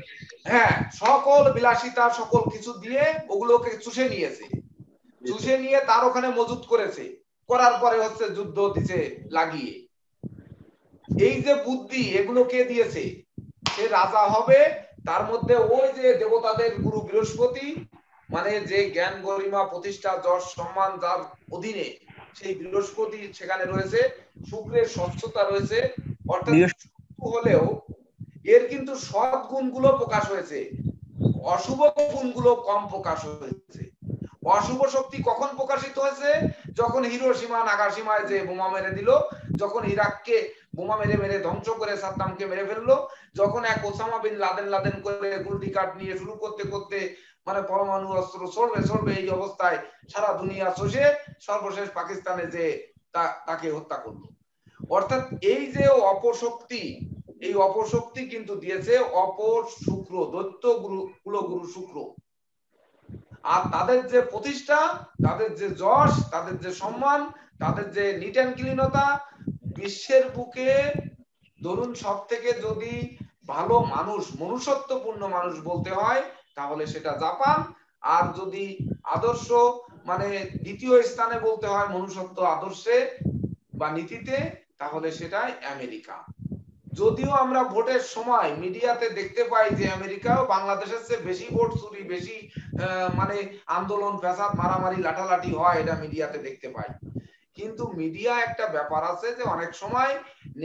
হ্যাঁ, সকল বিলাসিতা সকল কিছু দিয়ে ওগুলোকে চুষে নিয়েছে, চুষে নিয়ে তার ওখানে মজুত করেছে, করার পরে হচ্ছে যুদ্ধ দিছে লাগিয়ে। এই যে বুদ্ধি এগুলো কে দিয়েছে, সে রাজা হবে, তার মধ্যে ওই যে দেবতাদের গুরু বৃহস্পতি, মানে যে জ্ঞান গরিমা প্রতিষ্ঠা যশ সম্মান যার অধীনে, সেই বৃহস্পতি সেখানে রয়েছে, শুক্রের স্বচ্ছতা রয়েছে, অর্থাৎ হলেও এর কিন্তু সৎ গুণগুলো প্রকাশ হয়েছে, অশুভ গুণগুলো কম প্রকাশ হয়েছে। অশুভ শক্তি কখন প্রকাশিত হয়েছে, যখন হিরোশিমা নাগাশিমায় যে বোমা মেরে দিল, যখন ইরাককে বোমা মেরে মেরে ধ্বংস করে সাদ্দামকে মেরে ফেললো, যখন এক ওসামা বিন লাদেন লাদেন করে গুলটি কাঠ নিয়ে শুরু করতে করতে মানে পরমাণু অস্ত্র সরবে সরবে এই অবস্থায় সারা দুনিয়া চষে সর্বশেষ পাকিস্তানে যে তাকে হত্যা করলো। অর্থাৎ এই যে অপশক্তি, এই অপশক্তি কিন্তু দিয়েছে অপর শুক্র, দৈত্য গুরু কুলগুরু শুক্র, আর তাদের যে প্রতিষ্ঠা, তাদের যে যশ, তাদের যে সম্মান, তাদের যে নিট অ্যান্ড ক্লিনতা, বিশ্বের বুকে ধরুন সব থেকে যদি ভালো মানুষ মনুষ্যত্বপূর্ণ মানুষ বলতে হয় তাহলে সেটা জাপান, আর যদি আদর্শ মানে দ্বিতীয় স্থানে বলতে হয় মনুষ্যত্ব আদর্শে বা নীতিতে, তাহলে সেটাই আমেরিকা। যদিও আমরা ভোটের সময় মিডিয়াতে দেখতে পাই যে আমেরিকা বাংলাদেশের চেয়ে বেশি ভোট চুরি, বেশি মানে আন্দোলন, ফ্যাসাদ, মারামারি, লাঠালাঠি হয়, এটা মিডিয়াতে দেখতে পাই, কিন্তু মিডিয়া একটা ব্যাপার আছে যে অনেক সময়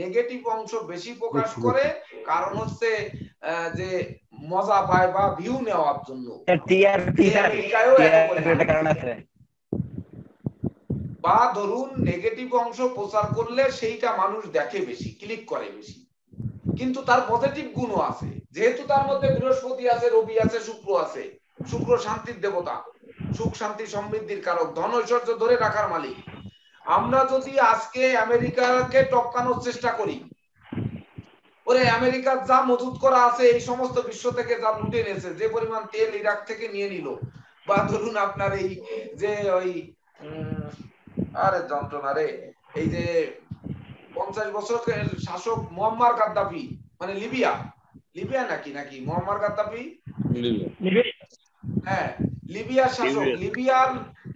নেগেটিভ অংশ বেশি প্রকাশ করে কারণ হচ্ছে যে মজা পায় বা ভিউ নেওয়ার জন্য টিআরপি এর কারণ আছে বা ধরুন নেগেটিভ অংশ প্রচার করলে সেইটা মানুষ দেখে বেশি ক্লিক করে বেশি কিন্তু তার পজিটিভ গুণও আছে যেহেতু তার মধ্যে বৃহস্পতি আছে রবি আছে শুক্র আছে শুক্র শান্তির দেবতা সুখ শান্তি সমৃদ্ধির কারক ধন ঐশ্বর্য ধরে রাখার মালিক আমরা যদি আজকে আমেরিকাকে টপকানোর চেষ্টা করি ওরে আমেরিকার যা মজুদ করা আছে এই সমস্ত বিশ্ব থেকে যা লুটে নিয়েছে যে পরিমাণ তেল ইরাক থেকে নিয়ে নিল বা ধরুন আপনার এই যে ওই আরে যন্ত্রণারে এই যে পঞ্চাশ বছরের শাসক মুয়াম্মার গাদ্দাফি মানে লিবিয়া লিবিয়া নাকি নাকি মুয়াম্মার গাদ্দাফি হ্যাঁ লিবিয়ার শাসক লিবিয়ার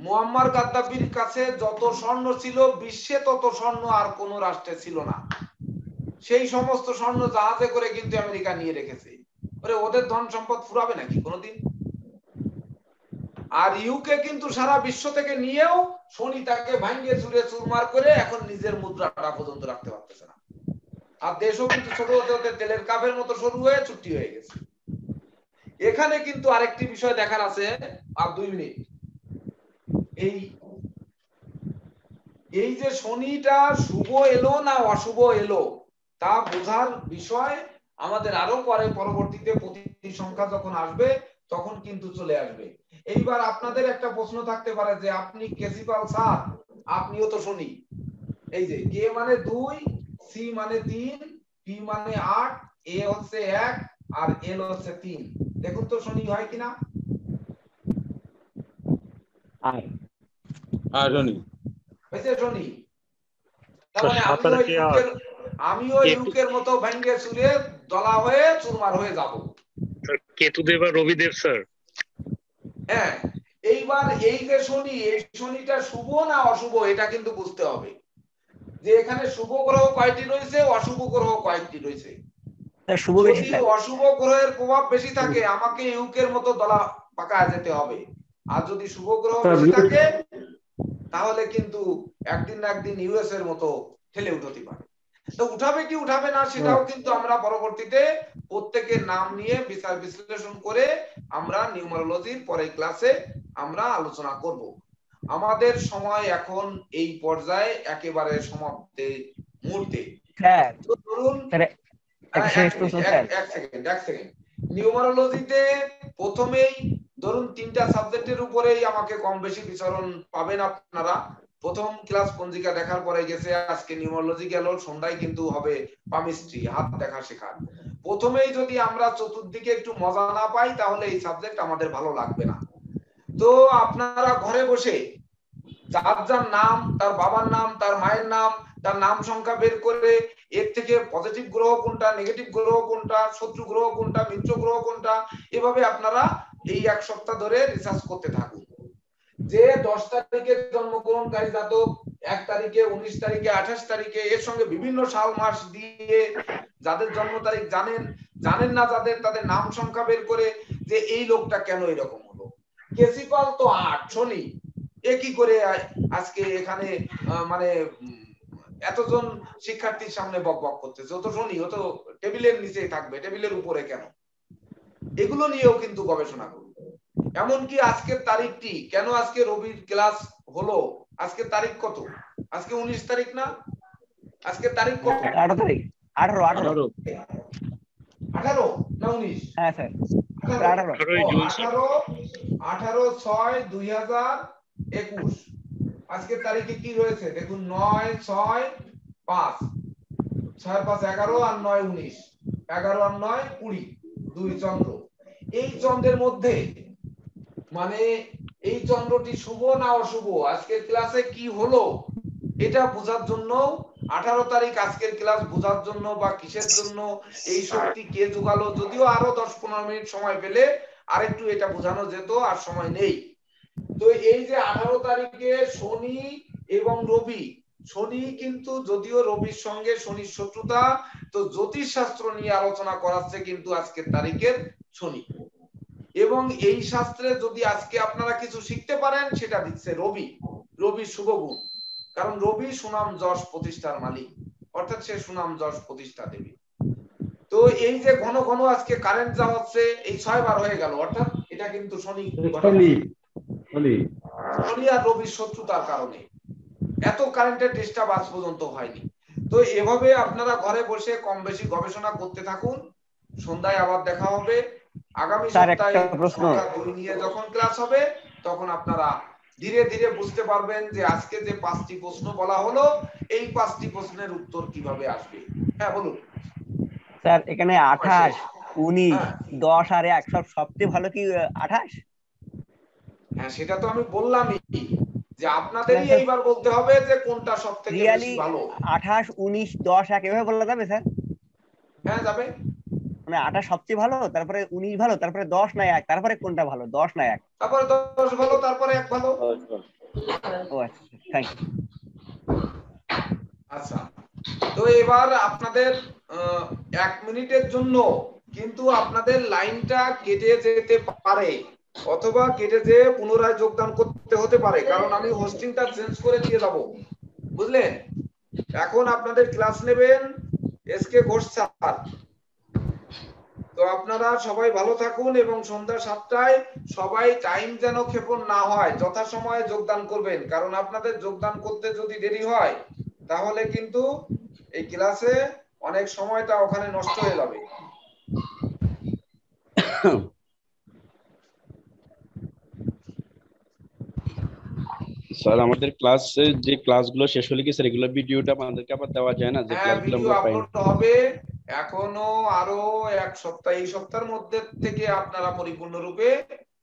মুয়াম্মার গাদ্দাফির কাছে যত স্বর্ণ ছিল বিশ্বে তত স্বর্ণ আর কোন রাষ্ট্রে ছিল না সেই সমস্ত স্বর্ণ জাহাজে করে কিন্তু আমেরিকা নিয়ে রেখেছে ওরে ওদের ধন সম্পদ ফুরাবে নাকি কোনোদিন আর ইউকে কিন্তু সারা বিশ্ব থেকে নিয়েও শনি তাকে ভাঙিয়ে চুরে চুরমার করে এখন নিজের মুদ্রাটা পর্যন্ত রাখতে পারতেছে না আর দেশও কিন্তু ছোট হতে হতে তেলের কাপের মতো সরু হয়ে ছুটি হয়ে গেছে এখানে কিন্তু আরেকটি বিষয় দেখার আছে আর দুই মিনিট এই এই যে শনিটা শুভ এলো না অশুভ এলো তা বোঝার বিষয় আমাদের আরো পরে পরবর্তীতে প্রতিটি সংখ্যা যখন আসবে তখন কিন্তু চলে আসবে এইবার আপনাদের একটা প্রশ্ন থাকতে পারে যে আপনি কেসিপাল স্যার আপনিও তো শনি এই যে কে মানে দুই সি মানে তিন পি মানে আট এ হচ্ছে এক আর এল হচ্ছে তিন দেখুন তো শনি হয় কিনা আয় আয় শনি হয়েছে শনি তাহলে আমিও ইউকের মতো ভাঙ্গে চুরে দলা হয়ে চুরমার হয়ে যাব কেতুদেব আর রবিদেব স্যার হ্যাঁ এইবার এই যে শনি এই শনিটা শুভ না অশুভ এটা কিন্তু বুঝতে হবে যে এখানে শুভ গ্রহ কয়টি রয়েছে অশুভ গ্রহ কয়টি রয়েছে শুভ বেশি থাকে অশুভ গ্রহের প্রভাব বেশি থাকে আমাকে ইউকের মতো দলা পাকা যেতে হবে আর যদি শুভ গ্রহ বেশি থাকে তাহলে কিন্তু একদিন না একদিন ইউএস এর মতো ঠেলে উঠতে পারে তো উঠাবে কি উঠাবে না সেটাও কিন্তু আমরা পরবর্তীতে প্রত্যেকের নাম নিয়ে বিচার বিশ্লেষণ করে আমরা নিউমারোলজির পরের ক্লাসে আমরা আলোচনা করব আমাদের সময় এখন এই পর্যায়ে একেবারে সমাপ্তি মুহূর্তে স্যার ধরুন এক সেকেন্ড এক সেকেন্ড নিউমারোলজিতে প্রথমেই ধরুন তিনটা সাবজেক্টের উপরেই আমাকে কম বেশি বিচরণ পাবেন আপনারা প্রথম ক্লাস পঞ্জিকা দেখার পরে গেছে আজকে নিউমারোলজি গেল সন্ধ্যায় কিন্তু হবে পামিস্ট্রি হাত দেখা শেখার প্রথমেই যদি আমরা চতুর্দিকে একটু মজা না পাই তাহলে এই সাবজেক্ট আমাদের ভালো লাগবে না তো আপনারা ঘরে বসে যার যার নাম তার বাবার নাম তার মায়ের নাম তার নাম সংখ্যা বের করে এর থেকে পজিটিভ গ্রহ কোনটা নেগেটিভ গ্রহ কোনটা শত্রু গ্রহ কোনটা মিত্র গ্রহ কোনটা এভাবে আপনারা এই এক সপ্তাহ ধরে রিসার্চ করতে থাকুন যে দশ তারিখে জন্মগ্রহণকারী জাতক এক তারিখে উনিশ তারিখে আঠাশ তারিখে এর সঙ্গে বিভিন্ন সাল মাস দিয়ে যাদের জন্ম তারিখ জানেন জানেন না যাদের তাদের নাম সংখ্যা বের করে যে এই লোকটা কেন এরকম হলো কেসিপাল তো আট শনি এ কি করে আজকে এখানে মানে এতজন শিক্ষার্থীর সামনে বকবক করতেছে ও তো শনি ও তো টেবিলের নিচেই থাকবে টেবিলের উপরে কেন এগুলো নিয়েও কিন্তু গবেষণা করুন এমনকি আজকের তারিখটি কেন আজকে রবির ক্লাস হলো আজকে তারিখ কত আজকে উনিশ তারিখ না আজকে তারিখ কত আঠারো তারিখ আঠারো আঠারো আঠারো না উনিশ হ্যাঁ স্যার আঠারো আঠারো ছয় দুই হাজার একুশ আজকের তারিখে কি রয়েছে দেখুন নয় ছয় পাঁচ ছয় পাঁচ এগারো আর নয় উনিশ এগারো আর নয় কুড়ি দুই চন্দ্র এই চন্দ্রের মধ্যে মানে এই চন্দ্রটি শুভ না অশুভ আজকের ক্লাসে কি হলো এটা বোঝার জন্য আঠারো তারিখ আজকের ক্লাস বোঝার জন্য বা কিসের জন্য এই শক্তি কে জোগালো যদিও আরো দশ পনেরো মিনিট সময় পেলে আরেকটু এটা বোঝানো যেত আর সময় নেই তো এই যে আঠারো তারিখে শনি এবং রবি শনি কিন্তু যদিও রবির সঙ্গে শনির শত্রুতা তো জ্যোতিষ শাস্ত্র নিয়ে আলোচনা করাচ্ছে কিন্তু আজকের তারিখের শনি এবং এই শাস্ত্রে যদি আজকে আপনারা কিছু শিখতে পারেন সেটা দিচ্ছে রবি রবি শুভ গুণ कारण रवि सुनाम जश प्रतिष्ठार मालिक अर्थात से सुनाम जश प्रतिष्ठा देवी तो এই যে ঘন ঘন আজকে কারেন্ট যা হচ্ছে এই ছয় বার হয়ে গেল অর্থাৎ এটা কিন্তু শনি শনি শনি শনি আর রবির শত্রুতার কারণে এত কারেন্টের ডিস্টার্ব আজ পর্যন্ত হয়নি। তো এভাবে আপনারা ঘরে বসে কম বেশি গবেষণা করতে থাকুন। সন্ধ্যায় আবার দেখা হবে আগামী সপ্তাহে সংখ্যা দুই নিয়ে যখন ক্লাস হবে তখন আপনারা ধীরে ধীরে বুঝতে পারবেন যে আজকে যে পাঁচটি প্রশ্ন বলা হলো এই পাঁচটি প্রশ্নের উত্তর কিভাবে আসবে। হ্যাঁ বলুন স্যার এখানে আঠাশ উনিশ দশ আর এক সব সবচেয়ে ভালো কি আঠাশ? হ্যাঁ সেটা তো আমি বললামই যে আপনাদেরই এইবার বলতে হবে যে কোনটা সবথেকে বেশি ভালো। আঠাশ উনিশ দশ এক এভাবে বলা যাবে স্যার? হ্যাঁ যাবে, মানে আঠাশ সবচেয়ে ভালো তারপরে উনিশ ভালো তারপরে দশ না এক তারপরে কোনটা ভালো? দশ না এক তারপরে দশ ভালো তারপরে এক ভালো। ও আচ্ছা থ্যাংক ইউ। আচ্ছা তো এবার আপনাদের এক মিনিটের জন্য কিন্তু আপনাদের লাইনটা কেটে যেতে পারে অথবা কেটে যেয়ে পুনরায় যোগদান করতে হতে পারে কারণ আমি হোস্টিংটা চেঞ্জ করে দিয়ে যাব বুঝলেন। এখন আপনাদের ক্লাস নেবেন এস কে ঘোষ স্যার। তো আপনারা সবাই ভালো থাকুন এবং সন্ধ্যা সাতটায় সবাই টাইম যেন ক্ষেপণ না হয় যথাসময়ে যোগদান করবেন কারণ আপনাদের যোগদান করতে যদি দেরি হয় তাহলে কিন্তু এই ক্লাসে অনেক সময়টা ওখানে নষ্ট হয়ে যাবে। স্যার আমাদের ক্লাসে যে ক্লাসগুলো শেষ হলে কি স্যার এগুলো ভিডিওটা আমাদেরকে আবার দেওয়া যায় না যে ক্লাসগুলো আমরা আপলোড হবে? এখনো আরো এক সপ্তাহ এই সপ্তাহের মধ্যে থেকে আপনারা পরিপূর্ণরূপে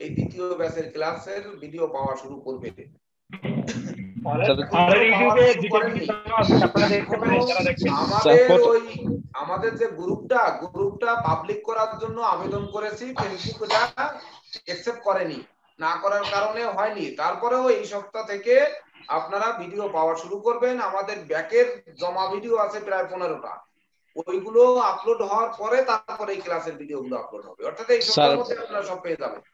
এই দ্বিতীয় ব্যাচের ক্লাসের ভিডিও পাওয়া শুরু করবে। আমাদের যে গ্রুপটা গ্রুপটা পাবলিক করার জন্য আবেদন করেছি ফেসবুকটা অ্যাকসেপ্ট করেনি না করার কারণে হয়নি। তারপরেও এই সপ্তাহ থেকে আপনারা ভিডিও পাওয়া শুরু করবেন। আমাদের ব্যাকের জমা ভিডিও আছে প্রায় পনেরোটা ওইগুলো আপলোড হওয়ার পরে তারপরে এই ক্লাসের ভিডিওগুলো আপলোড হবে অর্থাৎ এই সপ্তাহের মধ্যে আপনারা সব পেয়ে যাবেন।